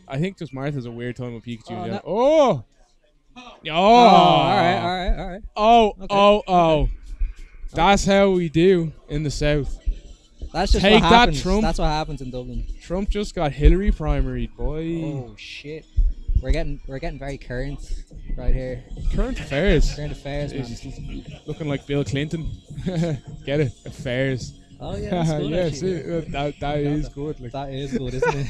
I think just Marth has a weird time with Pikachu. Oh. Yeah. Oh. Oh. oh. All right. All right. All right. Oh. Okay. Oh. Oh. Okay. That's how we do in the south. That's just Take what happens. That, Trump. That's what happens in Dublin. Trump just got Hillary primaried, boy. Oh shit. We're getting we're getting very current right here. Current affairs. Current affairs, man. Looking like Bill Clinton. Get it? Affairs. Oh yeah, that's good. yeah, see, that that is good. Like. That is good, isn't it?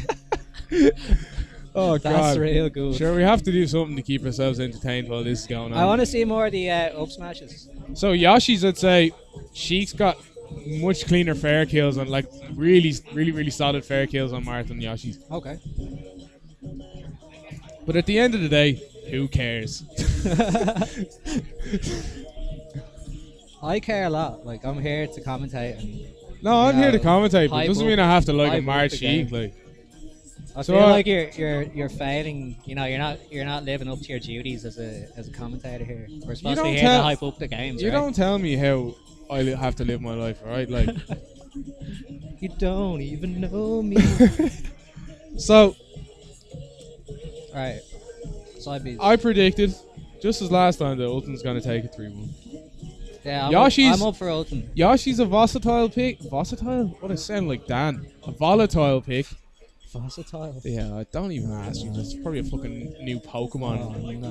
Oh god. That's real good. Sure, we have to do something to keep ourselves entertained while this is going on. I want to see more of the uh, up smashes. So Yoshi's, I'd say, she's got. Much cleaner fair kills and like really, really, really solid fair kills on Marth and Yoshi's. Okay. But at the end of the day, who cares? I care a lot. Like I'm here to commentate. And, no, I'm know, here to commentate. But it doesn't mean I have to like a Marth Sheik. Like. I so feel I, like you're you're you're failing. You know, you're not you're not living up to your duties as a as a commentator here. We're supposed to be here to hype up the games. You right? don't tell me how. I have to live my life, alright? Like, you don't even know me. So, alright. Side I predicted, just as last time, that Ultim's gonna take a three one. Yeah, I'm, Yoshi's, up, I'm up for Ultim. Yoshi's a versatile pick. Versatile? What does it sound like, Dan? A volatile pick. Versatile? Yeah, I don't even ask you. That's probably a fucking new Pokemon. Oh, no.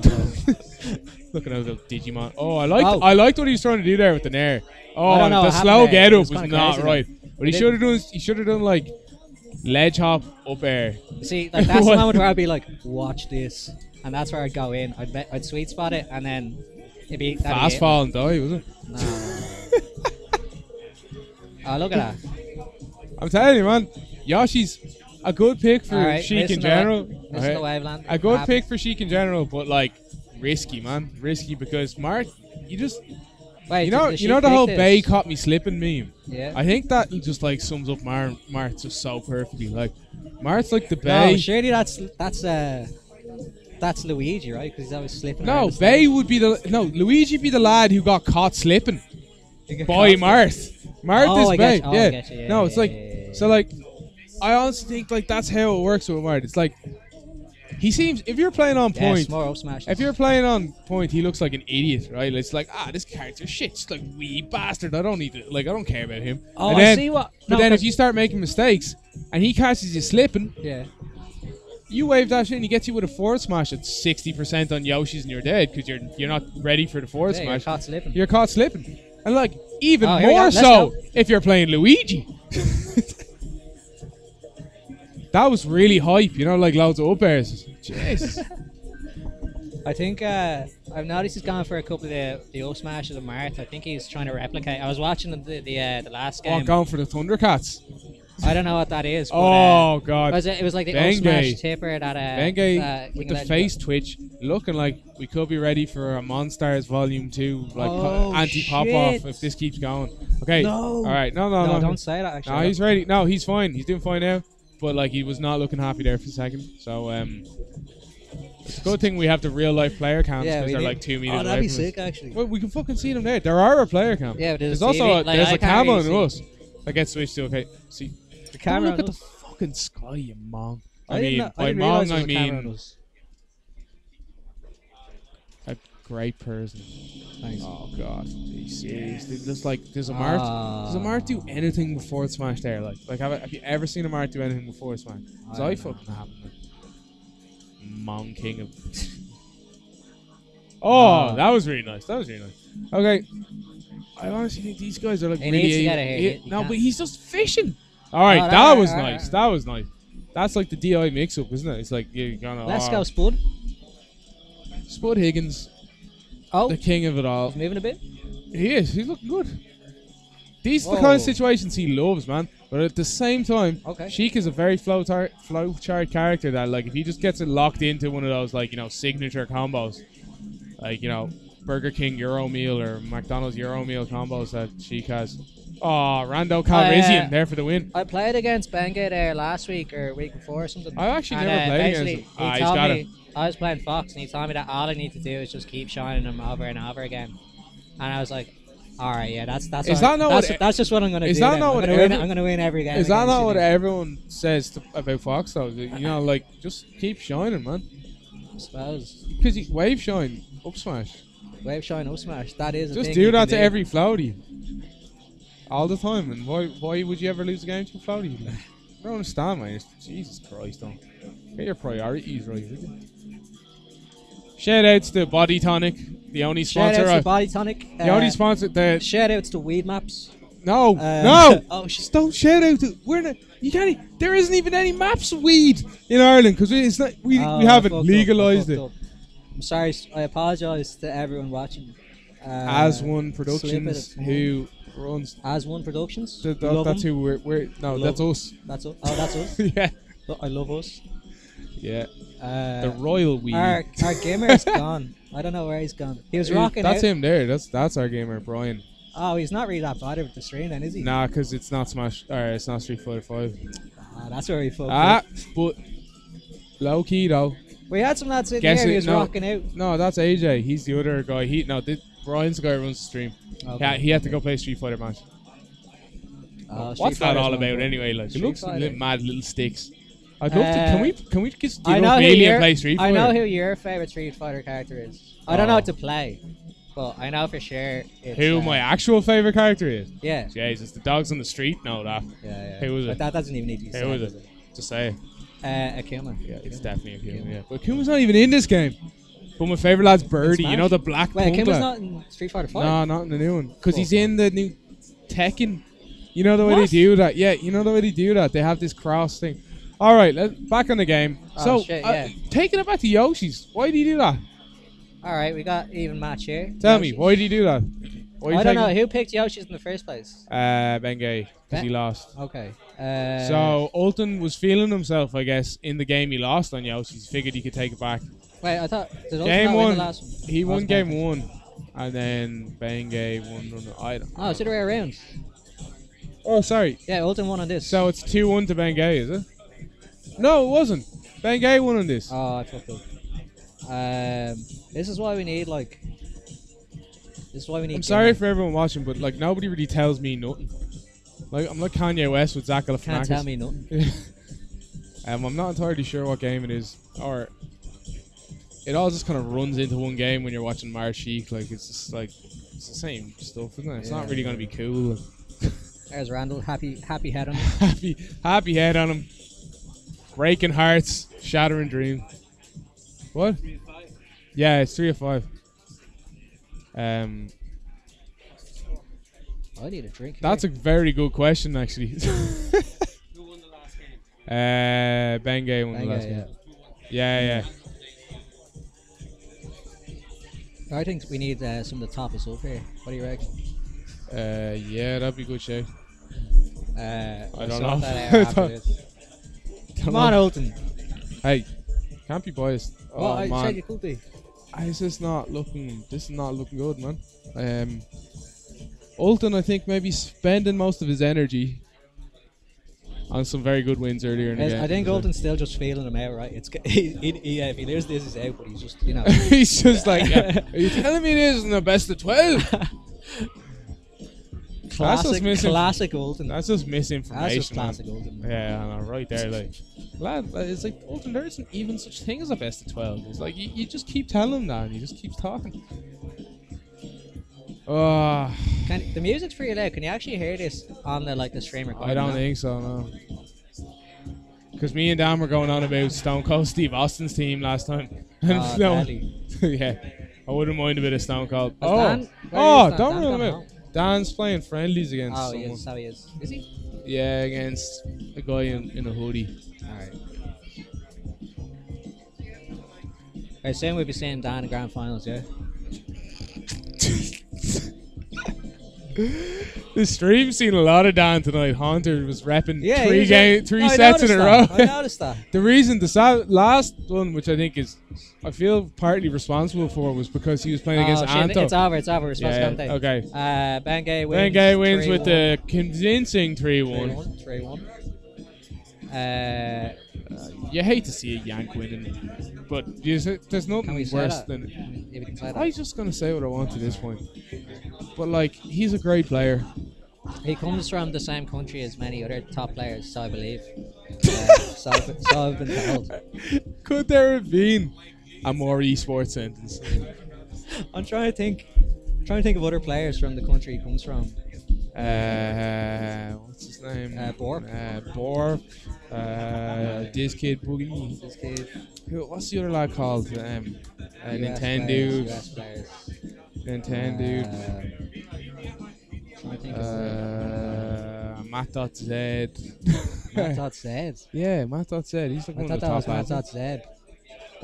Looking at the Digimon. Oh, I liked, oh. I liked what he was trying to do there with the Nair. Oh, the slow get up was, was not crazy, right. Then. But he should have done. He should have done like ledge hop up air. See, like, that's the moment where I'd be like, "Watch this," and that's where I'd go in. I'd bet, I'd sweet spot it, and then it'd be fast fall and die, was it? No. Oh, look at that! I'm telling you, man, Yoshi's a good pick for right, Sheik in general. Right. Waveland, a good pick for Sheik in general, but like risky, man, risky because Mark, you just. Wait, you know, you know the whole this? Bay caught me slipping meme? Yeah. I think that just like sums up Mar Marth just so perfectly. Like, Marth's like the Bay. No, surely that's that's uh that's Luigi, right? Because he's always slipping. No, Bay would be the no Luigi'd be the lad who got caught slipping. Got Boy, caught Marth. Slipping. Marth oh, is I Bay. Oh, yeah. I yeah. No, it's like yeah. so like I honestly think like that's how it works with Marth. It's like he seems, if you're playing on point, yes, more up smashes. If you're playing on point, he looks like an idiot, right? It's like, ah, this character shit, just like wee bastard. I don't need to, like, I don't care about him. Oh, and then, I see what. No, but then if you start making mistakes and he catches you slipping, yeah, you wave that shit and he gets you with a forward smash at sixty percent on Yoshi's and you're dead because you're you're not ready for the forward yeah, smash. You're caught slipping. You're caught slipping, and like even oh, more so if you're playing Luigi. That was really hype, you know, like loads of up airs. Jeez. I think uh, I've noticed he's gone for a couple of the, the up smashes of Marth. I think he's trying to replicate. I was watching the the, uh, the last game. Oh, going for the Thundercats. I don't know what that is. But, oh, uh, God. Was it, it was like the Bengay. Up smash tipper that... Uh, Bengay uh, with the Legend face was. Twitch, looking like we could be ready for a Monstars Volume two like oh, anti-pop-off if this keeps going. Okay. No. All right. No, no, no. No, don't say that, actually. No, he's ready. No, he's fine. He's doing fine now. But, like, he was not looking happy there for a second. So, um... it's a good thing we have the real life player cams because yeah, they're do. like two meters. Oh, that'd away be from sick, us. actually. Well, we can fucking see them there. There are our player cams. Yeah, but there's, there's also a, like, there's I a camera really on us. I get switched to. Okay, see the camera. Don't look at us. The fucking sky, you mong. I, I mean, not, I by mong, I mean a great person. Thanks. Oh God, jeez, yes. jeez. Just like does a Marth, ah. does a Marth do anything before it's smashed there? Like, like have, have you ever seen a Marth do anything before it's smashed? Because I, I fucking haven't. Mong King of. Oh, that was really nice. That was really nice. Okay, I honestly think these guys are like he really. Here. He, he no, can't. But he's just fishing. All right, oh, that, that was right, nice. Right. That was nice. That's like the D I mix-up, isn't it? It's like you're gonna. Let's oh. go, Spud. Spud Higgins. Oh, the king of it all. He's moving a bit. He is. He's looking good. These Whoa. are the kind of situations he loves, man. But at the same time, okay. Sheik is a very flow, flow chart character that, like, if he just gets it locked into one of those, like, you know, signature combos, like, you know, Burger King Euro Meal or McDonald's Euro Meal combos that Sheik has. Oh, Rando Calrissian uh, there for the win. I played against Bengay there last week or week before or something. I actually and, never uh, played against him. He ah, he's got me, it. I was playing Fox, and he told me that all I need to do is just keep shining him over and over again. And I was like... All right, yeah, that's that's. Is that not that's, what, that's just what I'm gonna is do. Is that then. not I'm what every, win, I'm gonna win every game? Is that not what everyone says to, about Fox though? You know, like just keep shining, man. I suppose. Because he wave shine, up smash. Wave shine, up smash. That is. Just a thing do that to do. every floaty. All the time, and why why would you ever lose a game to a floaty? I don't understand, man. It's, Jesus Christ, don't get your priorities right. Shout outs to Body Tonic, the only sponsor. Shout outs to Body Tonic. Uh, the only sponsor. The shout outs to Weed Maps. No, um, no. Oh, just don't shout out to. We're not. You can't. There isn't even any maps of weed in Ireland because it's not. We oh, we haven't legalized up, it. Up. I'm sorry. I apologise to everyone watching. Uh, As One Productions, who runs. As One Productions. The, the, love that's them. who we're. we're no, love that's them. us. That's us. Oh, that's us. Yeah. I love us. Yeah. Uh, the royal weed. Our, our gamer's gone. I don't know where he's gone. He was he, rocking That's out. him there. That's that's our gamer, Brian. Oh, he's not really that bothered with the stream then, is he? Nah, because it's not Smash. All right, it's not Street Fighter Five. Ah, that's where he focused. Ah, but low key though. We had some lads in Guess here. It, he was no, rocking out. No, that's A J. He's the other guy. He no, this, Brian's the guy who runs the stream. Okay. Yeah, he had to go play Street Fighter match. Uh, What's that all about one, anyway? Like, it looks like mad little sticks. I'd love uh, to. Can we? Can we just do a million play Street Fighter? I know who your favorite Street Fighter character is. I oh. don't know how to play, but I know for sure it's, who uh, my actual favorite character is. Yeah. Jeez, it's the dogs on the street. No, that. Yeah, yeah. Who was it? But that doesn't even need to be said. Who was it? Just say. Uh, Akuma. Yeah, it's Akuma. definitely Akuma. Akuma. Yeah, but Akuma's not even in this game. But my favorite lad's Birdie. You know the black. Wait, Akuma's not in Street Fighter Five. No, not in the new one. Because cool. he's in the new Tekken. You know the way what? they do that. Yeah, you know the way they do that. They have this cross thing. All right, let's back on the game. Oh, so, shit, yeah. uh, taking it back to Yoshi's, why do you do that? All right, we got even match here. Tell Yoshi's. me, why do you do that? Why I don't know. Who picked Yoshi's in the first place? Uh, Bengay, because he lost. Okay. Uh, so, Ulton was feeling himself, I guess, in the game he lost on Yoshi's. Figured he could take it back. Wait, I thought... Did Ulton game one, win the last one? He won game one, and then Bengay won... Run, I don't oh, know. It's the other way around. Oh, sorry. Yeah, Ulton won on this. So, it's two one to Bengay, is it? No, it wasn't. Bengay won on this. Oh, I fucked up. Um, this is why we need, like... This is why we need... I'm sorry for everyone watching, but, like, nobody really tells me nothing. Like, I'm like Kanye West with Zach Galifianakis. Can't tell me nothing. um, I'm not entirely sure what game it is. Or... It all just kind of runs into one game when you're watching Mar Sheik. Like, it's just, like... It's the same stuff, isn't it? It's yeah, not really yeah. going to be cool. There's Randall. Happy, happy head on him. happy, happy head on him. Breaking hearts, shattering dream. What? Yeah, it's three of five. Um, I need a drink. That's here. a very good question, actually. Who won the last game? Uh, Bengay won Bengay, the last yeah. one. Yeah, yeah. I think we need uh, some of the toppers up here. What do you reckon? Uh, yeah, that'd be good, Shay. Uh, I we'll don't know. That don't Come on, Olton. Hey, can't be biased. Well, oh, I man. said you could be. This is not looking. This is not looking good, man. Um, Olton, I think, maybe spending most of his energy on some very good wins earlier in the game. I think Olton's still just feeling him out, right? It's he, he, he, yeah, if he hears this, he's out, but he's just, you know. he's just like, yeah, are you telling me this isn't the best of twelve? Classic, that's classic Olton. That's just misinformation. That's just classic Olton. Yeah, I know, right there, like, lad, it's like Olton, there isn't even such thing as a best of twelve. It's like you, you just keep telling him that, and he just keeps talking. Oh. Can, the music's pretty loud. Can you actually hear this on the like the stream recording? I don't now? think so, no. Because me and Dan were going on about Stone Cold Steve Austin's team last time. And oh, no, yeah, I wouldn't mind a bit of Stone Cold. Was oh, Dan, oh, Dan? don't rule him out. Dan's playing friendlies against oh, someone. Oh, yes, how he is. Is he? Yeah, against a guy in, in a hoodie. All right. I assume we'll be seeing Dan in the grand finals, yeah? The stream's seen a lot of Dan tonight. Haunter was repping yeah, three game, three no, sets in a row. I noticed that. The reason the last one, which I think is, I feel partly responsible for, was because he was playing oh, against shit, Anto. It's over. It's over. We're supposed yeah, to go Okay. Uh, Bengay wins. Bengay wins with the convincing three one. three one. Uh, you hate to see a Yank winning, but there's nothing worse that? than. Yeah, we can play that. I was just gonna say what I want to this point, but like he's a great player. He comes from the same country as many other top players, so I believe. uh, so, so I've been told. Could there have been a more esports sentence? I'm trying to think. I'm trying to think of other players from the country he comes from. Uh, what's his name? Uh, Borp. Uh, Borp. Uh, this kid Boogie. This kid. What's the other lad called? Um, uh, Nintendo. Nintendo. Uh, uh, Matt dot Z. Matt dot Z. Yeah, Matt dot Z. He's like I one of the top Matt dot Z. Wait,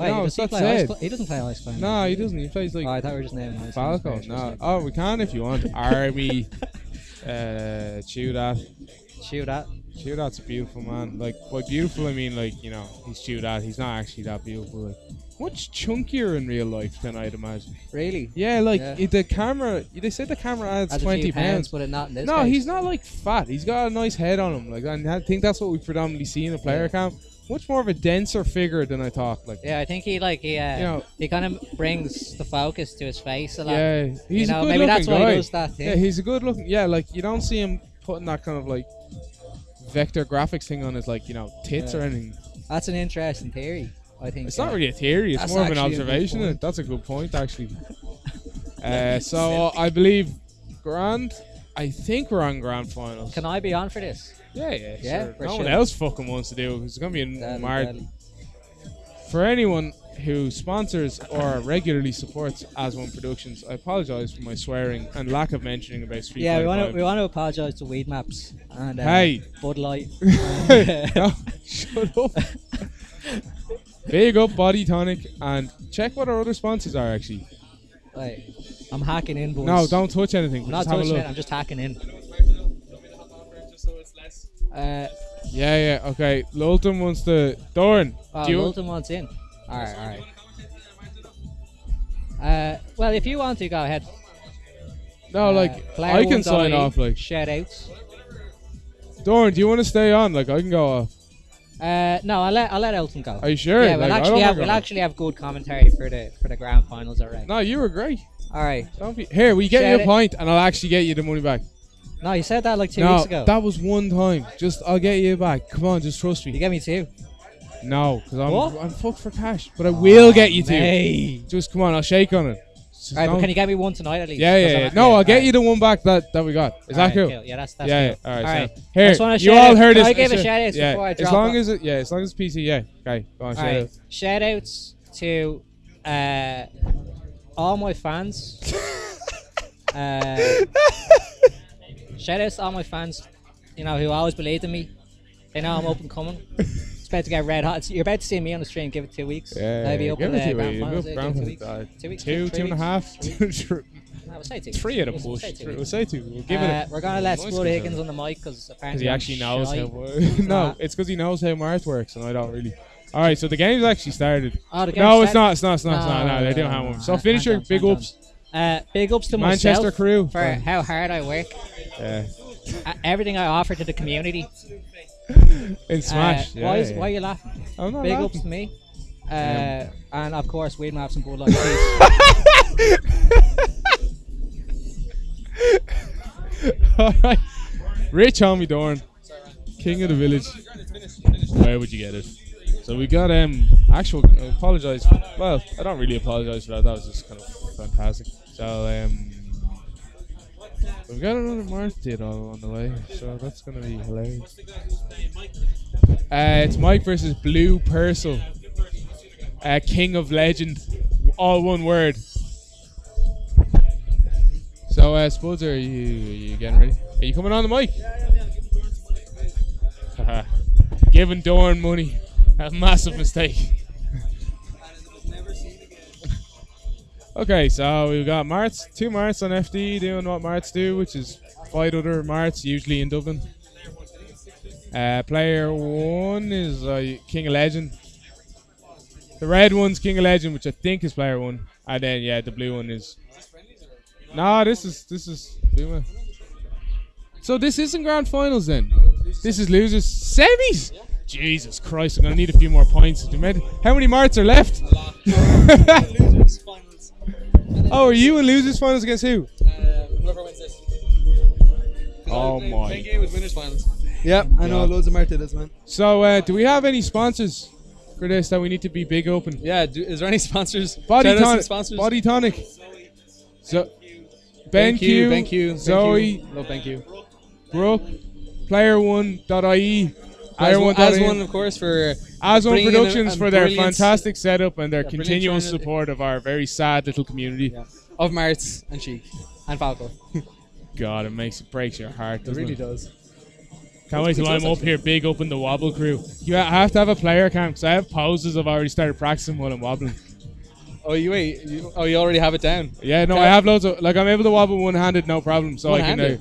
no, does he, play ice he doesn't play ice climbing. No, he doesn't. He plays like. Oh, I thought we were just naming ice Falco. No. Oh, we can if you want. Army. Uh, chew that. Chew that. Chew that's a beautiful man. Like, by beautiful, I mean, like, you know, he's chewed out. He's not actually that beautiful. Like, much chunkier in real life than I'd imagine. Really? Yeah, like, yeah. It, the camera, they said the camera adds, adds twenty pounds, pounds. But not in this no, case. He's not, like, fat. He's got a nice head on him. Like, and I think that's what we predominantly see in a player yeah. camp. Much more of a denser figure than I thought. Like, yeah, I think he like he uh, you know, he kind of brings the focus to his face a lot. Yeah, he's you know, a good maybe looking that's why guy. He does that thing. Yeah, he's a good looking. Yeah, like you don't see him putting that kind of like vector graphics thing on his like you know tits yeah. or anything. That's an interesting theory. I think it's yeah. not really a theory. It's that's more of an observation. A that's a good point actually. uh, so I believe grand. I think we're on grand finals. Can I be on for this? Yeah, yeah, yeah sure. No sure. one else fucking wants to do it. It's going to be a mark. For anyone who sponsors or regularly supports As One Productions, I apologise for my swearing and lack of mentioning about Street Yeah, we want to we want to apologise to Weed Maps and uh, hey. Bud Light. And, uh, no, shut up. Big up Body Tonic and check what our other sponsors are actually. Wait, I'm hacking in, boys. No, don't touch anything. I'm not touching it. I'm just hacking in. Uh, yeah, yeah, okay. Lultim wants to. Dorn. Oh, Lultim wants in. Alright, alright. Uh, well, if you want to, go ahead. No, uh, like, I can sign off, like. Shout outs. Dorn, do you want to stay on? Like, I can go off. Uh, no, I'll let, I'll let Elton go. Are you sure? Yeah, we'll, like, actually, have, we'll actually have good commentary for the for the grand finals already. No, you were great. Alright. Here, we get Shout you a point, and I'll actually get you the money back. No, you said that like two no, weeks ago. No, that was one time. Just, I'll get you back. Come on, just trust me. You get me two? No, because I'm what? I'm fucked for cash. But I will oh, get you two. Mate. Just come on, I'll shake on it. Just all right, but can you get me one tonight at least? Yeah, yeah, yeah. No, I'll all get right. you the one back that, that we got. Is all that right, cool? cool? Yeah, that's, that's yeah, cool. Yeah, all right. All right. So here, just want to you all heard it. I gave a shout out yeah. before I dropped as long as it. Yeah, as long as it's P C, yeah. Okay, go on, all shout right. out. Shout outs to uh, all my fans. uh, Shout outs to all my fans, you know, who always believed in me. So now I'm up and coming. It's about to get red hot. It's, you're about to see me on the stream. Give it two weeks. Yeah, I'll be up give it two weeks. Two weeks. Two, two and a half. Three at a push. We'll say two. We'll give uh, it. A, we're gonna let Spud Higgins on the mic because apparently he actually knows how. No, it's because he knows how Mars works, and I don't really. All right, so the game's actually started. Oh, the game's no, it's started? not. It's not. It's not. It's not. No, no, no, they don't have one. So finisher, big ups. Uh, big ups to Manchester myself crew for yeah. how hard I work. Yeah. Uh, everything I offer to the community. In Smash. Uh, yeah, why, is, yeah. why are you laughing? I'm not big laughing. ups to me. Uh, yeah. And of course, we have some good luck. All right, Rich homie Dorn, king of the village. Where would you get it? So we got um actual. I apologize. For, well, I don't really apologize for that. That was just kind of fantastic. So um, we got another Marth did all on the way. So that's gonna be hilarious. Uh, it's Mike versus Blue Percival. Uh, King of Legend, all one word. So uh, Spuds, are you are you getting ready? Are you coming on the mic? Yeah, yeah, yeah. Giving Dorn money. A massive mistake. Okay, so we've got Marts, two Marts on F D doing what Marts do, which is fight other Marts, usually in Dublin. Uh, player one is uh, King of Legend. The red one's King of Legend, which I think is player one, and then yeah, the blue one is. Nah, this is this is. So this isn't grand finals then. This is losers semis. Jesus Christ, I'm going to need a few more points. How many Marts are left? A lot. Oh, are you in losers finals against who? Uh, whoever wins this. Oh my. Bengay was winners finals. Yep, I know loads of Marts did this, man. So, uh, do we have any sponsors for this that we need to be big open? Yeah, do, is there any sponsors? Body Tonic. Sponsors? Body Tonic. So, BenQ, BenQ, Zoe, no BenQ, Brooke, player one dot I E. As one, as one, of course, for As One Productions for their fantastic setup and their yeah, continual support of our very sad little community. Yeah. Of Marts and Sheik and Falco. God, it makes it breaks your heart, doesn't it? Really it really does. Can't wait till I'm up here big up in the wobble crew. You have to have a player cam because I have poses I've already started practicing while I'm wobbling. Oh, you wait. You, oh, you already have it down? Yeah, no, okay. I have loads of. Like, I'm able to wobble one handed, no problem. So one I can. Uh,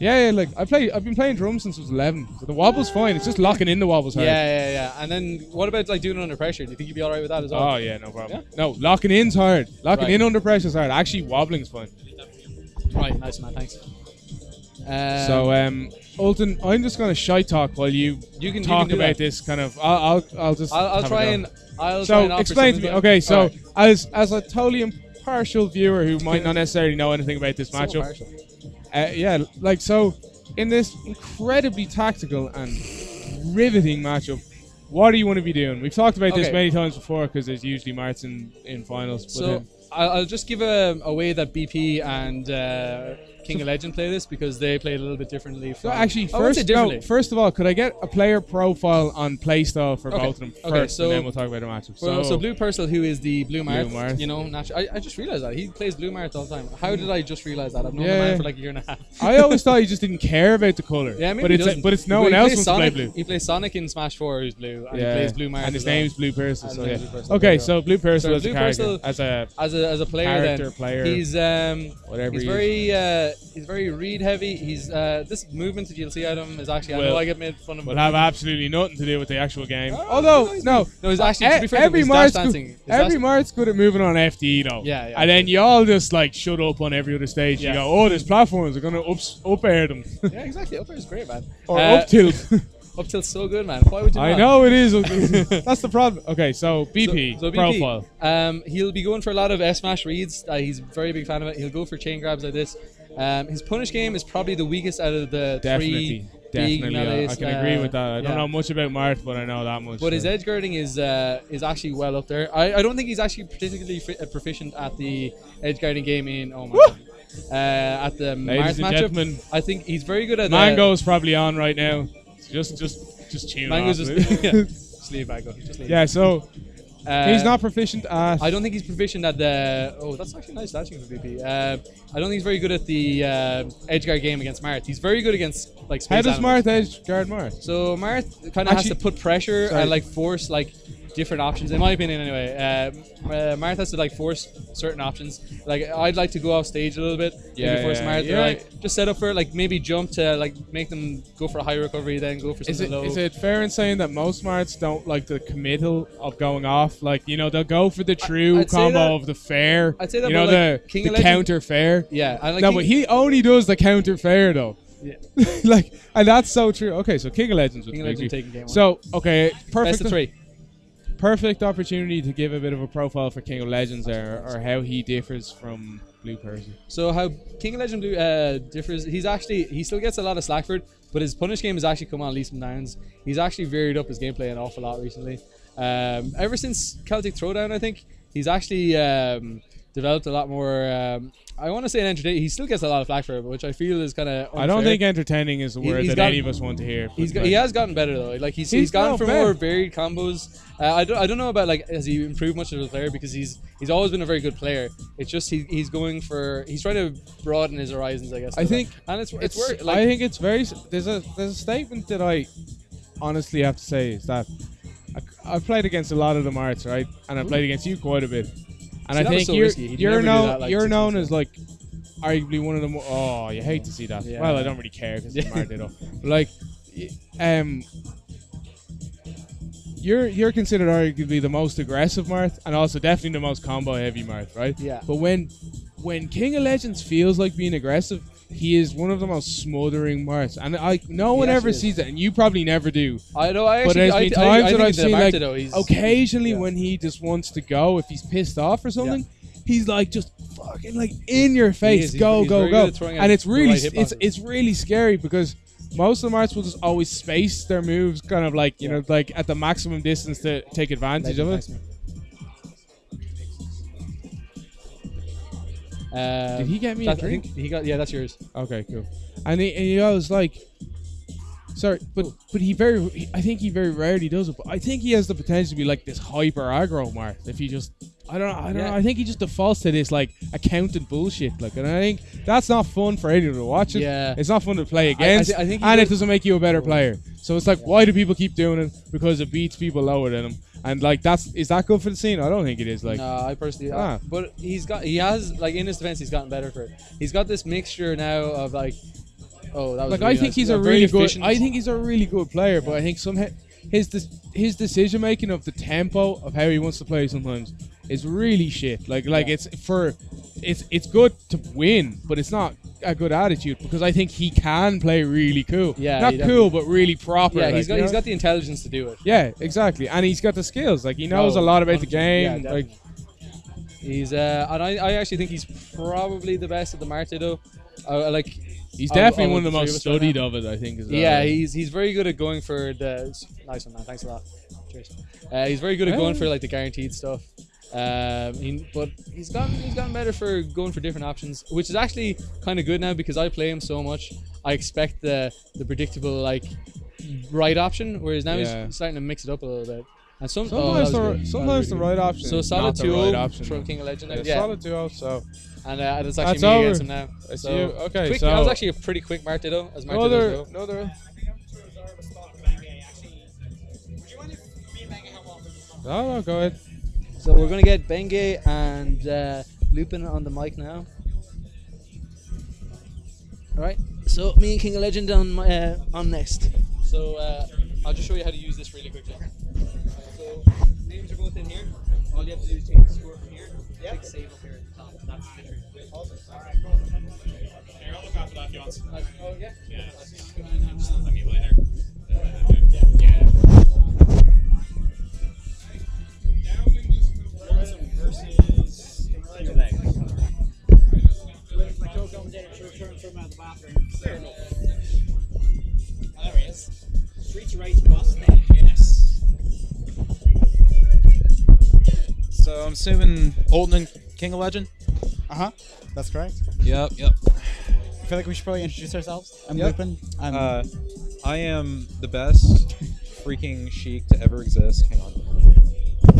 Yeah, yeah, like I play. I've been playing drums since I was eleven. So the wobble's fine. It's just locking in the wobble's hard. Yeah, yeah, yeah. And then what about like doing it under pressure? Do you think you'd be all right with that as well? Oh yeah, no problem. Yeah? No, locking in's hard. Locking right. in under pressure's hard. Actually, wobbling's fine. Right, nice man. Thanks. Um, so, um, Ulton, I'm just gonna shy talk while you you can talk you can about that. this kind of. I'll, I'll, I'll just. I'll, I'll try and. I'll so try and explain to me. Like, okay, so right. as as a totally impartial viewer who might not necessarily know anything about this so matchup. Partial. Uh, yeah, like so, in this incredibly tactical and riveting matchup, what do you want to be doing? We've talked about okay. this many times before because there's usually Marts in, in finals. So but, uh, I'll just give a, a way that B P and uh, King so of Legend play this because they play a little bit differently. From so actually, first, no, first of all, could I get a player profile on playstyle for okay. both of them okay, first, so and then we'll talk about the matchup. Well, so, so Blue Percival, who is the Blue Mart, Blue Mart. you know, naturally, I, I just realized that he plays Blue Mart all the time. How did I just realize that? I've known yeah. the man for like a year and a half. I always thought he just didn't care about the color. Yeah, maybe but, he it's doesn't. A, but it's no but one else wants Sonic, to play blue. He plays Sonic in Smash four, who's blue, and yeah. he plays Blue Mart. And his name's Blue Percival. So yeah. Blue okay, so Blue Percival as a character, as a as a as a player, then player, he's um whatever he's very. Uh, He's very read heavy. He's uh, this movement that you'll see out of him is actually. Well, I know I get made fun of. Will have absolutely nothing to do with the actual game. Oh, Although no, he's no, no, he's actually to be fair, every Mart's dancing. Good, every Mart's good at moving on F D though. Yeah, yeah. And then you all just like shut up on every other stage. Yeah. You go, oh, these platforms are gonna up up air them. Yeah, exactly. Up air is great, man. Or uh, up tilt. Up tilt's so good, man. Why would you? I not? know it is. That's the problem. Okay, so B P, so, so B P profile. Um, he'll be going for a lot of S-Smash reads. Uh, he's a very big fan of it. He'll go for chain grabs like this. Um, his punish game is probably the weakest out of the definitely, three. Definitely, definitely. I can uh, agree with that. I don't yeah. know much about Marth, but I know that much. But so. his edge guarding is uh, is actually well up there. I, I don't think he's actually particularly proficient at the edge guarding game in. Oh my God. Uh, at the Ladies Marth matchup, I think he's very good at. Mango's probably on right now. Just, just, just tune Mango's off. Just, yeah, just leave Mango. Just leave yeah. So. Uh, he's not proficient at... I don't think he's proficient at the... Oh, that's actually nice dashing for B P. Uh, I don't think he's very good at the uh, edgeguard game against Marth. He's very good against, like, space How does animals. Marth edgeguard Marth? So Marth kind of has to put pressure sorry. and, like, force, like, different options. In my opinion, anyway. Uh, uh, Marth has to, like, force certain options. Like, I'd like to go off stage a little bit. Yeah, maybe force yeah, Marth. Yeah. Or, like, just set up for, like, maybe jump to, like, make them go for a high recovery, then go for something is it, low. Is it fair in saying that most Marths don't like the committal of going off? Like, you know, they'll go for the true I, combo that, of the fair. I'd say that, you know, like the, King the of counter fair. Yeah. And like no, he, but he only does the counter fair, though. Yeah. Like, and that's so true. Okay, so King of Legends would King of Legends taking game one. So, okay, perfect. Best of three. Perfect opportunity to give a bit of a profile for King of Legends there, or, or how he differs from Blue Percival. So how King of Legends uh, differs, he's actually, he still gets a lot of slack for it, but his punish game has actually come on leaps and downs. He's actually varied up his gameplay an awful lot recently. Um, ever since Celtic Throwdown, I think, he's actually um, developed a lot more, um, I want to say an entertaining, he still gets a lot of flack for it, which I feel is kind of I don't think entertaining is the word he, that gotten, any of us want to hear. He's got, he has gotten better, though. Like He's, he's, he's gotten for better. more varied combos. Uh, I, don't, I don't know about, like, has he improved much as a player, because he's he's always been a very good player. It's just he, he's going for, he's trying to broaden his horizons, I guess. I think, and it's, it's, it's like, I think it's very, there's a, there's a statement that I honestly have to say is that I, I've played against a lot of the Marts, right? And I've played against you quite a bit. And See, I think so you're, you're, know, that, like, you're known as, like, arguably one of the more... Oh, you hate to see that. Yeah. Well, I don't really care because it's Mart did all. But, like, um, you're you're considered arguably the most aggressive Marth and also definitely the most combo-heavy Marth, right? Yeah. But when, when King of Legends feels like being aggressive, he is one of the most smothering Marths. And I no one ever is. sees it, and you probably never do. I know, I actually... But there's been I, times I, I that I've seen, like, though, he's, occasionally yeah. when he just wants to go, if he's pissed off or something, yeah. he's, like, just fucking, like, in your face, he's, go, he's go, go. And it's really right it's it's really scary because most of the Marths will just always space their moves kind of, like, you yeah. know, like, at the maximum distance to take advantage Legend of it. Maximum. Um, Did he get me a drink? He got, yeah, that's yours. Okay, cool. And he, and he was like, sorry, but Ooh. but he very, he, I think he very rarely does it. But I think he has the potential to be like this hyper aggro Marth. If he just, I don't, know, I don't yeah. know. I think he just defaults to this like accountant bullshit. Like, and I think that's not fun for anyone to watch it. Yeah. It's not fun to play against, I, I th I think and does. it doesn't make you a better player. So it's like, yeah. why do people keep doing it? Because it beats people lower than him. And like that's is that good for the scene? I don't think it is. Like, no, I personally. Ah. Uh, but he's got he has like in his defense he's gotten better for it. He's got this mixture now of like, oh, that was like really I think nice. he's yeah, a really good. I think he's a really good player, yeah. but I think somehow his de his decision making of the tempo of how he wants to play sometimes is really shit. Like like yeah. it's for it's it's good to win, but it's not a good attitude because I think he can play really cool. Yeah, not cool, but really proper. Yeah, like, he's got you know? he's got the intelligence to do it. Yeah, exactly, and he's got the skills. Like he knows oh, a lot about the game. Yeah, like he's uh, and I, I actually think he's probably the best at the Marte though. Uh, like he's definitely I'll, I'll one of the most studied right of it. I think. Is yeah, right? he's he's very good at going for the nice one, man. Thanks a lot. Cheers. Uh, he's very good at going for like the guaranteed stuff. Um, he, but he's gotten he's gotten better for going for different options, which is actually kind of good now because I play him so much. I expect the the predictable like right option, whereas now yeah. he's starting to mix it up a little bit. And some, sometimes oh, the, sometimes the right option. So solid two zero right from King of Legend. Yeah, yeah. solid two zero. So and uh, it's actually That's me over. against him now. It's so you. Okay, quick, so that was actually a pretty quick Martido as Martido go. No, there. No, no, no, go ahead. So we're going to get Bengay and uh, Lupin on the mic now. Alright, so me and King of Legend on, my, uh, on next. So uh, I'll just show you how to use this really quickly. Uh, so names are both in here. All you have to do is change the score from here. Yep. Click save up here at the top. That's literally it. Awesome. Alright, go on. Here, I'll look after that if you want. Like, oh, yeah? Yeah. Just let me play there. Yeah. Yeah. Now we can just move on versus King of Legends. Wait, my co-commentator to return from out of the bathroom. Fair enough. There he is. Street to right, boss name. Yes. So I'm assuming Olden and King of Legend? Uh-huh. That's correct. Yep, yep. I feel like we should probably introduce ourselves. I'm yep. Lupin. I'm uh, I am the best freaking Sheik to ever exist. Hang on.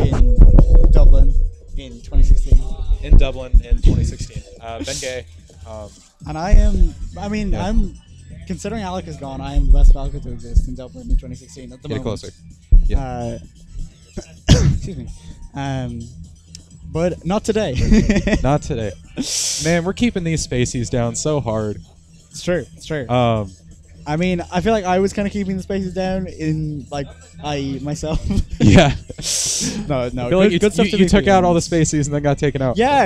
in Dublin in twenty sixteen. In Dublin in twenty sixteen. Uh, Bengay. Um, and I am, I mean, yeah. I'm, considering Alec is gone, I am the best Falco to exist in Dublin in twenty sixteen at the Get moment. Get closer. Yeah. Uh, excuse me. Um, but not today. Not today. Man, we're keeping these spaces down so hard. It's true. It's true. Um, I mean, I feel like I was kind of keeping the spaces down in, like, I myself. Yeah. No, no. I feel good, like you, good stuff you, to you took out all the spaces and then got taken out. Yeah.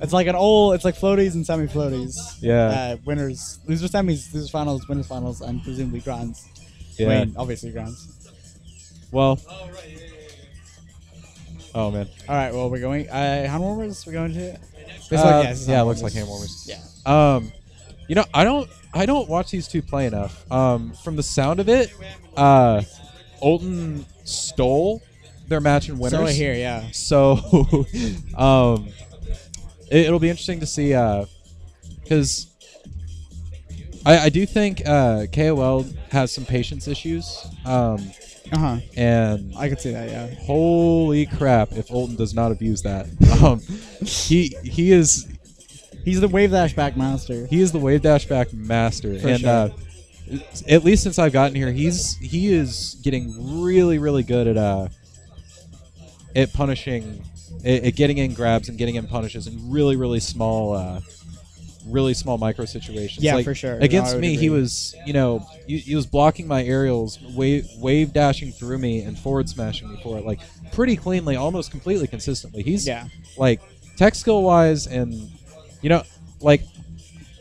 It's like an old, it's like floaties and semi-floaties. Yeah. Uh, winners, losers, semis, losers, finals, winners, finals, and presumably grands. Yeah. I mean, obviously grands. Well. Oh, man. All right. Well, we're going. Uh, hand warmers? We're going to? It's uh, like, yeah, it's yeah it looks like hand warmers. Yeah. Um. You know, I don't I don't watch these two play enough. Um, from the sound of it, uh, Olten stole their match in winners. So I hear, yeah. So um, it, it'll be interesting to see because uh, I, I do think uh, K O L has some patience issues. Um, uh-huh. And I could see that, yeah. Holy crap! If Olten does not abuse that, um, he he is. He's the wave dash back master. He is the wave dash back master, For and sure. uh, at least since I've gotten here, he's he is getting really, really good at uh, at punishing, at, at getting in grabs and getting in punishes in really, really small, uh, really small micro situations. Yeah, like, for sure. Against no, me, agree. he was, you know, he, he was blocking my aerials, wave wave dashing through me and forward smashing me for it, like pretty cleanly, almost completely consistently. He's yeah. like tech skill wise and You know, like,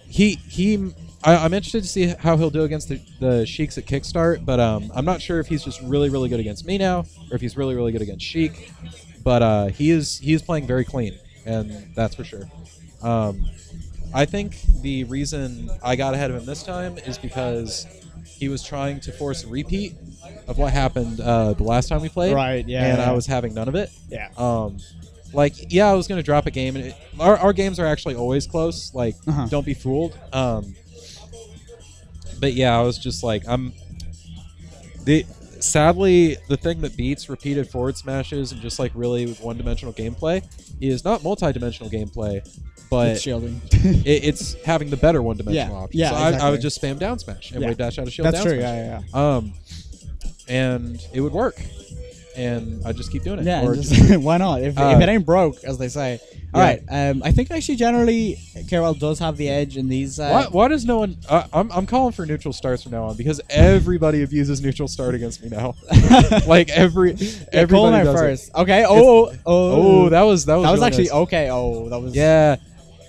he, he I, I'm interested to see how he'll do against the, the Sheiks at Kickstart, but um, I'm not sure if he's just really, really good against me now, or if he's really, really good against Sheik. But uh, he is he is playing very clean, and that's for sure. Um, I think the reason I got ahead of him this time is because he was trying to force a repeat of what happened uh, the last time we played. Right, yeah. And yeah. I was having none of it. Yeah. Um, Like, yeah, I was going to drop a game. and it, our, our games are actually always close. Like, uh-huh. Don't be fooled. Um, but, yeah, I was just like, I'm... The, sadly, the thing that beats repeated forward smashes and just, like, really one-dimensional gameplay is not multi-dimensional gameplay, but it's, shielding. it, it's having the better one-dimensional yeah. option. Yeah, so exactly. I, I would just spam down smash and yeah. wave dash out of shield That's down true. smash. That's true, yeah, yeah, yeah. Um, and it would work. And I just keep doing it. Yeah, or just, just, why not? If, uh, if it ain't broke, as they say. All yeah. right. Um, I think actually generally K O L does have the edge in these. Uh, why, why does no one? Uh, I'm I'm calling for neutral starts from now on because everybody abuses neutral start against me now. like every everybody yeah, does first. It. Okay. Oh, it's, oh oh that was that was, that was really actually nice. okay. Oh that was yeah. That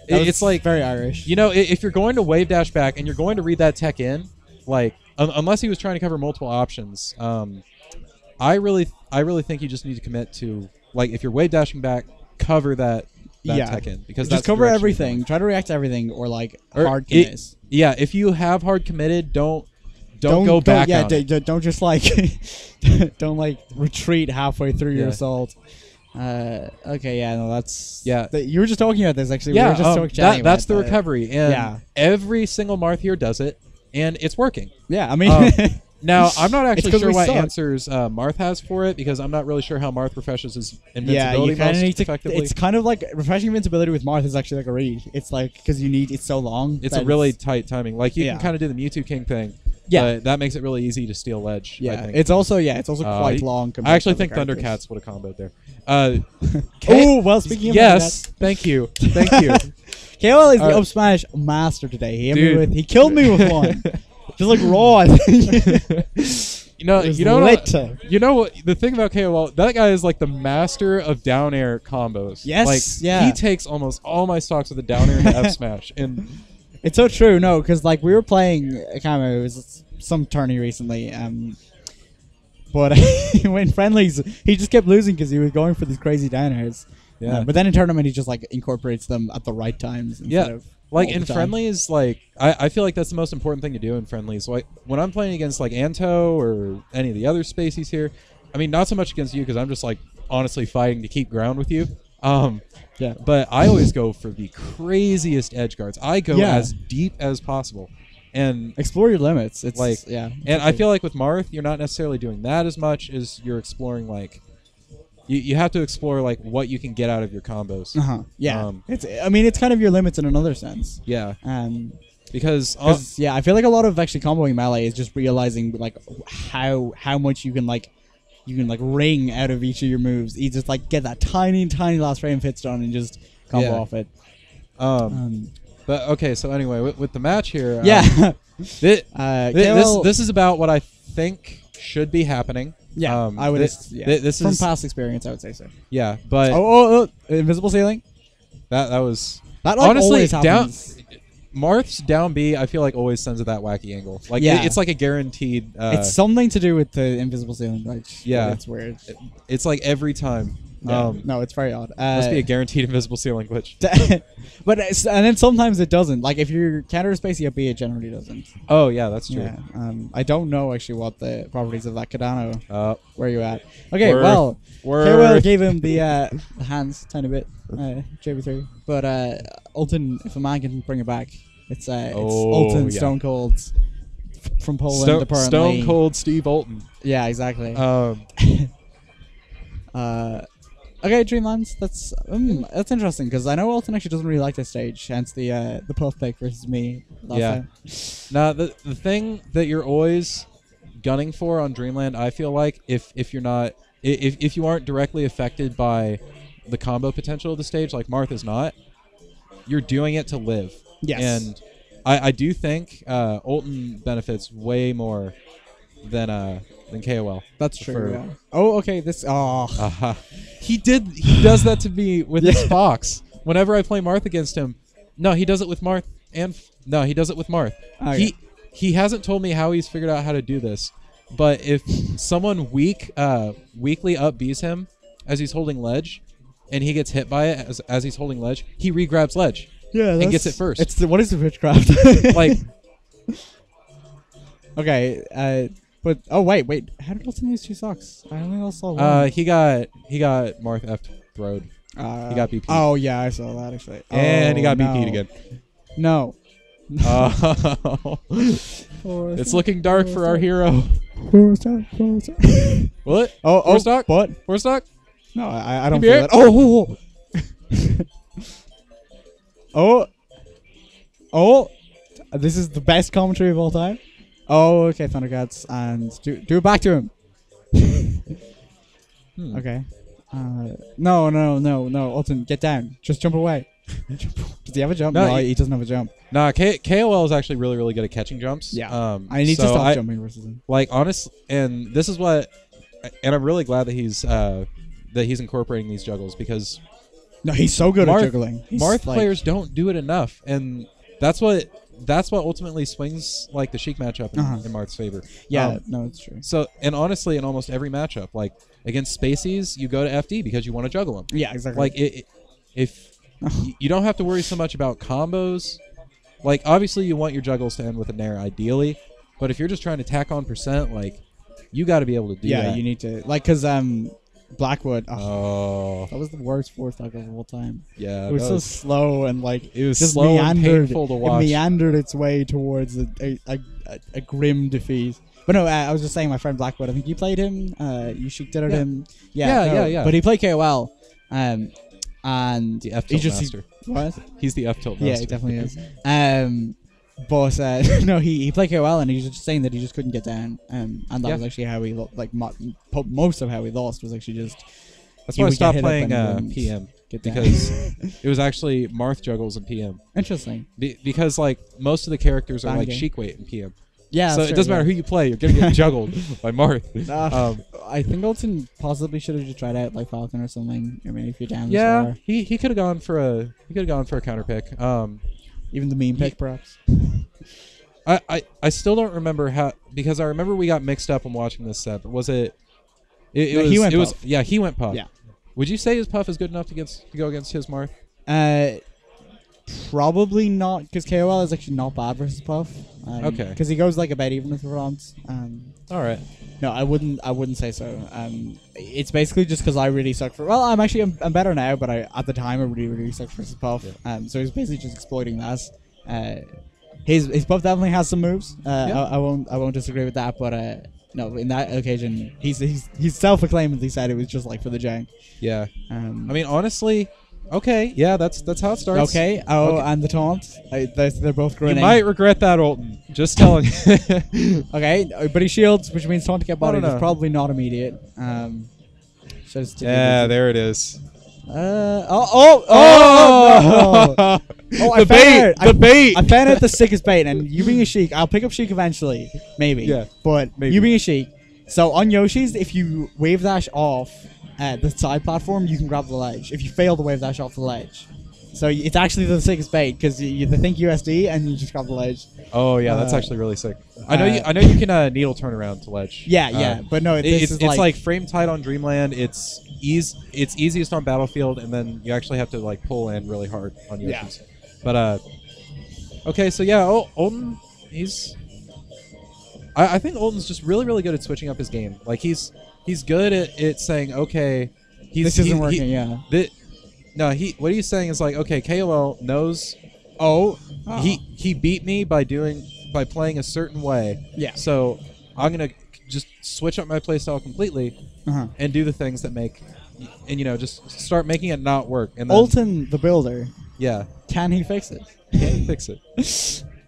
it, was it's like very Irish. You know, if you're going to wave dash back and you're going to read that tech in, like um, unless he was trying to cover multiple options. Um, I really, I really think you just need to commit to, like, if you're wave dashing back, cover that, that yeah. tech in because just cover everything. Try to react to everything, or like or hard commits. It, yeah, if you have hard committed, don't don't, don't go back. Don't, yeah, on it. don't just like don't like retreat halfway through yeah. your assault. Uh, okay, yeah, no, that's yeah. The, you were just talking about this actually. Yeah, we were just um, talking that, about that's the that. recovery, and yeah. every single Marth here does it, and it's working. Yeah, I mean. Um, Now, I'm not actually sure what suck. answers uh, Marth has for it because I'm not really sure how Marth refreshes his invincibility yeah, most need to, effectively. It's kind of like refreshing invincibility with Marth is actually like a read. It's like because you need it's so long. It's a really it's, tight timing. Like you yeah. can kind of do the Mewtwo King thing. Yeah, but that makes it really easy to steal ledge. Yeah, I think. it's also yeah, it's also uh, quite long. I actually think characters. Thundercats would have comboed there. Uh, oh well, speaking of yes, Thundercats. thank you, thank you. K O L is uh, the up smash master today. He hit me with, he killed me with one. Just like Raw, I think. you know, you know, what, you know what? The thing about K O L, that guy is like the master of down air combos. Yes, like, yeah. He takes almost all my stocks with a down air and F smash, and it's so true. No, because like we were playing, I can't remember, it was some tourney recently, um, but when friendlies, he just kept losing because he was going for these crazy down airs. Yeah, uh, but then in tournament, he just like incorporates them at the right times. Instead yeah. of Like in time. friendlies, like I, I feel like that's the most important thing to do in friendlies. Like when I'm playing against like Anto or any of the other spaces here, I mean not so much against you because I'm just like honestly fighting to keep ground with you. Um, yeah. But I always go for the craziest edge guards. I go yeah. as deep as possible, And explore your limits. It's like, yeah. And I feel like with Marth, you're not necessarily doing that as much as you're exploring like, you, you have to explore like what you can get out of your combos. Uh-huh. Yeah. Um, it's I mean it's kind of your limits in another sense. Yeah. Um, because uh, yeah, I feel like a lot of actually comboing melee is just realizing like how how much you can like you can like wring out of each of your moves. You just like get that tiny tiny last frame hitstone and just combo yeah. off it. Um. um But okay, so anyway, with, with the match here, yeah, um, thi uh, thi this this is about what I think should be happening. Yeah, um, I would. Thi yeah. thi this from is, past experience, I would say so. Yeah, but oh, oh, oh invisible ceiling. That that was that like, honestly down. Marth's down B, I feel like always sends it that wacky angle. Like yeah. it, it's like a guaranteed. Uh, it's something to do with the invisible ceiling, like yeah, it's weird. It, it's like every time. Yeah. Um, no, it's very odd. Uh, must be a guaranteed invisible ceiling glitch. But it's, and then sometimes it doesn't. Like if you're counter spacing up B, it generally doesn't. Oh yeah, that's true. Yeah. Um, I don't know actually what the properties of that Cardano. Uh, where are you at? Okay, worth, well, K O L gave him the uh, hands tiny bit, uh, J B three. But uh, Ulton, if a man can bring it back, it's uh, it's oh, Ulton yeah. Stone Cold from Poland. Sto apparently. Stone Cold Steve Ulton. Yeah, exactly. Um. uh. Okay, Dreamlands. That's um, that's interesting because I know Ulton actually doesn't really like this stage. Hence the uh, the puff pick versus me. Last yeah. Time. Now the the thing that you're always gunning for on Dreamland, I feel like, if if you're not if if you aren't directly affected by the combo potential of the stage, like Marth is not, you're doing it to live. Yes. And I I do think uh, Ulton benefits way more than uh. Than K O L. That's true. Yeah. Oh, okay. This. Oh. Uh-huh. He did. He does that to me with yeah. his Fox. Whenever I play Marth against him, no, he does it with Marth and no, he does it with Marth. Oh, he yeah. he hasn't told me how he's figured out how to do this, but if someone weak, uh, weakly up B's him as he's holding ledge, and he gets hit by it as as he's holding ledge, he re-grabs ledge. Yeah, and gets it first. It's the, what is the witchcraft? Like. Okay. Uh. But oh wait, wait. How did Ulton use two socks? I only saw one. Uh, he got he got Marth F throwed. Uh, he got B P. Oh yeah, I saw that actually. And oh, he got no. B P'd again. No. Oh. It's looking dark for our hero. Four stock. Four stock. What? Oh, oh. Four stock. What? Four stock? No, I I don't feel that. Oh. Oh. Oh. This is the best commentary of all time. Oh, okay, Thundercats, and do do it back to him. hmm. Okay. Uh, no, no, no, no, Ulton, get down. Just jump away. Does he have a jump? No, no he, he doesn't have a jump. Nah, K KOL is actually really, really good at catching jumps. Yeah. Um, I need so to stop I, jumping versus him. Like, honestly, and this is what, and I'm really glad that he's uh, that he's incorporating these juggles because. No, he's so good Marth, at juggling. He's Marth like, players don't do it enough, and that's what. That's what ultimately swings like the Sheik matchup in, uh-huh. in Marth's favor. Yeah, um, no, it's true. So, and honestly, in almost every matchup, like against Spaceys, you go to F D because you want to juggle them. Yeah, exactly. Like, it, it, if you don't have to worry so much about combos, like obviously you want your juggles to end with a nair ideally, but if you're just trying to tack on percent, like you got to be able to do yeah, that. Yeah, you need to like because um. Blackwood. Oh, oh. That was the worst fourth stock of all time. Yeah. It was, was so slow and like it was just slow meandered, and painful to watch. It meandered its way towards a, a, a, a grim defeat. But no, uh, I was just saying my friend Blackwood, I think you played him. Uh, you should at yeah. him. Yeah, yeah, no, yeah, yeah. But he played K O L. Um, and the F tilt he just, master. He, what? He's the F tilt master. Yeah, he definitely is. Um, but uh, no, he, he played K O L and he was just saying that he just couldn't get down, um, and that yeah. was actually how he like mo most of how he lost was actually just. That's why I stopped playing uh, P M because it was actually Marth juggles in P M. Interesting. Be because like most of the characters are Bangay. Like Sheik weight in P M. Yeah, so it true, doesn't yeah. matter who you play, you're gonna get juggled by Marth. Uh, um, I think Ulton possibly should have just tried out like Falcon or something. I mean, if you're down. Yeah, or... he he could have gone for a he could have gone for a counter pick. Um, Even the meme pick, perhaps. I, I I still don't remember how because I remember we got mixed up when watching this set. But was it? It, it no, was. He went it puff. Was. Yeah, he went puff. Yeah. Would you say his puff is good enough to against to go against his Marth? Uh, probably not because K O L is actually not bad versus puff. Um, okay. Because he goes like about even with the rounds. Um. All right. No, I wouldn't. I wouldn't say so. Um, it's basically just because I really suck for. Well, I'm actually I'm, I'm better now, but I at the time I really really sucked for Puff. Yeah. Um, so he's basically just exploiting that. Uh, his his Puff definitely has some moves. Uh, yeah. I, I won't I won't disagree with that, but uh, no, in that occasion, he's he's he's self-acclaimedly said it was just like for the jank. Yeah. Um, I mean, honestly. Okay, yeah, that's that's how it starts. Okay, oh, okay. And the taunt. I, they're, they're both grinning. You might regret that, Olton. Just telling you. Okay, but he shields, which means taunt to get bodied is probably not immediate. Um, just yeah, there it is. Uh, oh, oh, oh, oh, no. oh I The bait, the I, bait. I found out the sickest bait, and you being a Sheik, I'll pick up Sheik eventually, maybe. Yeah, but maybe. You being a Sheik. So on Yoshi's, if you wave dash off... at the side platform, you can grab the ledge. If you fail the wave dash off the ledge, so it's actually the sickest bait because you, you think U S D and you just grab the ledge. Oh yeah, uh, that's actually really sick. I know uh, you. I know you can uh, needle turn around to ledge. Yeah, um, yeah, but no, it, this it's, is it's like, like frame tight on Dreamland. It's ease. It's easiest on Battlefield, and then you actually have to like pull in really hard on Yoshi's. Yeah. But uh, okay, so yeah, oh, Olton, he's. I, I think Olton's just really, really good at switching up his game. Like he's. He's good at it saying, okay, he's, this isn't he, working, he, yeah. Thi no, he. What he's saying is like, okay, K O L knows, oh, oh, he he beat me by doing by playing a certain way. Yeah. So I'm gonna just switch up my playstyle completely uh-huh. and do the things that make, and you know, just start making it not work. And then, Olton, the builder. Yeah. Can he fix it? Can he fix it?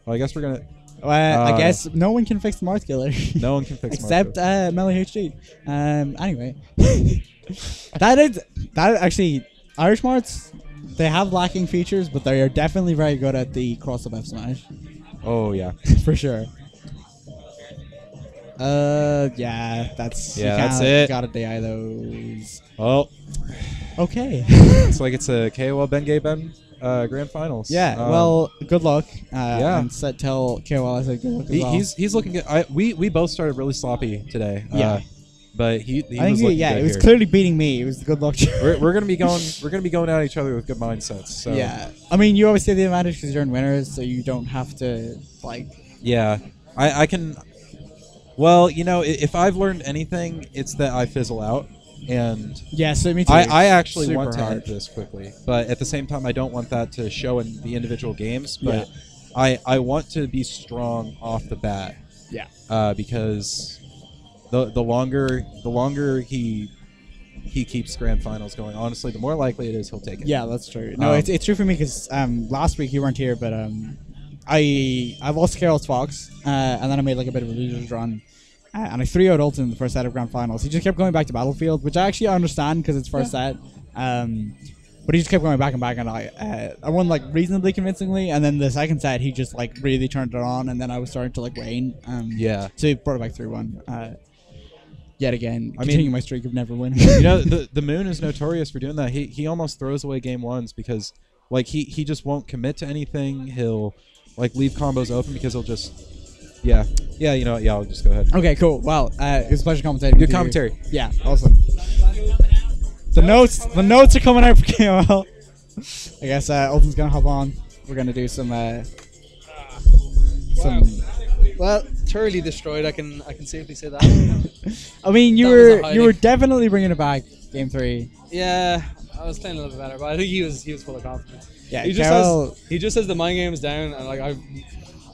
Well, I guess we're gonna. Well, uh, I guess no one can fix the Marth Killer. No one can fix except uh, Melly H D. Um, anyway, that is that actually Irish Marths. They have lacking features, but they are definitely very good at the cross up F smash. Oh yeah, for sure. Uh, yeah, that's yeah, that's it. Got to D I those. Well, okay. It's like it's a K O L Bengay Ben. Uh, grand finals. Yeah. Um, well, good luck. Uh, yeah. And set tell K O L I said good luck. He, well. He's he's looking good. I, we we both started really sloppy today. Yeah. Uh, but he, he I think was he, yeah. It was here. Clearly beating me. It was the good luck. We're, we're gonna be going we're gonna be going at each other with good mindsets. So. Yeah. I mean, you always have the advantage because you're in winners, so you don't have to like. Yeah. I I can. Well, you know, if I've learned anything, it's that I fizzle out. And yeah, so me too. I, I actually Super want to hard. End this quickly, but at the same time, I don't want that to show in the individual games. But yeah. I, I want to be strong off the bat. Yeah. Uh, because the the longer the longer he he keeps grand finals going, honestly, the more likely it is he'll take it. Yeah, that's true. No, um, it's it's true for me because um last week you weren't here, but um I I lost Carol's Fox, uh, and then I made like a bit of a loser's run. And I three oh'd Olton in the first set of Grand Finals. He just kept going back to Battlefield, which I actually understand because it's first yeah. set. Um, but he just kept going back and back, and I uh, I won like reasonably convincingly. And then the second set, he just like really turned it on, and then I was starting to like rain. Um, yeah. So he brought it back three one. Uh, yet again, I continuing mean, my streak of never winning. You know, the the Moon is notorious for doing that. He he almost throws away game ones because like he he just won't commit to anything. He'll like leave combos open because he'll just. Yeah, yeah, you know, yeah, I'll just go ahead. Okay, cool. Well, uh, it was a pleasure commentating. Good commentary. You. Yeah, awesome. The notes, the notes are coming out for K O L. I guess uh, Olton's gonna hop on. We're gonna do some, uh, some. Wow. Well, thoroughly destroyed. I can, I can safely say that. I mean, you that were, you were definitely bringing it back, game three. Yeah, I was playing a little bit better, but I think he was, he was full of confidence. Yeah, he just has, he just has the mind games down, and like I.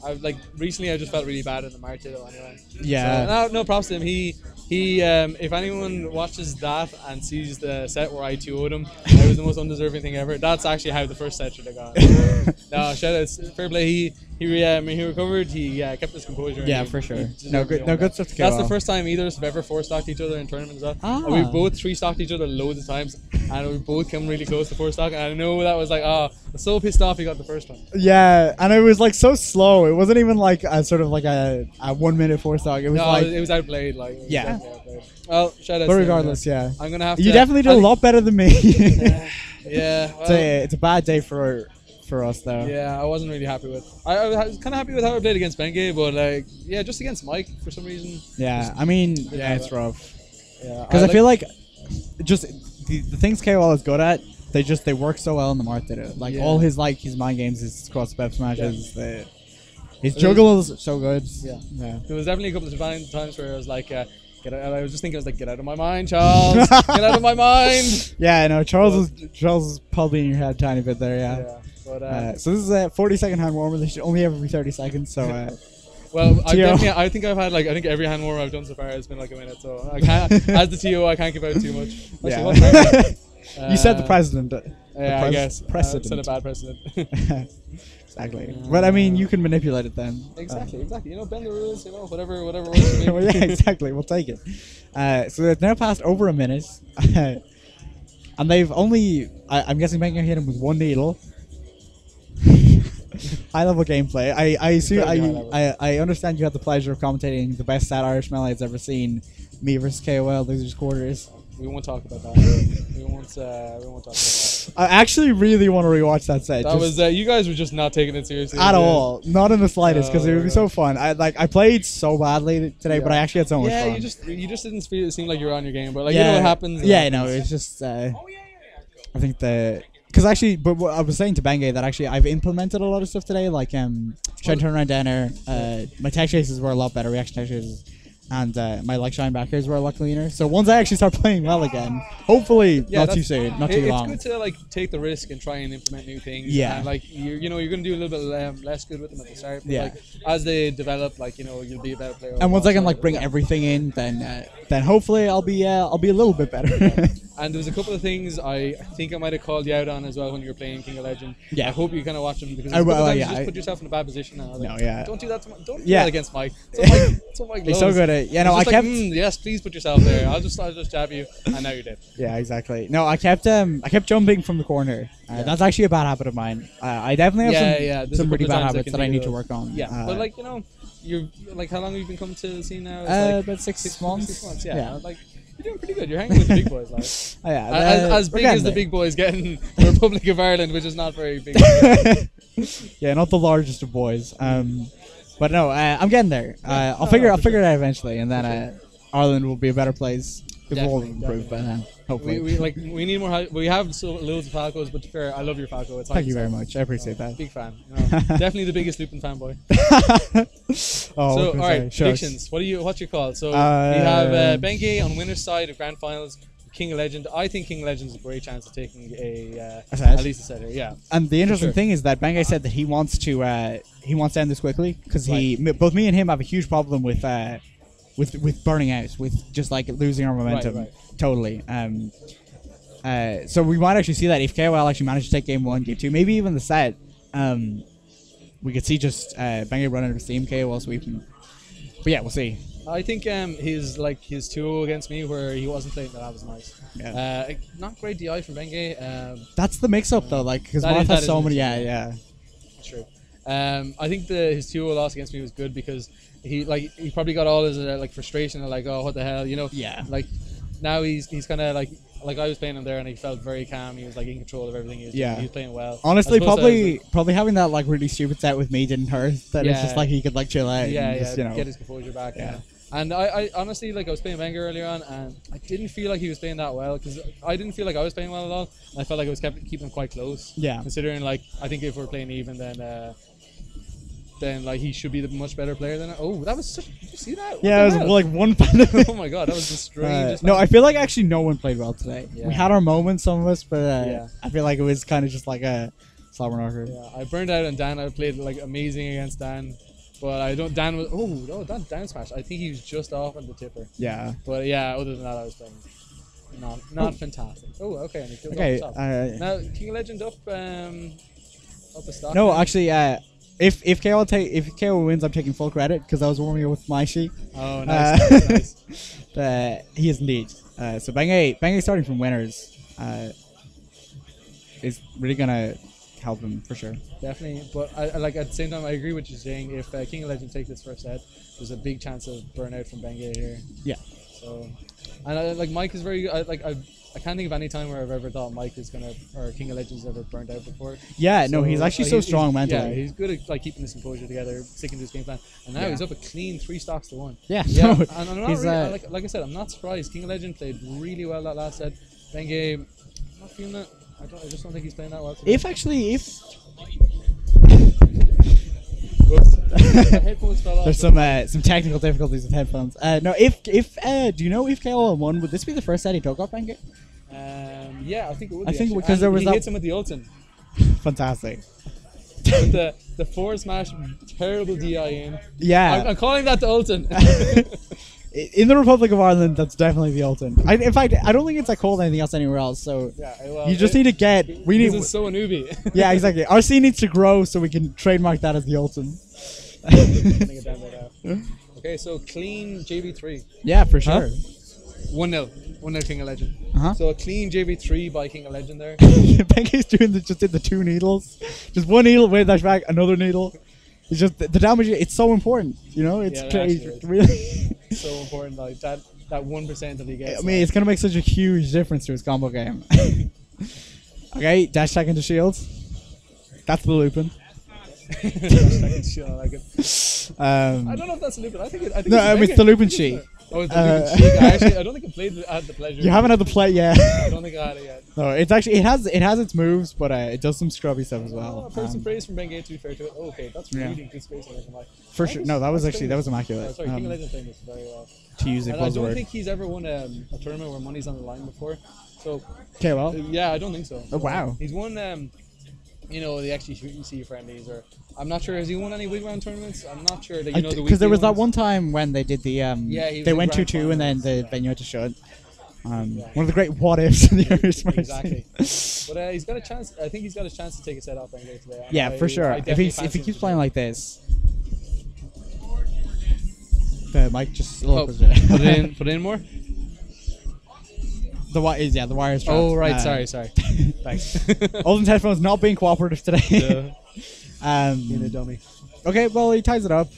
I like recently I just felt really bad in the Martito anyway. Yeah. So, no, no props to him. He he. Um, if anyone watches that and sees the set where I two oh'd him, it was the most undeserving thing ever. That's actually how the first set should have gone. No, shout outs. Fair play. He he. Um, he recovered. He uh, kept his composure. Yeah, he, for sure. No good. No good stuff. To That's the first time either of us have ever four stocked each other in tournaments. Well. Ah. And we both three stocked each other loads of times, and we both came really close to four stock. And I know that was like, ah, oh, I was so pissed off he got the first one. Yeah, and it was like so slow. It wasn't even like a sort of like a, a one minute four stock. It was no, like it was outplayed. Like was yeah. Outplayed. Well, shout out. But regardless, him, yeah. yeah. I'm gonna have. You to, definitely did I a lot better than me. yeah. yeah well, so, yeah, it's a bad day for. For us though. Yeah, I wasn't really happy with. I, I was kind of happy with how I played against Bengay, but like, yeah, just against Mike for some reason. Yeah, I mean, yeah, it's rough. Yeah, because I, I like feel like just the, the things K O L is good at, they just they work so well in the Marth Ditto. Like yeah. all his like his mind games, his cross up smashes, yeah. the, his juggles are so good. Yeah. yeah, there was definitely a couple of times where I was like. Uh, Get out, I was just thinking, I was like, get out of my mind, Charles. Get out of my mind. Yeah, I know. Charles, well, was, Charles was probably in your head a tiny bit there, yeah. yeah. But, uh, uh, so this is a forty second hand warmer. They should only have every thirty seconds. So, uh, well, I, definitely, I think I've had like I think every hand warmer I've done so far has been like a minute. So I can't, as the T O, I can't give out too much. Actually, yeah. You uh, said the president. Uh, yeah, the I guess. Precedent. Uh, I said a bad precedent. Exactly. Yeah. But I mean, you can manipulate it then. Exactly. Um, exactly. You know, bend the rules. You know, whatever, whatever works. Well, yeah, exactly. We'll take it. Uh, so it's now passed over a minute, and they've only. I, I'm guessing Bengay hit him with one needle. High level gameplay. I I, assume, I I I understand you had the pleasure of commentating the best sad Irish melee it's ever seen. Me versus K O L, losers quarters. We won't talk about that. we won't. Uh, we won't talk about that. I actually really want to rewatch that set. That was. Uh, you guys were just not taking it seriously at all. Not in the slightest, because no, it would be so fun. I like. I played so badly today, yeah. but I actually had so much yeah, fun. Yeah, you just you just didn't seem like you were on your game, but like yeah. you know what happens. Yeah, no, it's just. Uh, oh, yeah, yeah, yeah. I think the. Because actually, but what I was saying to Bengay that actually I've implemented a lot of stuff today, like um, trying to turn around down air. Uh, my tech chases were a lot better, reaction tech chases, and uh, my like shine backers were a lot cleaner. So once I actually start playing well again, hopefully yeah, not too soon, not it, too long. It's good to like take the risk and try and implement new things. Yeah, and, like you, you know, you're gonna do a little bit um, less good with them at the start. But, yeah. Like, as they develop, like you know, you'll be a better player. And once I can like bring everything in, then uh, then hopefully I'll be uh, I'll be a little bit better. And there was a couple of things I think I might have called you out on as well when you were playing King of Legend. Yeah. I hope you kind of watch them because I, well, yeah, you just I, put yourself in a bad position now. Like, no, yeah. Don't do that. To my, don't do yeah. that against Mike. That's what Mike, that's what Mike loves. He's so good at. Yeah, no, I kept. Like, mm, yes, please put yourself there. I'll just, I'll just jab you, and now you did. Yeah, exactly. No, I kept, um, I kept jumping from the corner. Uh, yeah. That's actually a bad habit of mine. Uh, I definitely have yeah, some, yeah. some pretty bad habits that I need to work on. Yeah, uh, but like you know, you're like, how long have you been coming to the scene now? It's uh, like about six, six months. Six months. Yeah. yeah. Like. You're doing pretty good. You're hanging with the big boys, like. oh, yeah. uh, as, as big as the there. big boys get in the Republic of Ireland, which is not very big. Yeah, not the largest of boys. Um, but no, uh, I'm getting there. Uh, I'll no, figure, no, I'll figure sure. it out eventually, and then uh, Ireland will be a better place. It will improve by then, hopefully. We, we like we need more. We have so, loads of Falcos, but to be fair, I love your Falco. It's Thank you very much. I appreciate no, that. Big fan. No, definitely the biggest Lupin fanboy. oh, so all right, sure. predictions. What do you? What's your call? So uh, we have uh, Bengay on winner's side of grand finals. King of Legend. I think King of Legend is a great chance of taking a uh, at least a setter. Yeah. And the interesting sure. thing is that Bengay said that he wants to uh, he wants to end this quickly because right. he both me and him have a huge problem with. Uh, With with burning out, with just like losing our momentum, right, right. totally. Um, uh, so we might actually see that if K O L actually managed to take game one, game two, maybe even the set, um, we could see just uh, Bengay running out of steam, K O L sweeping. But yeah, we'll see. I think um, his like his two against me where he wasn't playing that was nice. Yeah. Uh, not great D I from Bengay. Um, That's the mix-up though, like because Marth has so many. Yeah, yeah. True. Um, I think the his two loss against me was good because. He like he probably got all his uh, like frustration and like oh what the hell you know yeah like now he's he's kind of like like I was playing him there and he felt very calm, he was like in control of everything, he was, yeah. he was playing well honestly. Probably was, like, probably having that like really stupid set with me didn't hurt that yeah. it's just like he could like chill out yeah, and yeah just, you know, get his composure back yeah you know? And I, I honestly like I was playing Bengay earlier on and I didn't feel like he was playing that well because I didn't feel like I was playing well at all and I felt like I was kept keeping him quite close yeah considering like I think if we're playing even then uh then like he should be the much better player than I. Oh, that was such. Did you see that? What yeah, it was hell? Like one. Oh my god, that was the strangest. Uh, no, I feel like actually no one played well today. Yeah. We had our moments, some of us, but uh, yeah. I feel like it was kind of just like a slobber knocker. Yeah, I burned out on Dan. I played like amazing against Dan, but I don't. Dan was oh no, that Dan smash. I think he was just off on the tipper. Yeah. But yeah, other than that, I was playing not not oh. fantastic. Oh, okay. And he killed okay. Off the top. Uh, now King of Legend up um up a stock. No, now. actually, uh. If if K O take if K O wins, I'm taking full credit because I was warming up with my Sheik. Oh, nice, uh, nice, nice. Uh, he is indeed. Uh, so Bengay Bengay starting from winners uh, is really gonna help him for sure. Definitely, but I, like at the same time, I agree with you saying if uh, King of Legend takes this first set, there's a big chance of burnout from Bengay here. Yeah. So, and I, like Mike is very I, like I. I can't think of any time where I've ever thought Mike is gonna or King of Legends ever burnt out before. Yeah, so, no, he's actually uh, so he's, strong he's, mentally. Yeah, he's good at like keeping his composure together, sticking to his game plan, and now yeah. he's up a clean three stocks to one. Yeah, yeah. No, and I'm not really, uh, like, like I said, I'm not surprised. King of Legend played really well that last set. Bengay, I'm not feeling that. I, don't, I just don't think he's playing that well today. If actually, if there's some uh, some technical difficulties with headphones. Uh, no, if if uh, do you know if K O L won, would this be the first set he took off Bengay? Um, yeah, I think it would. I be, think because there was he that hits him with the Lultim. Fantastic. with the, the four smash, terrible D I in. Yeah. I'm, I'm calling that the Ultin. In the Republic of Ireland, that's definitely the Ultin. I, in fact, I don't think it's that cold anything else anywhere else, so yeah, well, you just it, need to get... We need. This is so Anubis. Yeah, exactly. Our scene needs to grow so we can trademark that as the Ultin. Okay, so clean J B three. Yeah, for sure. Huh? one nil King of Legend. Uh-huh. So a clean J B three by King of Legend there. Bengay's doing the, just did the two needles. Just one needle, wave dash back, another needle. It's just the, the damage, it's so important, you know? It's yeah, it really so important, like that that one percent that he gets. I mean, like, it's going to make such a huge difference to his combo game. Okay, dash attack into shields. That's the Lupin. I like it. Um, I don't know if that's Lupin. I think it, I think no, it's, I mean, it's the Lupin Sheik. Oh, it's the uh, Lupin Sheik. I actually, I don't think I played. I had the pleasure. You haven't had the play yet. I don't think I had it yet. No, it's actually it has it has its moves, but uh, it does some scrubby stuff as well. Oh, first um, praise from Bengay, to be fair to it. Oh, okay, that's really yeah. good space. For sure. Was, no, that was actually that was immaculate. Oh, sorry, um, King of Legend playing this very well. To use it. And I don't word. think he's ever won um, a tournament where money's on the line before. So. Okay, well. Yeah, I don't think so. Oh wow. He's won. Um, You know, the actually shooting see friendlies, or I'm not sure. Has he won any week round tournaments? I'm not sure. That you know the because there was ones. That one time when they did the um, yeah, they went two two and then the venue had to shut. Um, yeah. One of the great what ifs in the Irish Mercy. Exactly. But uh, he's got a chance. I think he's got a chance to take a set off anyway today. Yeah, I, for sure. If he if he keeps playing like this, the mic just a little bit. Put it in. Put it in more. The wire is yeah. The wire is. Oh right, uh, sorry, sorry. Thanks. Olden's headphones not being cooperative today. Yeah. um, being a dummy. Okay, well he ties it up.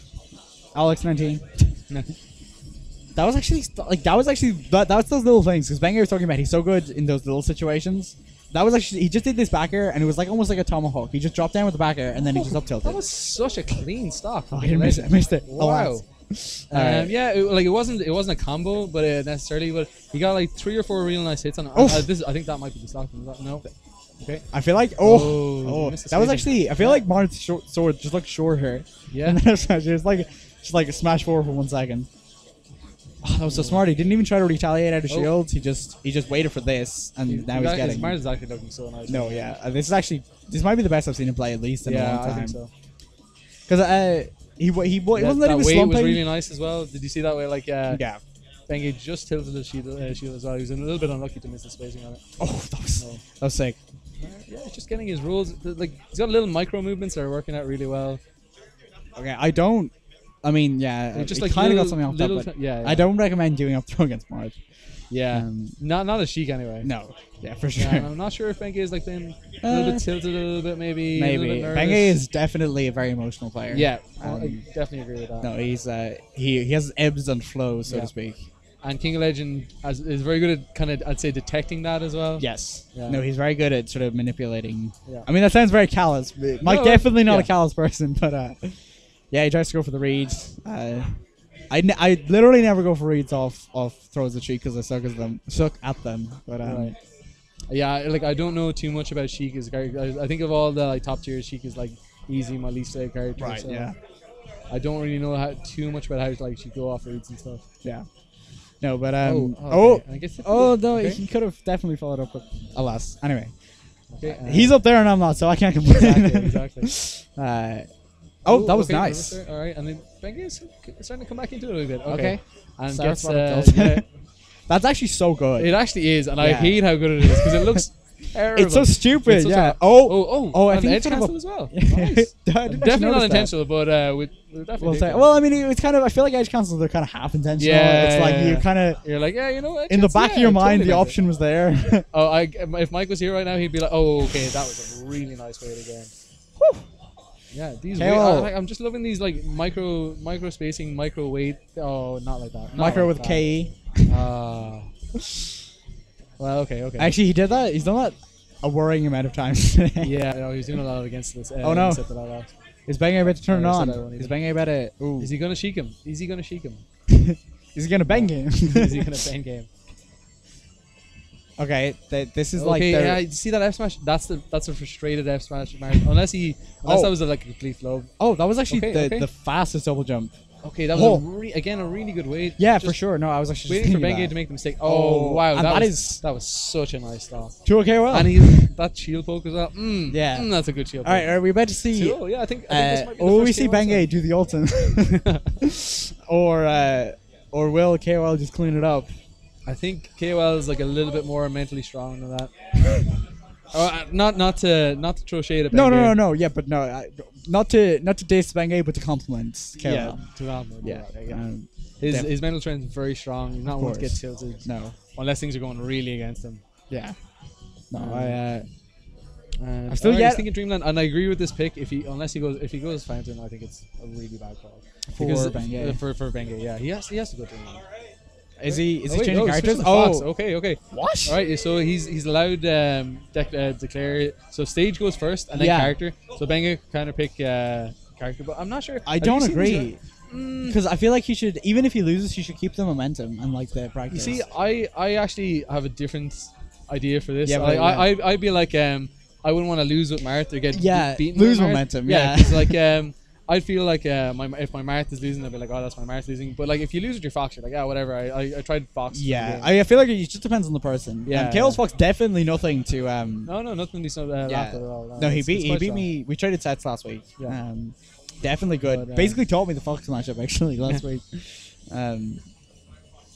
Alex nineteen. That was actually like that was actually that, that was those little things because Bengay was talking about he's so good in those little situations. That was actually he just did this back air and it was like almost like a tomahawk. He just dropped down with the back air and then oh, he just up tilted. That was such a clean stop. Oh, I didn't miss it. I missed it. Wow. Um, um, yeah, it, like it wasn't it wasn't a combo, but uh, necessarily. But he got like three or four real nice hits on. Oh, uh, this I think that might be the stock. No, okay. I feel like oh, oh, oh that was actually. I feel yeah. like Marth's short sword just looked short here. Yeah, and then it was like just like a smash forward for one second. Oh, that was so smart. He didn't even try to retaliate out of oh. shields. He just he just waited for this, and he, now he he's got, getting. Marth's actually looking so nice. No, yeah, uh, this is actually this might be the best I've seen him play at least in yeah, a long time. I think so. Because I. Uh, He, he, he wasn't that, that he was way slumping. Was really nice as well. Did you see that way? Like, uh, yeah. Bengay just tilted the shield, uh, shield as well. He was a little bit unlucky to miss the spacing on it. Oh, that was, no. that was sick. Uh, yeah, he's just getting his rules. Like, he's got little micro movements that are working out really well. Okay, I don't. I mean, yeah. It just like kind of got something off that, but yeah, yeah. I don't recommend doing up throw against Marth. Yeah, um, not not a Sheik anyway. No, yeah, for sure. Yeah, I'm not sure if Bengay is like been a little uh, bit tilted, a little bit maybe. Maybe Bengay is definitely a very emotional player. Yeah, um, I definitely agree with that. No, he's uh, he he has ebbs and flows, so yeah. to speak. And King of Legend has, is very good at kind of I'd say detecting that as well. Yes. Yeah. No, he's very good at sort of manipulating. Yeah. I mean that sounds very callous. Mike no, definitely not yeah. a callous person, but uh, yeah, he tries to go for the reads. Uh, I, n I literally never go for reads off off throws at Sheik because I suck at them. Suck at them. But um, right. yeah, like I don't know too much about Sheik as a character. I think of all the like top tier, Sheik is like easy my least favorite character. Right. So yeah. I don't really know how, too much about how like she go off reads and stuff. Yeah. No, but um. Oh. Oh, okay. I guess oh no, okay. He could have definitely followed up with. Alas. Anyway. Okay. Uh, He's up there and I'm not, so I can't complain. Exactly. Exactly. uh, Oh, Ooh, that was okay, nice. That was all right, and then Bengay's starting to come back into it a little bit. Okay. okay. And gets, uh, yeah. That's actually so good. It actually is, and yeah. I hate how good it is because it looks terrible. It's so stupid, it's so yeah. Oh, oh, oh, oh, I and think it's cancelled as well. Nice. Definitely not intentional, that. but uh, we definitely. Well, well, I mean, it's kind of. I feel like edge cancels are kind of half intentional. Yeah, it's like yeah, you kind of. You're like, yeah, you know what? In the back yeah, of your mind, totally the option it. was there. oh, I, if Mike was here right now, he'd be like, oh, okay, that was a really nice way to go. Yeah, these. Weight, I, I'm just loving these like micro, micro spacing, micro weight. Oh, not like that. Not micro like with K E. Uh, well, okay, okay. Actually, he did that. He's done that a worrying amount of times. yeah, no, he was doing a lot against this. Uh, oh no! That that Is Bengay about to turn it on? Is Bengay about to? Ooh. Is he gonna Sheik him? Is he gonna Sheik him? Is he gonna Bengay him? Is he gonna Bengay him? Okay, th this is okay, like. Okay, yeah, you see that F smash? That's the that's a frustrated F smash. Unless he, unless oh. that was a, like a complete flow. Oh, that was actually okay, the, okay. the fastest double jump. Okay, that was oh. a re again a really good way. Yeah, just for sure. No, I was actually waiting just for Bengay to make the mistake. Oh, oh wow, that, that was is that was such a nice stop. two K well. And he's that shield poke as well. Mm, yeah, mm, that's a good shield poke. All right, are we about to see? two oh, yeah, I think. I think uh, this might be the will first we see Bengay do the ultimate, or uh, or will K O L just clean it up? I think K O L is like a little bit more mentally strong than that. Uh, not not to not to throw shade at Bengay. No no no no yeah but no I, not to not to diss Bengay but to compliment K O L. Yeah, to compliment yeah. Right, um, his his mental trend is very strong. He's not one to get tilted. No, unless things are going really against him. Yeah. No, um, I. Uh, I'm uh, still right, yet thinking Dreamland, and I agree with this pick. If he unless he goes if he goes Fountain, I think it's a really bad call for Bengay. Uh, for for Bengay, yeah, he has he has to go Dreamland. Is he is oh, he wait, changing no, characters? Oh, Fox. okay, okay. What? All right, so he's he's allowed um, dec uh, declare. So stage goes first, and then yeah. character. So Bengay kind of pick uh, character, but I'm not sure. I Have don't agree because mm. I feel like he should. Even if he loses, he should keep the momentum and like the practice. You see, I I actually have a different idea for this. Yeah, but, I, yeah. I I I'd be like um I wouldn't want to lose with Marth or get yeah be beaten lose with momentum. Yeah, it's yeah, like um. I feel like uh, my, if my Marth is losing, I'd be like, oh, that's my Marth losing. But like, if you lose with your Fox, you're like, yeah, whatever. I, I, I tried Fox. Yeah, I feel like it just depends on the person. Yeah, um, K L's Fox definitely nothing to. Um, no, no, nothing to uh, yeah. laugh at all. No, no he beat he beat strong. me. We traded sets last week. Yeah. Um, definitely good. But, uh, Basically taught me the Fox matchup actually last week. Um,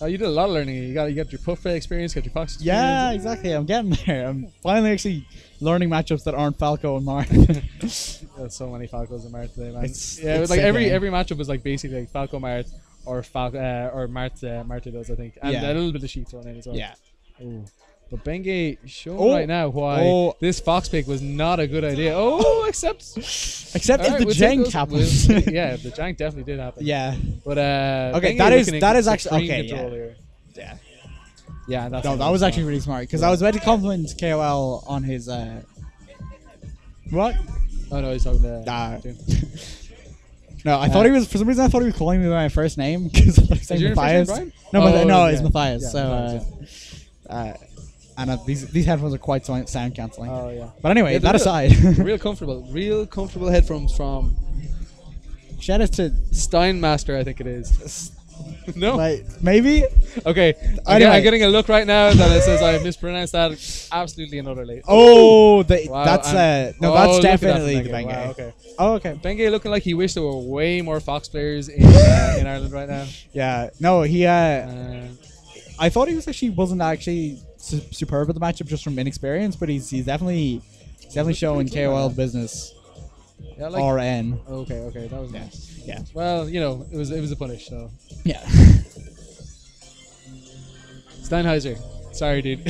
oh, you did a lot of learning. You got you got your Puff experience, got your Fox experience. Yeah, exactly. I'm getting there. I'm finally actually learning matchups that aren't Falco and Marth. There's so many Falcos and Marth today, man. It's, yeah, it's it was like every game. every matchup was like basically like Falco Marth or Falco uh, or Marth uh, Marth does I think, and yeah. a little bit of Sheik thrown in as well. Yeah. Ooh. But Bengay showing oh, right now why oh. this Fox pick was not a good idea. Oh, except except if right, the we'll jank happens. We'll, yeah, the jank definitely did happen. Yeah. But uh, okay, Bengay that is that is actually okay. Yeah. Here. yeah. Yeah. That's no, that was actually really smart because yeah. I was about to compliment K O L on his. Uh, what? Oh no, he's talking to. Nah. No, I uh, thought he was for some reason. I thought he was calling me by my first name because I thought he was saying Matthias. Name, no, oh, but, no, yeah. it's Matthias. Yeah, so. Matthias, yeah. uh, And uh, these these headphones are quite sound cancelling. Oh yeah. But anyway, yeah, that aside, real comfortable, real comfortable headphones from. Shout out to Steinmaster, I think it is. No. Like, maybe. Okay. Anyway. I'm getting a look right now that it says I mispronounced that absolutely and utterly. Oh, the, wow, that's uh, no, oh, that's definitely the Bengay. Wow, okay. Oh, okay. Bengay looking like he wished there were way more Fox players in uh, in Ireland right now. Yeah. No, he. Uh, uh, I thought he was actually wasn't actually. superb at the matchup just from inexperience, but he's he's definitely he's definitely showing K O L business. Yeah, like R N. Okay, okay, that was yeah. nice. Yeah. Well, you know, it was it was a punish, so. Yeah. Steinheiser, sorry, dude.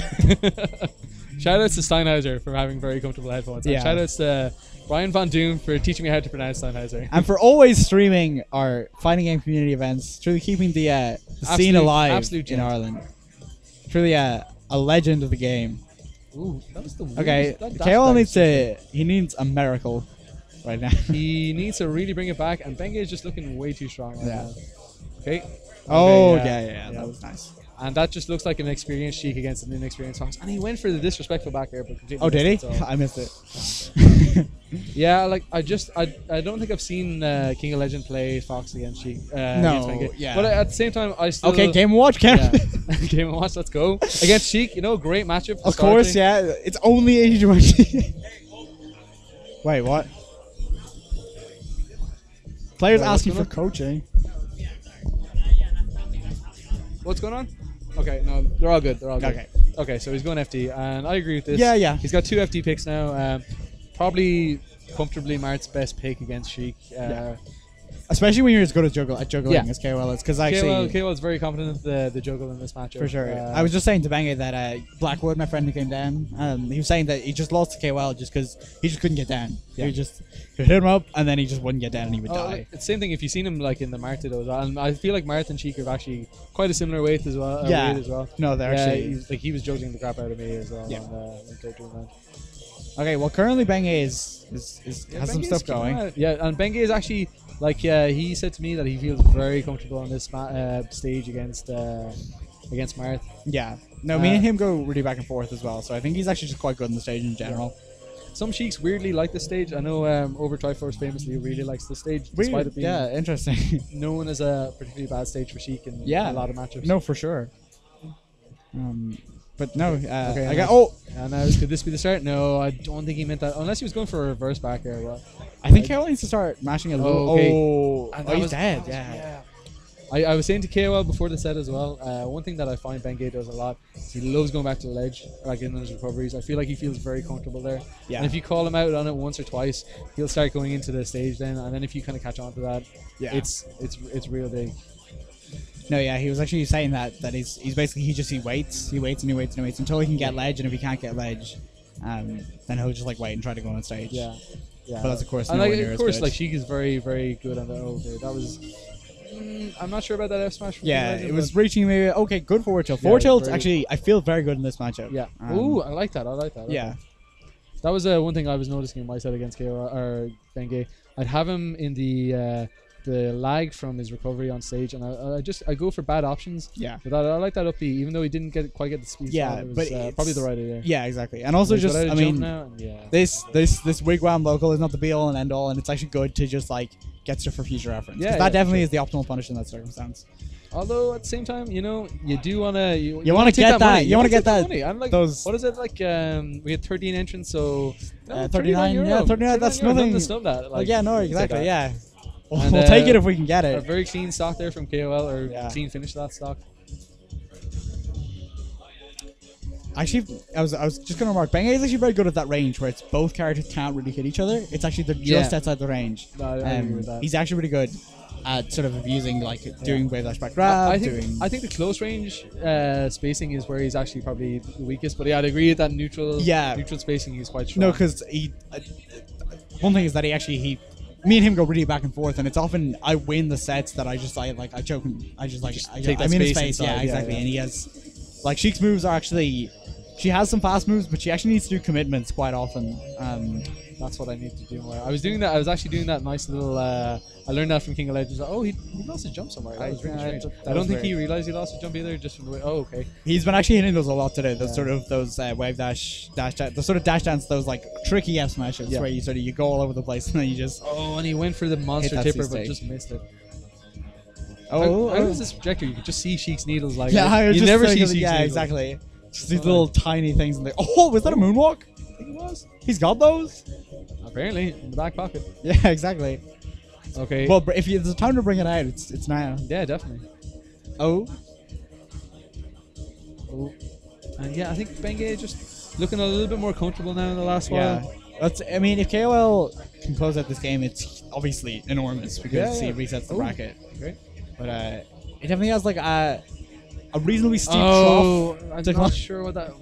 Shoutouts to Steinheiser for having very comfortable headphones. Yeah. Shoutouts to Brian Von Doom for teaching me how to pronounce Steinheiser. And for always streaming our fighting game community events, truly keeping the, uh, the scene alive absolute in Ireland. Truly, uh. a legend of the game. Ooh, that was the weirdest. Okay, K O L needs to, he needs a miracle right now. He needs to really bring it back, and Bengay is just looking way too strong right yeah. now. Okay. Oh, okay, yeah, yeah, yeah, yeah, that was nice. And that just looks like an experienced Sheik against an inexperienced Fox. And he went for the disrespectful back air. But oh, did he? It, so. I missed it. Yeah, like, I just, I, I don't think I've seen uh, King of Legend play Fox against Sheik. Uh, no, against yeah. But at the same time, I still... Okay, Game and Watch, Ken. Yeah. Game and Watch, let's go. Against Sheik, you know, great matchup. Of course, yeah. It's only age Sheik. Wait, what? Players Wait, asking for coaching. What's going on? Okay, no, they're all good. They're all good. Okay, okay. So he's going F D, and I agree with this. Yeah, yeah. He's got two F D picks now. Um, probably comfortably Marth's best pick against Sheik. Uh, yeah. Especially when you're as good at juggle at juggling yeah. as K O L is, because actually K O L is very confident the the juggle in this matchup. For sure. Uh, I was just saying to Bengay that uh, Blackwood, my friend who came down, um, he was saying that he just lost to K O L just because he just couldn't get down. Yeah. He just he hit him up and then he just wouldn't get down and he would oh, die. Like, it's the same thing if you've seen him like in the Marth though, and I feel like Marth and Sheik have actually quite a similar weight as well. Uh, yeah. Weight as well. No, they're yeah, actually he was, like he was juggling the crap out of me as well. Yeah. On, uh, okay, well currently Bengay is, is, is yeah, has Bengay some stuff going. Out. Yeah, and Bengay is actually like uh, he said to me that he feels very comfortable on this ma uh, stage against uh, against Marth. Yeah, no, uh, me and him go really back and forth as well. So I think he's actually just quite good on the stage in general. Yeah. Some Sheiks weirdly like this stage. I know um, Over Triforce famously really likes this stage. Weird. Despite it being yeah, interesting. known as a particularly bad stage for Sheik in yeah. a lot of matchups. No, for sure. Um, but no, uh, okay, I got. Oh! And I was, could this be the start? No, I don't think he meant that. Unless he was going for a reverse back air. But I think K O L needs to start mashing a little. Oh, okay. oh, and oh he's was, dead. Was, yeah. yeah. I, I was saying to K O L before the set as well, uh, one thing that I find Bengay does a lot is he loves going back to the ledge, like in those recoveries. I feel like he feels very comfortable there. Yeah. And if you call him out on it once or twice, he'll start going into the stage then. And then if you kind of catch on to that, yeah. it's it's it's real big. No, yeah, he was actually saying that, that he's, he's basically, he just, he waits, he waits and he waits and he waits until he can get ledge. And if he can't get ledge, um, then he'll just like wait and try to go on stage. Yeah. yeah. But that's of course, and like, of course, like Sheik is very, very good on the over. That was... I'm not sure about that F smash. Yeah, Legend, it was reaching maybe. Okay, good forward tilt. Forward tilt, yeah, actually, I feel very good in this matchup. Yeah. Um, Ooh, I like that. I like that. Okay. Yeah. That was uh, one thing I was noticing in my set against K O or Bengay. I'd have him in the uh, the lag from his recovery on stage, and I, I just I go for bad options. Yeah. But I, I like that up B, even though he didn't get quite get the speed. Yeah, so it was, but uh, probably the right idea. Yeah, exactly. And also and just I mean, yeah. this this this wigwam local is not the be all and end all, and it's actually good to just like. Gets her for future reference. Yeah, that yeah, definitely sure. is the optimal punish in that circumstance. Although at the same time, you know, you do wanna you, you, you wanna, wanna get that. that you, you wanna, wanna get that. Money. I'm like, those what is it like? Um, we had thirteen entrants, so no, uh, thirty-nine. thirty-nine yeah, thirty-nine. That's nothing. Nothing to snub that. Like, yeah, no, exactly. Yeah, we'll, and, uh, we'll take it if we can get it. A very clean stock there from K O L, or yeah. clean finish to that stock. Actually, I was I was just gonna remark, Bengay is actually very good at that range where it's both characters can't really hit each other. It's actually they're just yeah. outside the range. No, I um, agree with that. He's actually really good at sort of abusing like doing yeah. wave dash back grab. I, I think doing I think the close range uh, spacing is where he's actually probably the weakest. But yeah, I'd agree that neutral yeah. neutral spacing he's quite strong. No, because he uh, one thing is that he actually he. me and him go really back and forth, and it's often I win the sets that I just like like I joke and I just like just I, take I, that I'm space in space. Inside. Yeah, exactly. Yeah, yeah. And he has like Sheik's moves are actually. She has some fast moves, but she actually needs to do commitments quite often. Um, that's what I need to do more. I was doing that. I was actually doing that nice little. Uh, I learned that from King of Legends. Like, oh, he, he lost a jump somewhere. That was really strange. I, I, I don't think weird. he realized he lost a jump either. Just from the way. Oh, okay. He's been actually hitting those a lot today. Those yeah. sort of those uh, wave dash, dash, the sort of dash dance, those like tricky F smashes yeah. where you sort of you go all over the place and then you just. Oh, and he went for the monster tipper, but just missed it. Oh, how, how oh. was this trajectory? You could just see Sheik's needles like. Yeah, I was you just never see Sheik's yeah, needles. exactly. Just these little tiny things and they oh, was that a moonwalk? I think it was. He's got those? Apparently, in the back pocket. Yeah, exactly. Okay. Well, if you, there's time to bring it out, it's it's now. Yeah, definitely. Oh. Oh. And yeah, I think Bengay just looking a little bit more comfortable now in the last yeah. while. That's, I mean, if K O L can close out this game, it's obviously enormous because yeah, yeah. he resets the Ooh. bracket. Great. But uh, it definitely has like a... A reasonably steep oh, trough. I'm not come. sure what that.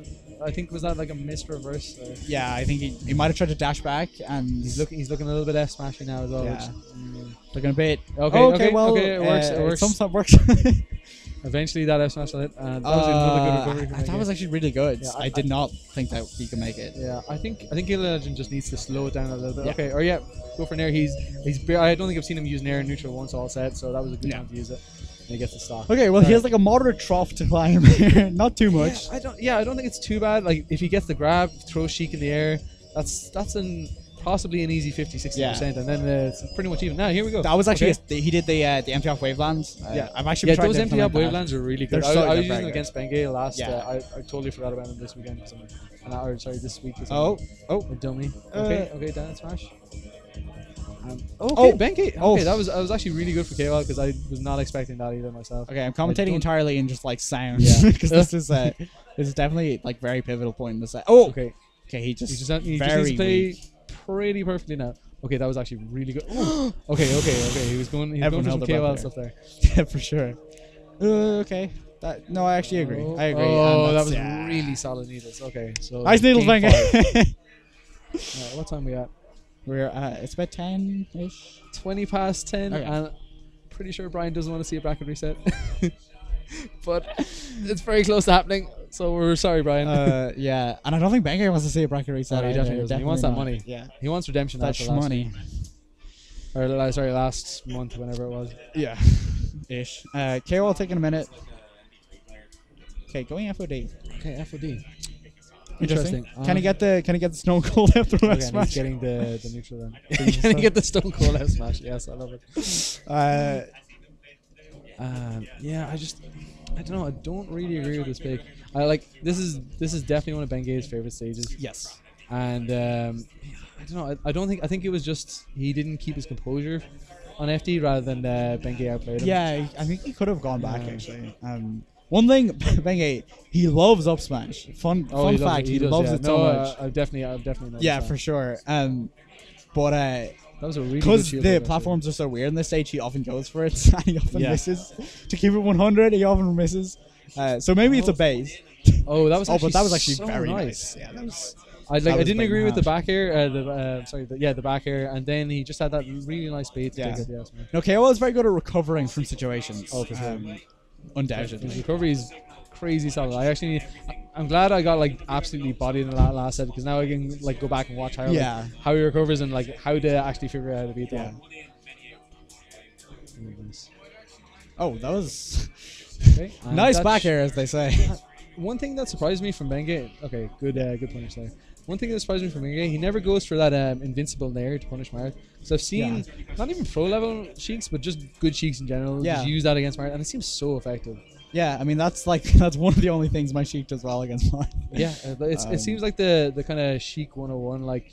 I think was that like a missed reverse. Or? Yeah, I think he, he might have tried to dash back, and he's looking he's looking a little bit F smashy now as well. Yeah. Which, looking a bit. Okay, oh, okay, okay, well, okay, it works. Uh, it works. Sometimes works. Eventually, that F smash will hit. Uh, that was, uh, really good I, that was actually really good. Yeah, I, I did I, not think that he could make it. Yeah, I think I think King of Legend just needs to slow it down a little bit. Yeah. Okay, or yeah, go for Nair. He's he's. I don't think I've seen him use Nair in neutral once all set, so that was a good yeah. time to use it. He gets the stock. Okay, well, right. he has like a moderate trough to climb here. Not too much. Yeah I, don't, yeah, I don't think it's too bad. Like, if he gets the grab, throw Sheik in the air, that's that's an possibly an easy fifty, sixty percent, yeah. and then uh, it's pretty much even. Now, here we go. That was actually, okay. a, he did the uh, the empty off wavelands. Uh, yeah, I've actually yeah, tried those empty off wavelands are really good. I, so I was using them against Bengay last. Yeah. Uh, I, I totally forgot about him this weekend. And I, or, sorry, this week. This oh, oh. A dummy. Uh, okay, okay, down smash. Um, okay, oh, Bengay. Okay, oh. that was I was actually really good for K O L because I was not expecting that either myself. Okay, I'm commentating entirely in just like sound because yeah. this is uh, this is definitely like very pivotal point in the set. Oh, okay, okay, he just he just, he very just needs to play weak. pretty perfectly now. Okay, that was actually really good. okay, okay, okay, he was going he was going for some K O L stuff there. Yeah, for sure. Uh, okay. That, no, I actually agree. Oh, I agree. Oh, that was yeah. really solid needles. Okay, so nice needles, Bengay. Right, what time we at? We're uh, it's about ten-ish. twenty past ten, okay. And I'm pretty sure Brian doesn't want to see a bracket reset. But it's very close to happening, so we're sorry, Brian. Uh, yeah, and I don't think Bengay wants to see a bracket reset. No, he definitely doesn't. He wants that money. Yeah, he wants redemption. That money. Or sorry, last month, whenever it was. Yeah, ish. Uh, K O L taking a minute. Okay, going F O D. Okay, F O D. Interesting. Interesting. Can um, I get the Can I get the Stone Cold after okay, left smash? Getting the the neutral then. Can stuff. I get the Stone Cold left smash? Yes, I love it. Uh, uh, yeah, I just I don't know. I don't really agree with this pick. I like this is this is definitely one of Bengay's favorite stages. Yes. And um, I don't know. I, I don't think I think it was just he didn't keep his composure on F D rather than uh, Bengay outplayed him. Yeah, I think he could have gone back yeah. actually. Um, One thing, Bengay, he loves up smash. Fun, oh, fun he fact, loves, he, he does, loves yeah. it so no, much. Uh, I've definitely, I've definitely. Yeah, that. for sure. Um, but uh, because really the platforms actually. are so weird in this stage, he often goes for it and he often yeah. misses. To keep it one hundred, he often misses. Uh, so maybe oh. it's a base. Oh, that was. oh, but that was actually so very nice. nice. Yeah, that was. I like. I didn't agree with the back air. Uh, the, uh, sorry, the, yeah, the back air, and then he just had that really nice bait. Yeah. yeah. No, K O L is very good at recovering from situations. Oh, for sure. Um, Undoubtedly. His recovery is crazy solid. I actually need, I'm glad I got like absolutely bodied in that last set because now I can like go back and watch how yeah. like, how he recovers and like how to actually figure out how to beat yeah. them. Oh, that was okay. nice back air, as they say. One thing that surprised me from Bengay, okay, good uh, good punish there. One thing that surprised me from Bengay, he never goes for that um, invincible nair to punish Maya. So I've seen, yeah. not even pro level Sheiks, but just good Sheiks in general, yeah. just use that against Maya, and it seems so effective. Yeah, I mean, that's like, that's one of the only things my Sheik does well against Maya. Yeah, it's, um, it seems like the, the kind of Sheik one oh one, like,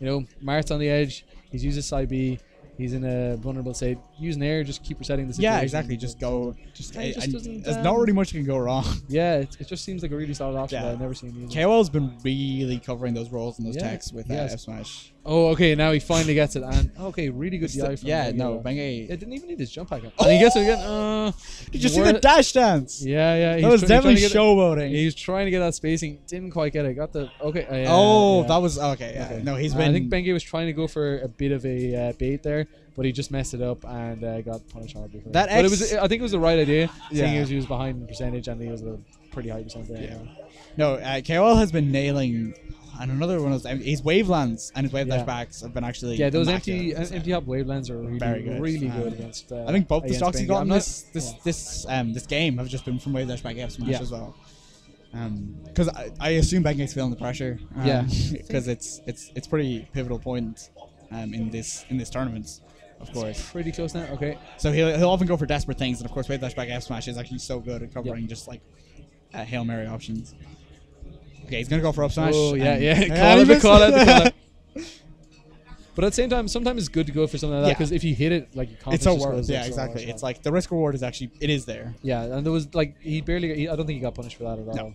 you know, Maya's on the edge, he's used his side B, he's in a vulnerable state, use an air, just keep resetting the situation. Yeah, exactly, just go, just, yeah, it just I, um, there's not really much that can go wrong. Yeah, it, it just seems like a really solid option yeah. that I've never seen either. K O L's been really covering those roles and those yeah. techs with yes. uh, F Smash. Oh, okay, now he finally gets it, and okay, really good D I from Yeah, Bengay. no, Bengay. It didn't even need his jump back up. Oh! And he gets it again. Uh, Did you see the dash dance? Yeah, yeah. That was definitely showboating. He was trying to get that spacing, didn't quite get it. Got the, okay. Uh, yeah, oh, yeah. that was, okay, yeah. Okay. No, he's been. Uh, I think Bengay was trying to go for a bit of a uh, bait there. But he just messed it up and uh, got punished hardly for that. It. But it was, I think it was the right idea. Yeah. Seeing as he was behind percentage and he was a pretty high percentage. Yeah. Yeah. No, uh, K O L has been nailing. And another one of those, his wavelands and his wave yeah. dashbacks have been actually. Yeah, those empty uh, empty hop wavelands are really Very good. Really good um, against. Uh, I think both the stocks he got in this this yeah. this um this game have just been from wave dashback F smash yeah. as well. Because um, I, I assume Bengay's feeling the pressure. Um, yeah. Because it's it's it's pretty pivotal point. Um, in this in this tournament, of course. It's pretty close now. Okay. So he'll he'll often go for desperate things, and of course, wave dash back F smash is actually so good at covering yep. just like uh, hail mary options. Okay, he's gonna go for up smash. Oh yeah, yeah. Call it, call it, call it. But at the same time, sometimes it's good to go for something like that because yeah. if you hit it, like you can't. It's so worth. Yeah, exactly. It's like the risk reward is actually it is there. Yeah, and there was like he barely. He, I don't think he got punished for that at all. No.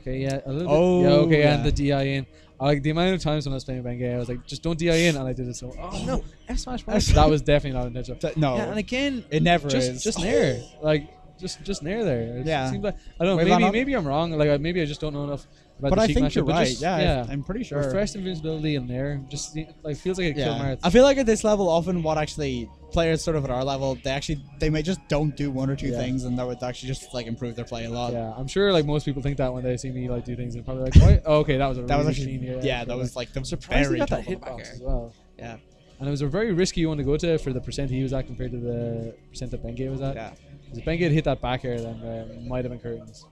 Okay. Yeah. A little oh. Bit, yeah, okay. Yeah. And the D I in. I, like the amount of times when I was playing Bengay, I was like, just don't D I in, and I did it. So, oh no, F smash! That was definitely not intentional. That, no, yeah, and again, it never just, is. Just nair, like just just nair there. It yeah, seems like, I don't know. Maybe maybe, maybe I'm wrong. Like maybe I just don't know enough about but the I Sheik think matchup, you're right. Just, yeah, yeah, I'm pretty sure. Refreshed invincibility in there just like feels like a yeah. kill marathon. I feel like at this level, often what actually players sort of at our level, they actually they may just don't do one or two yeah. things, and that would actually just like improve their play a lot. Yeah, I'm sure like most people think that when they see me like do things, they're probably like, what? Oh, okay, that was a that really was actually yeah, yeah that was like the surprise got that hitbox as well. Yeah, and it was a very risky one to go to for the percent he was at compared to the percent that Bengay was at. Yeah, because if Bengay had hit that back air, then uh, might have been curtains.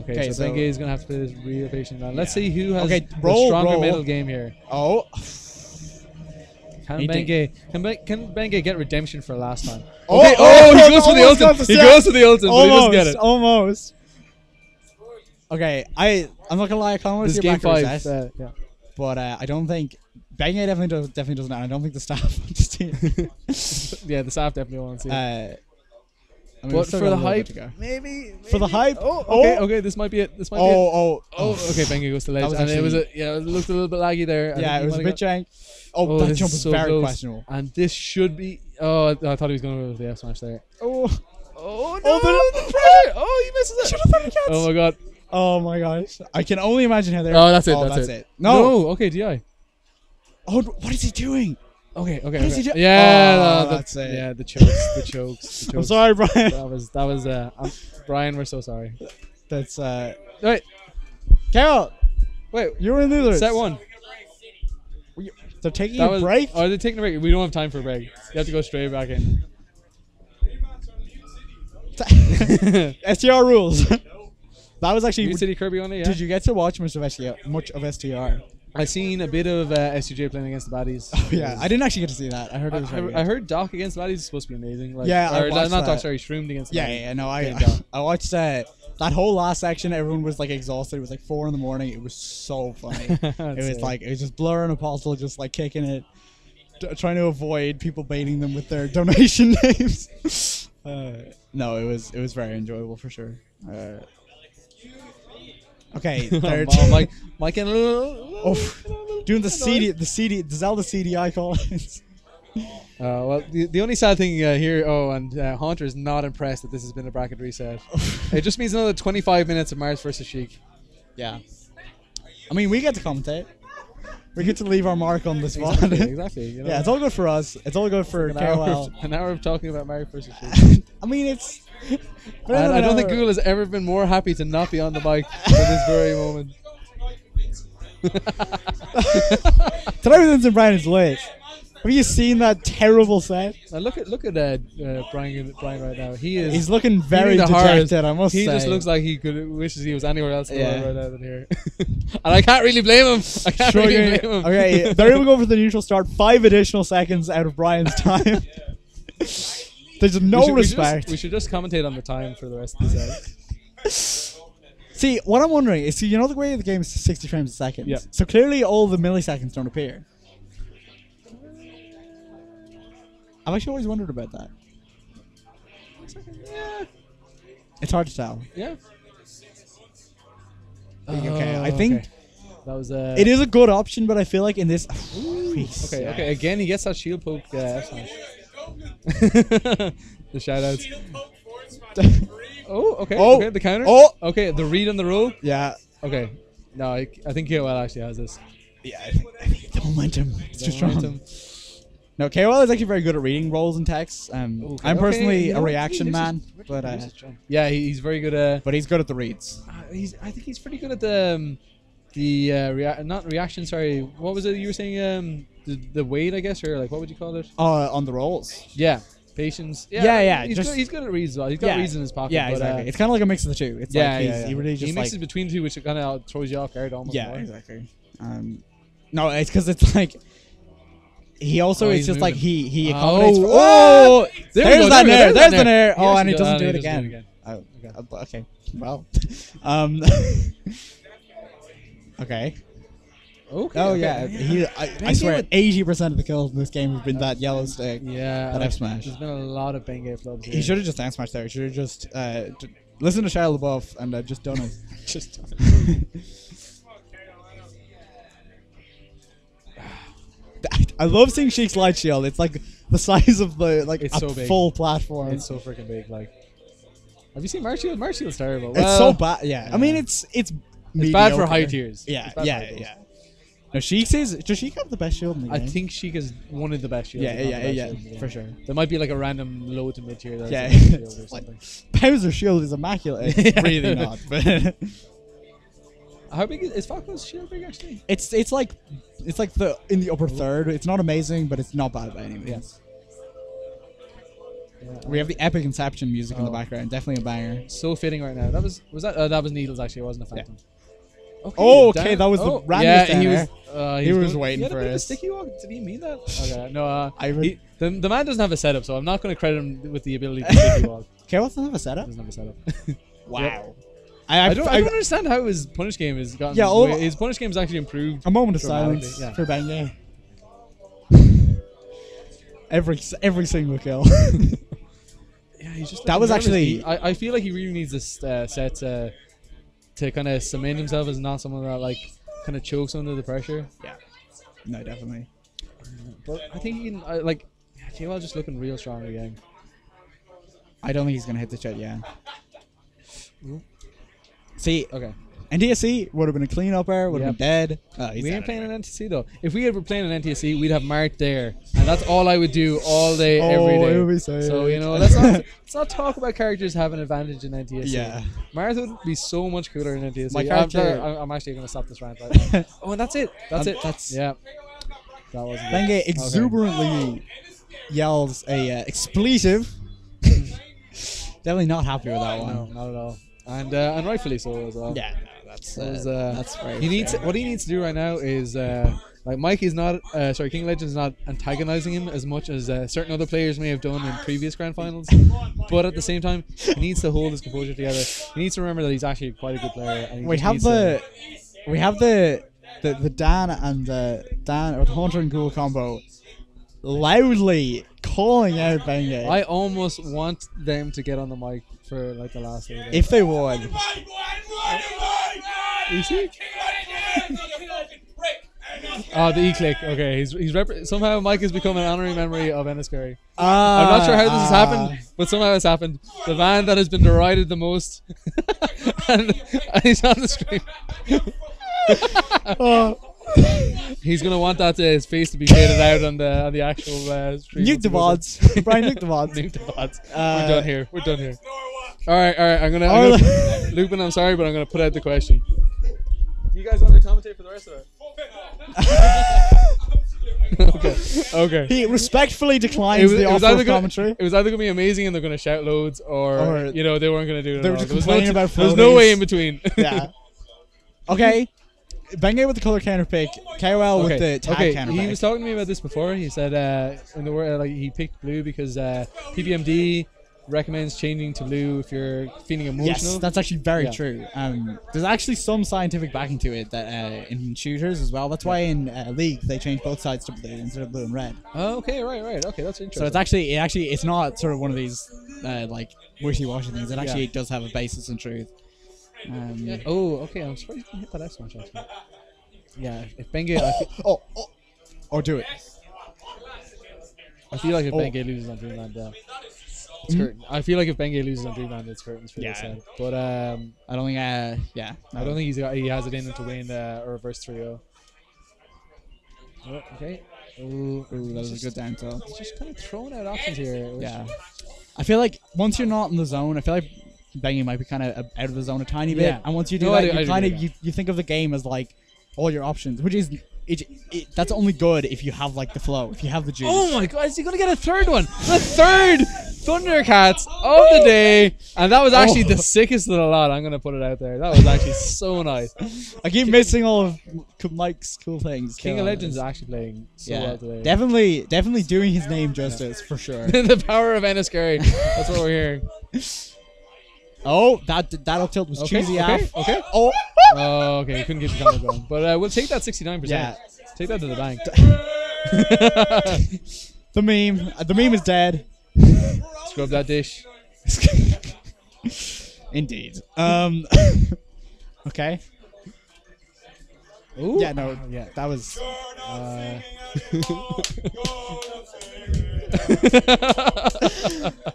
Okay, okay, so, so Bengay is going to have to play this real patient round. Let's yeah. see who has okay, roll, the stronger roll. middle game here. Oh. Can Bengay, can, Bengay, can Bengay get redemption for last time? Oh, okay. oh, oh he goes for the ultimate. He goes for the ultimate, but he doesn't get it. Almost. Okay, I, I'm not going to lie. I can't want to see game five, reset, uh, yeah. But uh, I don't think... Bengay definitely, does, definitely doesn't. I don't think the staff wants to see it. Yeah, the staff definitely wants to see it. Uh, I mean, but for the hype, maybe, maybe for the hype. Oh, okay, oh. okay. This might be it. This might oh, be it. Oh, oh, oh. Okay, Bengay goes to ledge, and it was a, yeah, it looked a little bit laggy there. Yeah, it was a bit jank. Oh, oh, that jump was so very close. questionable. And this should be. Oh, I thought he was going to go to the F smash there. Oh, oh no! Oh, the, the pressure. Oh, he misses it. Should have thought he gets. Oh my god. Oh my gosh. I can only imagine how they're. Oh, that's it. Oh, that's, that's it. it. No. no. Okay, D I. Oh, what is he doing? Okay, okay, okay. Just, yeah, oh, no, the, that's it. Yeah, the chokes, the chokes, the chokes. I'm sorry, Brian. That was, that was, uh, I'm, Brian, we're so sorry. That's, uh, wait. Carol, wait, you were in losers. Set one. You, they're taking that a was, break? Oh, they're taking a break. We don't have time for a break. You have to go straight back in. S T R rules. That was actually Mute City Kirby on it, yeah. Did you get to watch much of S T R? Much of S T R? I seen a bit of uh, S U J playing against the baddies. Oh yeah, I didn't actually get to see that. I heard it was I, really I, I heard Doc against the baddies is supposed to be amazing. Like, yeah, or I watched not that. Doc, sorry, Shroomed against. The yeah, baddies. yeah, no, I I, I watched that. Uh, that whole last section, everyone was like exhausted. It was like four in the morning. It was so funny. It was it. like it was just Blur and Apostle just like kicking it, d trying to avoid people baiting them with their donation names. Uh, no, it was it was very enjoyable for sure. Uh, Okay, third. oh, Mike, Mike and oh, doing the C D, the C D, the Zelda C D I call-ins. Uh, well, the, the only sad thing uh, here, oh, and uh, Haunter is not impressed that this has been a bracket reset. It just means another twenty-five minutes of Mars versus Sheik. Yeah. I mean, we get to commentate. We get to leave our mark on this one. Exactly. exactly you know? Yeah, it's all good for us. It's all good for an K O L. Hour, an hour of talking about Mars versus Sheik. I mean, it's. I, I don't think Google has ever been more happy to not be on the mic at this very moment. Tonight with Vincent Bryan is late. Have you seen that terrible set? Now look at look at uh, uh, Brian Brian right now. He is he's looking very dejected. I must he say, he just looks like he could wishes he was anywhere else in the yeah. world right now than here. And I can't really blame him. I can't sure really blame him. Okay, they're going to go for the neutral start. Five additional seconds out of Brian's time. There's no we should, respect. We should, just, we should just commentate on the time for the rest of the set. See, what I'm wondering is, see, you know the way the game is sixty frames a second? Yeah. So clearly all the milliseconds don't appear. I've actually always wondered about that. Yeah. It's hard to tell. Yeah. Oh, okay, I think... Okay. That was a it is a good option, but I feel like in this... Ooh, okay, sad. okay, again, he gets that shield poke. Uh, F-smash. The shoutouts. oh, okay. Oh, okay. The counter. Oh, okay. The read on the roll. Yeah. Okay. No, I, I think K O L actually has this. Yeah, I think, I think it's momentum. It's the just momentum. Wrong. No, K O L is actually very good at reading rolls and texts. Um, okay. I'm personally okay. a reaction man, is, but uh, yeah, he's very good at. But he's good at the reads. Uh, he's. I think he's pretty good at the um, the uh, rea not reaction. Sorry, what was it you were saying? Um. The, the weight, I guess, or like what would you call it? Uh, on the rolls. Yeah. Patience. Yeah, yeah. yeah he's, just, good, he's good at reads as well. He's got yeah. reads in his pocket. Yeah, but, exactly. Uh, it's kind of like a mix of the two. It's yeah, like he's, yeah, yeah. He, really just he mixes like, between the two, which kind of throws you off guard almost. Yeah, more. exactly. Um, no, it's because it's like he also oh, is just moving. like he he accommodates. Oh, oh, oh there there's that there, there, there's, there's an air. Oh, and he doesn't do it again. Oh, okay. Well, um, okay. Okay, oh okay. yeah, he, I, I swear eighty percent of the kills in this game have been that yellow stick, yeah, that F smash. There's been a lot of Bengay flubs here. He should have just down smash there, he should have just uh, listened to Shia LaBeouf and uh, just done it. just done it. I love seeing Sheik's light shield, it's like the size of the like it's a so big. full platform. It's so freaking big. Like, have you seen Marshall? Marshall's terrible. Well, it's so bad, yeah. yeah. I mean, it's, it's, it's bad for high tiers. Yeah, yeah, yeah. No, Sheik says, does Sheik have the best shield in the game? I think Sheik is one of the best shields. Yeah, yeah, yeah, shield, yeah, for sure. There might be like a random low to mid tier. Yeah, Bowser's like, shield is immaculate. It's really not. But how big is, is Falco's shield big actually? It's it's like it's like the in the upper Ooh. third. It's not amazing, but it's not bad by any means. Yeah. We have the epic Inception music oh. in the background. Definitely a banger. So fitting right now. That was was that uh, that was Needles actually. It wasn't a Phantom. Yeah. Okay, oh, okay, down. that was oh, the randomest yeah, he was, uh, he, he was, was waiting he had for it. Sticky walk? Did he mean that? Okay, no, uh, I he, the, the man doesn't have a setup, so I'm not going to credit him with the ability to sticky walk. K O L doesn't have a setup? Doesn't have a setup. Wow. Yep. I, I, I, don't, I, I don't understand how his punish game has gotten. Yeah, all, his punish game has actually improved. A moment of silence yeah. for Bengay. every, every single kill. yeah, he's just. That was actually. I, I feel like he really needs this uh, set. Uh, To kind of cement himself as not someone that like kind of chokes under the pressure. Yeah. No, definitely. But I think he can, uh, like K O L just looking real strong again. I don't think he's gonna hit the shot. Yeah. Ooh. See. Okay. N T S C would have been a clean up air. Would have yep. been dead. Oh, we ain't playing an N T S C though. If we were playing an N T S C, we'd have Mart there, and that's all I would do all day, oh, every day. It'll be so, so you know, let's not let's not talk about characters having advantage in N T S C. Yeah, Mart would be so much cooler in N T S C. My character. I'm, I'm actually going to stop this rant right now. Oh, and that's it. That's I'm, it. That's yeah. That was Bengay exuberantly okay. yells a uh, expletive. Definitely not happy with that one. No, not at all. and uh, and rightfully so as well. Yeah, no, that's uh, was, uh, that's right. He needs what he needs to do right now is uh, like Mikey's not uh, sorry, King of Legends not antagonizing him as much as uh, certain other players may have done in previous grand finals. But at the same time, he needs to hold his composure together. He needs to remember that he's actually quite a good player. And we have the to, we have the the, the Dan and uh, Dan or the Haunter and Ghoul combo loudly calling out Bengay. I almost want them to get on the mic for like the last day. If they would. You see? Oh, the E-click. Okay, he's he's rep somehow Mike has become an honorary memory of Enniskerry. Uh, I'm not sure how this uh, has happened, but somehow it's happened. The van that has been derided the most, and, and he's on the screen. Oh. He's gonna want that to his face to be faded out on the on the actual uh, stream. Nuke the V O Ds, Brian. Nuke the V O Ds. Nuke the V O Ds. Uh, We're done here. We're done here. All right, all right. I'm gonna, I'm gonna Lupin. I'm sorry, but I'm gonna put out the question. Do you guys want to commentate for the rest of it? Okay. Okay. He respectfully declines was, the offer of commentary. Gonna, it was either gonna be amazing and they're gonna shout loads, or, or you know they weren't gonna do it. They were just complaining about food. There's no way in between. Yeah. Okay. Bengay with the color counter pick, K O L with the tag okay. counter pick. He was talking to me about this before. He said uh, in the word, like he picked blue because uh, P B M D recommends changing to blue if you're feeling emotional. Yes, that's actually very yeah. true. Um, there's actually some scientific backing to it that uh, in shooters as well. That's why in uh, League they change both sides to blue instead of blue and red. Oh, okay, right, right. Okay, that's interesting. So it's actually, it actually, it's not sort of one of these uh, like wishy-washy things. It actually yeah. does have a basis in truth. Um, yeah. Oh, okay. I'm surprised you didn't hit that X match. Yeah, if Bengay, I feel, oh, oh, or do it. I feel like if oh. Bengay loses on Dreamland, uh, it's mm. curtain. I feel like if Bengay loses on Dreamland, it's curtains for yeah. this end. But um, I don't think. Uh, yeah, no. I don't think he's got, he has it in him to win uh, a reverse three oh. Oh, okay. Ooh, ooh, that was just, a good down tilt. Just kind of throwing out options here. Yeah. I feel like once you're not in the zone, I feel like Bengay might be kind of out of the zone a tiny bit, yeah. and once you do no, that, I, you kind of you, you think of the game as like all your options, which is it, it, that's only good if you have like the flow, if you have the juice. Oh my God! Is he gonna get a third one? The third Thundercats of the day, and that was actually oh. the sickest of the lot. I'm gonna put it out there. That was actually so nice. I keep missing all of Mike's cool things. King of Legends is actually playing so yeah. well today. Definitely, definitely doing his name justice yeah. for sure. The power of Enniskerry. That's what we're hearing. Oh, that that'll tilt was okay, cheesy okay, af. Okay. Oh. Oh, okay. You couldn't get the combo going, but uh, we'll take that sixty-nine percent. Yeah. Take that to the bank. The meme. The meme is dead. Scrub that dish. Indeed. Um. Okay. Ooh. Yeah. No. Yeah. That was. Uh,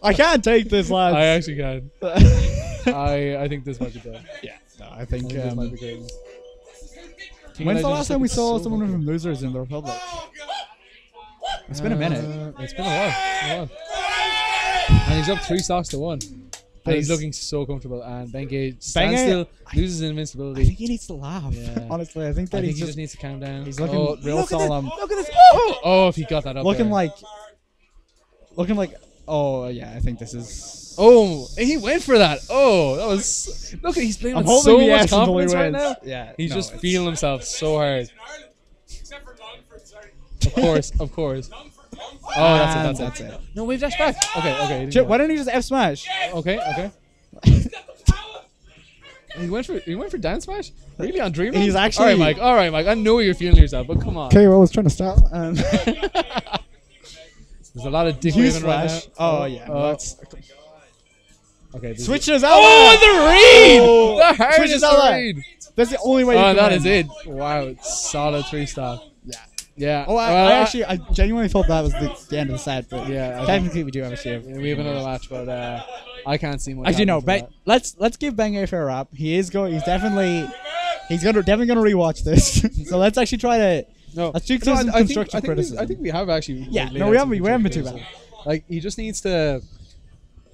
I can't take this, lads. I actually can. I I think this might be good. Yeah, no, I think, I think um, this might be good. When's the last time we saw so someone good. from Losers in the Republic? It's been a minute. Uh, it's been a while. a while. And he's up three stocks to one. And he's looking so comfortable. And Bengay stands still, loses invincibility. I think he needs to laugh. Yeah. Honestly, I think that I think he just, just needs to calm down. He's looking oh, real look solemn. At this, look at this. Oh, oh, if he got that up. Looking there. like. Looking like, oh yeah, I think this is. Oh, he went for that. Oh, that was. Look, he's playing I'm with so much yes confidence right now. Yeah, he's no, just feeling himself so hard. Of course, of course. Oh, that's it, that's it, that's it. No, wave dash back. Okay, okay. Chip, why don't you just F smash? Okay, okay. He went for he went for down smash. Really on Dreamland? He's actually. All right, Mike. All right, Mike. I know you're feeling yourself, but come on. K O L was trying to stop. Um... There's a lot of dick waving right now. Oh, oh yeah. Oh. Okay. Switches out. Oh, the read! Oh. The hardest read. That's the only way. Oh, you can that win. is it. Wow, it's solid three star. Yeah. Yeah. Oh, I, well, I actually, I genuinely thought that was the, the end of the set, but yeah, I technically we do have a shave. Yeah, we have another match, but uh, I can't see much. Actually, no. But let's let's give Bengay a fair rap. He is going. He's definitely. He's gonna definitely gonna rewatch this. So let's actually try to. No, I think, I, think, I, think we, I think we have actually. Yeah, like, no, we haven't. We haven't been too bad. Like he just needs to,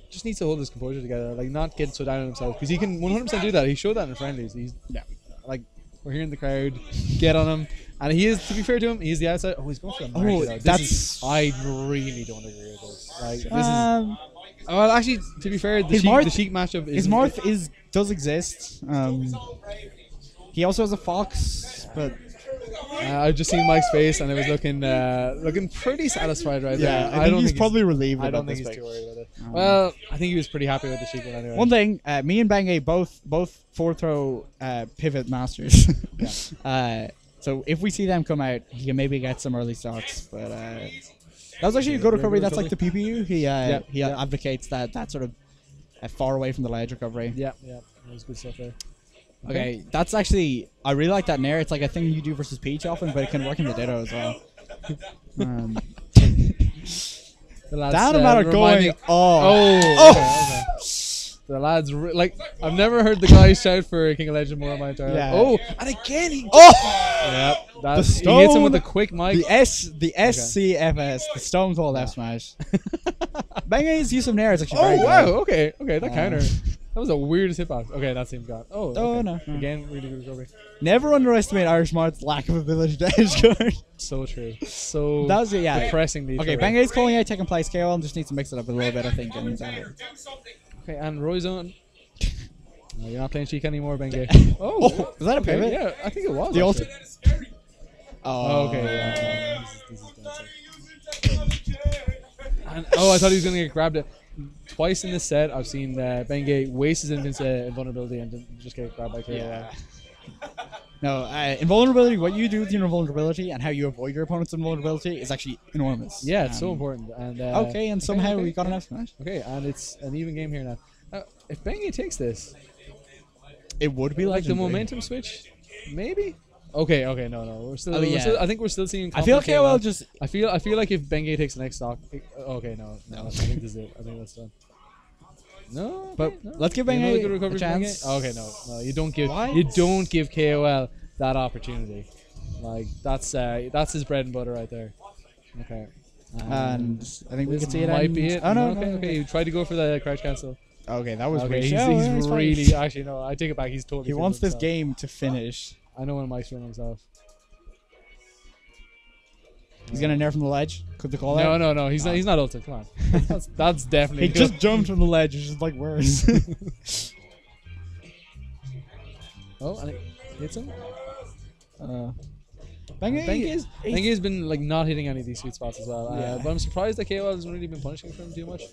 just needs to hold his composure together. Like not get so down on himself because he can one hundred percent do that. He showed that in friendlies. He's yeah. Like we're hearing the crowd get on him, and he is. To be fair to him, he's the outside. Oh, he's going for the. Oh, that's. Is, I really don't agree with this. Like this um, is. Well, actually, to be fair, the Sheik, the Sheik matchup is... His Morph good. is does exist. Um, he also has a Fox, but... Uh, I've just seen Mike's face, and I was looking uh, looking pretty satisfied right yeah, there. I, I think don't he's think probably he's, relieved. I don't think he's pick. too worried about it. Um, well, I think he was pretty happy with the sequel anyway. One thing, uh, me and Bengay both both four throw uh, pivot masters. yeah. uh, so if we see them come out, he can maybe get some early stocks. But uh, that was actually a good recovery. That's like the P P U. He uh, yeah, he yeah. advocates that that sort of uh, far away from the ledge recovery. Yeah, yeah, that was good stuff there. Okay, that's actually, I really like that Nair. It's like a thing you do versus Peach often, but it can work in the Ditto as well. Um, the lads, that uh, amount of going off. Oh! oh. Okay, okay. The lads, like, I've never heard the guy shout for King of Legend more in my entire yeah. life. Oh, and again he... Oh! Yeah, that's, the stone, he hits him with a quick mic. The S, the S C F S, the stone cold yeah. F smash. Bengay's use of Nair is actually very good. Oh, wow, okay, okay, that um, counter. That was the weirdest hitbox. Okay, that's him gone. Oh, okay. oh no. no. Again, really good recovery. Never underestimate Irish Mart's lack of ability to edge guard. So true. So that was it, yeah. depressingly Okay, true. Bengay's calling out taking place. K O and just needs to mix it up a little bit, I think. And okay, and Roy's on. No, you're not playing Sheik anymore, Bengay. Oh, oh, was that a pivot? Okay, yeah, I think it was. The ulti. Oh, okay. Yeah. This is, this is and, oh, I thought he was going to get grabbed it. Twice in this set, I've seen uh, Bengay waste his invinci- invulnerability and just get grabbed by K O. Yeah. No, uh, invulnerability, what you do with your invulnerability and how you avoid your opponent's invulnerability is actually enormous. Yeah, it's um, so important. And uh, Okay, and somehow okay, okay, we got an F smash. Okay, and it's an even game here now. Uh, if Bengay takes this, it would be like legendary. The momentum switch, maybe? Okay, okay, no, no, we're still, oh, yeah. we're still. I think we're still seeing. I feel K O L like just. I feel. I feel like if Bengay takes the next stock. It, okay, no, no. I think this is it. I think that's done. No, but okay, no. let's give Bengay a, good a chance. Bengay. Okay, no, no, you don't give. What? You don't give K O L that opportunity. Like that's uh, that's his bread and butter right there. Okay. And, and I think we can see it. Might be it. Oh no. no okay, no, okay. You no. tried to go for the crouch cancel. Okay, that was. Okay, he's, yeah, he's, he's really fine. Actually no. I take it back. He's totally. He wants this game to finish. I know when Mike's running himself. He's gonna nair from the ledge. Could the call out? No, no, no. He's no. not. He's not ulted. Come on. That's, that's definitely. He good. just jumped from the ledge. It's just like worse. oh, and it hits him. Uh, Bengay, Bengay's, Bengay's been like not hitting any of these sweet spots as well. Yeah. Uh, but I'm surprised that K O L hasn't really been punishing for him too much.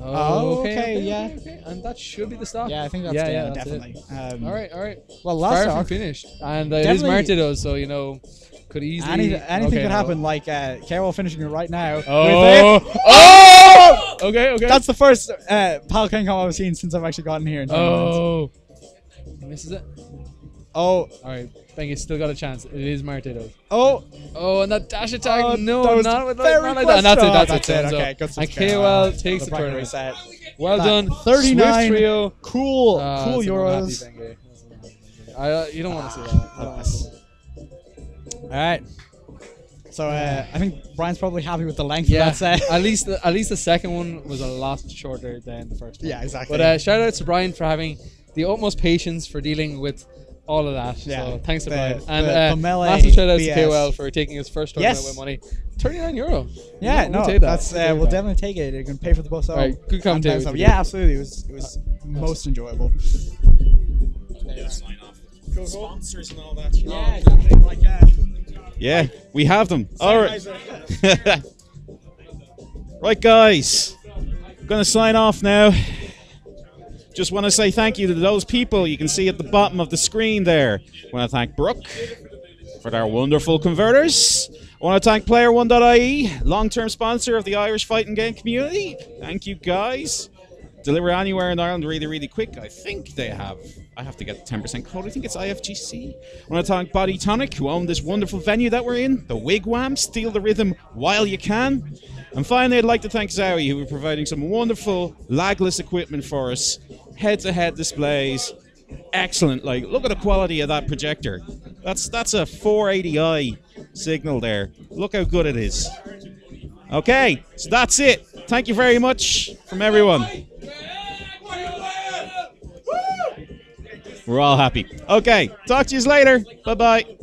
Oh, okay, okay, okay yeah. Okay, okay. And that should be the stock. Yeah, I think that's, yeah, yeah, that's definitely. It. Um, all right, all right. Well, last stock. Far from finished. And uh, it is Martido, so, you know, could easily... Any, anything okay, could no. happen, like uh, K O L finishing it right now. Oh! With it. Oh! Okay, okay. That's the first uh, Pal King combo I've seen since I've actually gotten here. In oh! He misses it. Oh. All right, Bengay's still got a chance. It is Martido. Oh. Oh, and that dash attack. Oh, no, that was not with like, not like that. And that's it. That's, that's it. it. So, okay, good and K O L takes the tournament. Reset. Well that done. thirty-nine. Trio. Cool. Uh, cool Euros. I, uh, you don't want to ah, see that. All right. So uh, I think Brian's probably happy with the length yeah. of that set. at least the, at least the second one was a lot shorter than the first one. Yeah, exactly. But uh, shout out to Brian for having the utmost patience for dealing with all of that. Yeah. So thanks to Brian. And uh, massive shout out to K O L for taking his first tournament yes. with money. thirty-nine euro. Yeah, we'll, no, we'll, that's, that. uh, we'll, we'll definitely take it. It can pay for the bus. All right, good commentary. Yeah, absolutely. It was it was uh, most uh, enjoyable. Yeah. Sponsors and all that. Yeah, exactly. Like that. Yeah, we have them. All right. Right, guys. I'm gonna sign off now. Just want to say thank you to those people you can see at the bottom of the screen there. I want to thank Brooke for their wonderful converters. I want to thank Player one dot I E, long-term sponsor of the Irish fighting game community. Thank you, guys. Deliver anywhere in Ireland really, really quick. I think they have. I have to get the ten percent code. I think it's I F G C. I want to thank Body Tonic, who own this wonderful venue that we're in. The Wigwam, steal the rhythm while you can. And finally, I'd like to thank Zowie, who are providing some wonderful lagless equipment for us. Head-to-head displays, excellent. Like, look at the quality of that projector. That's that's a four eighty i signal there. Look how good it is. Okay, so that's it. Thank you very much from everyone. We're all happy. Okay, talk to you later. Bye bye.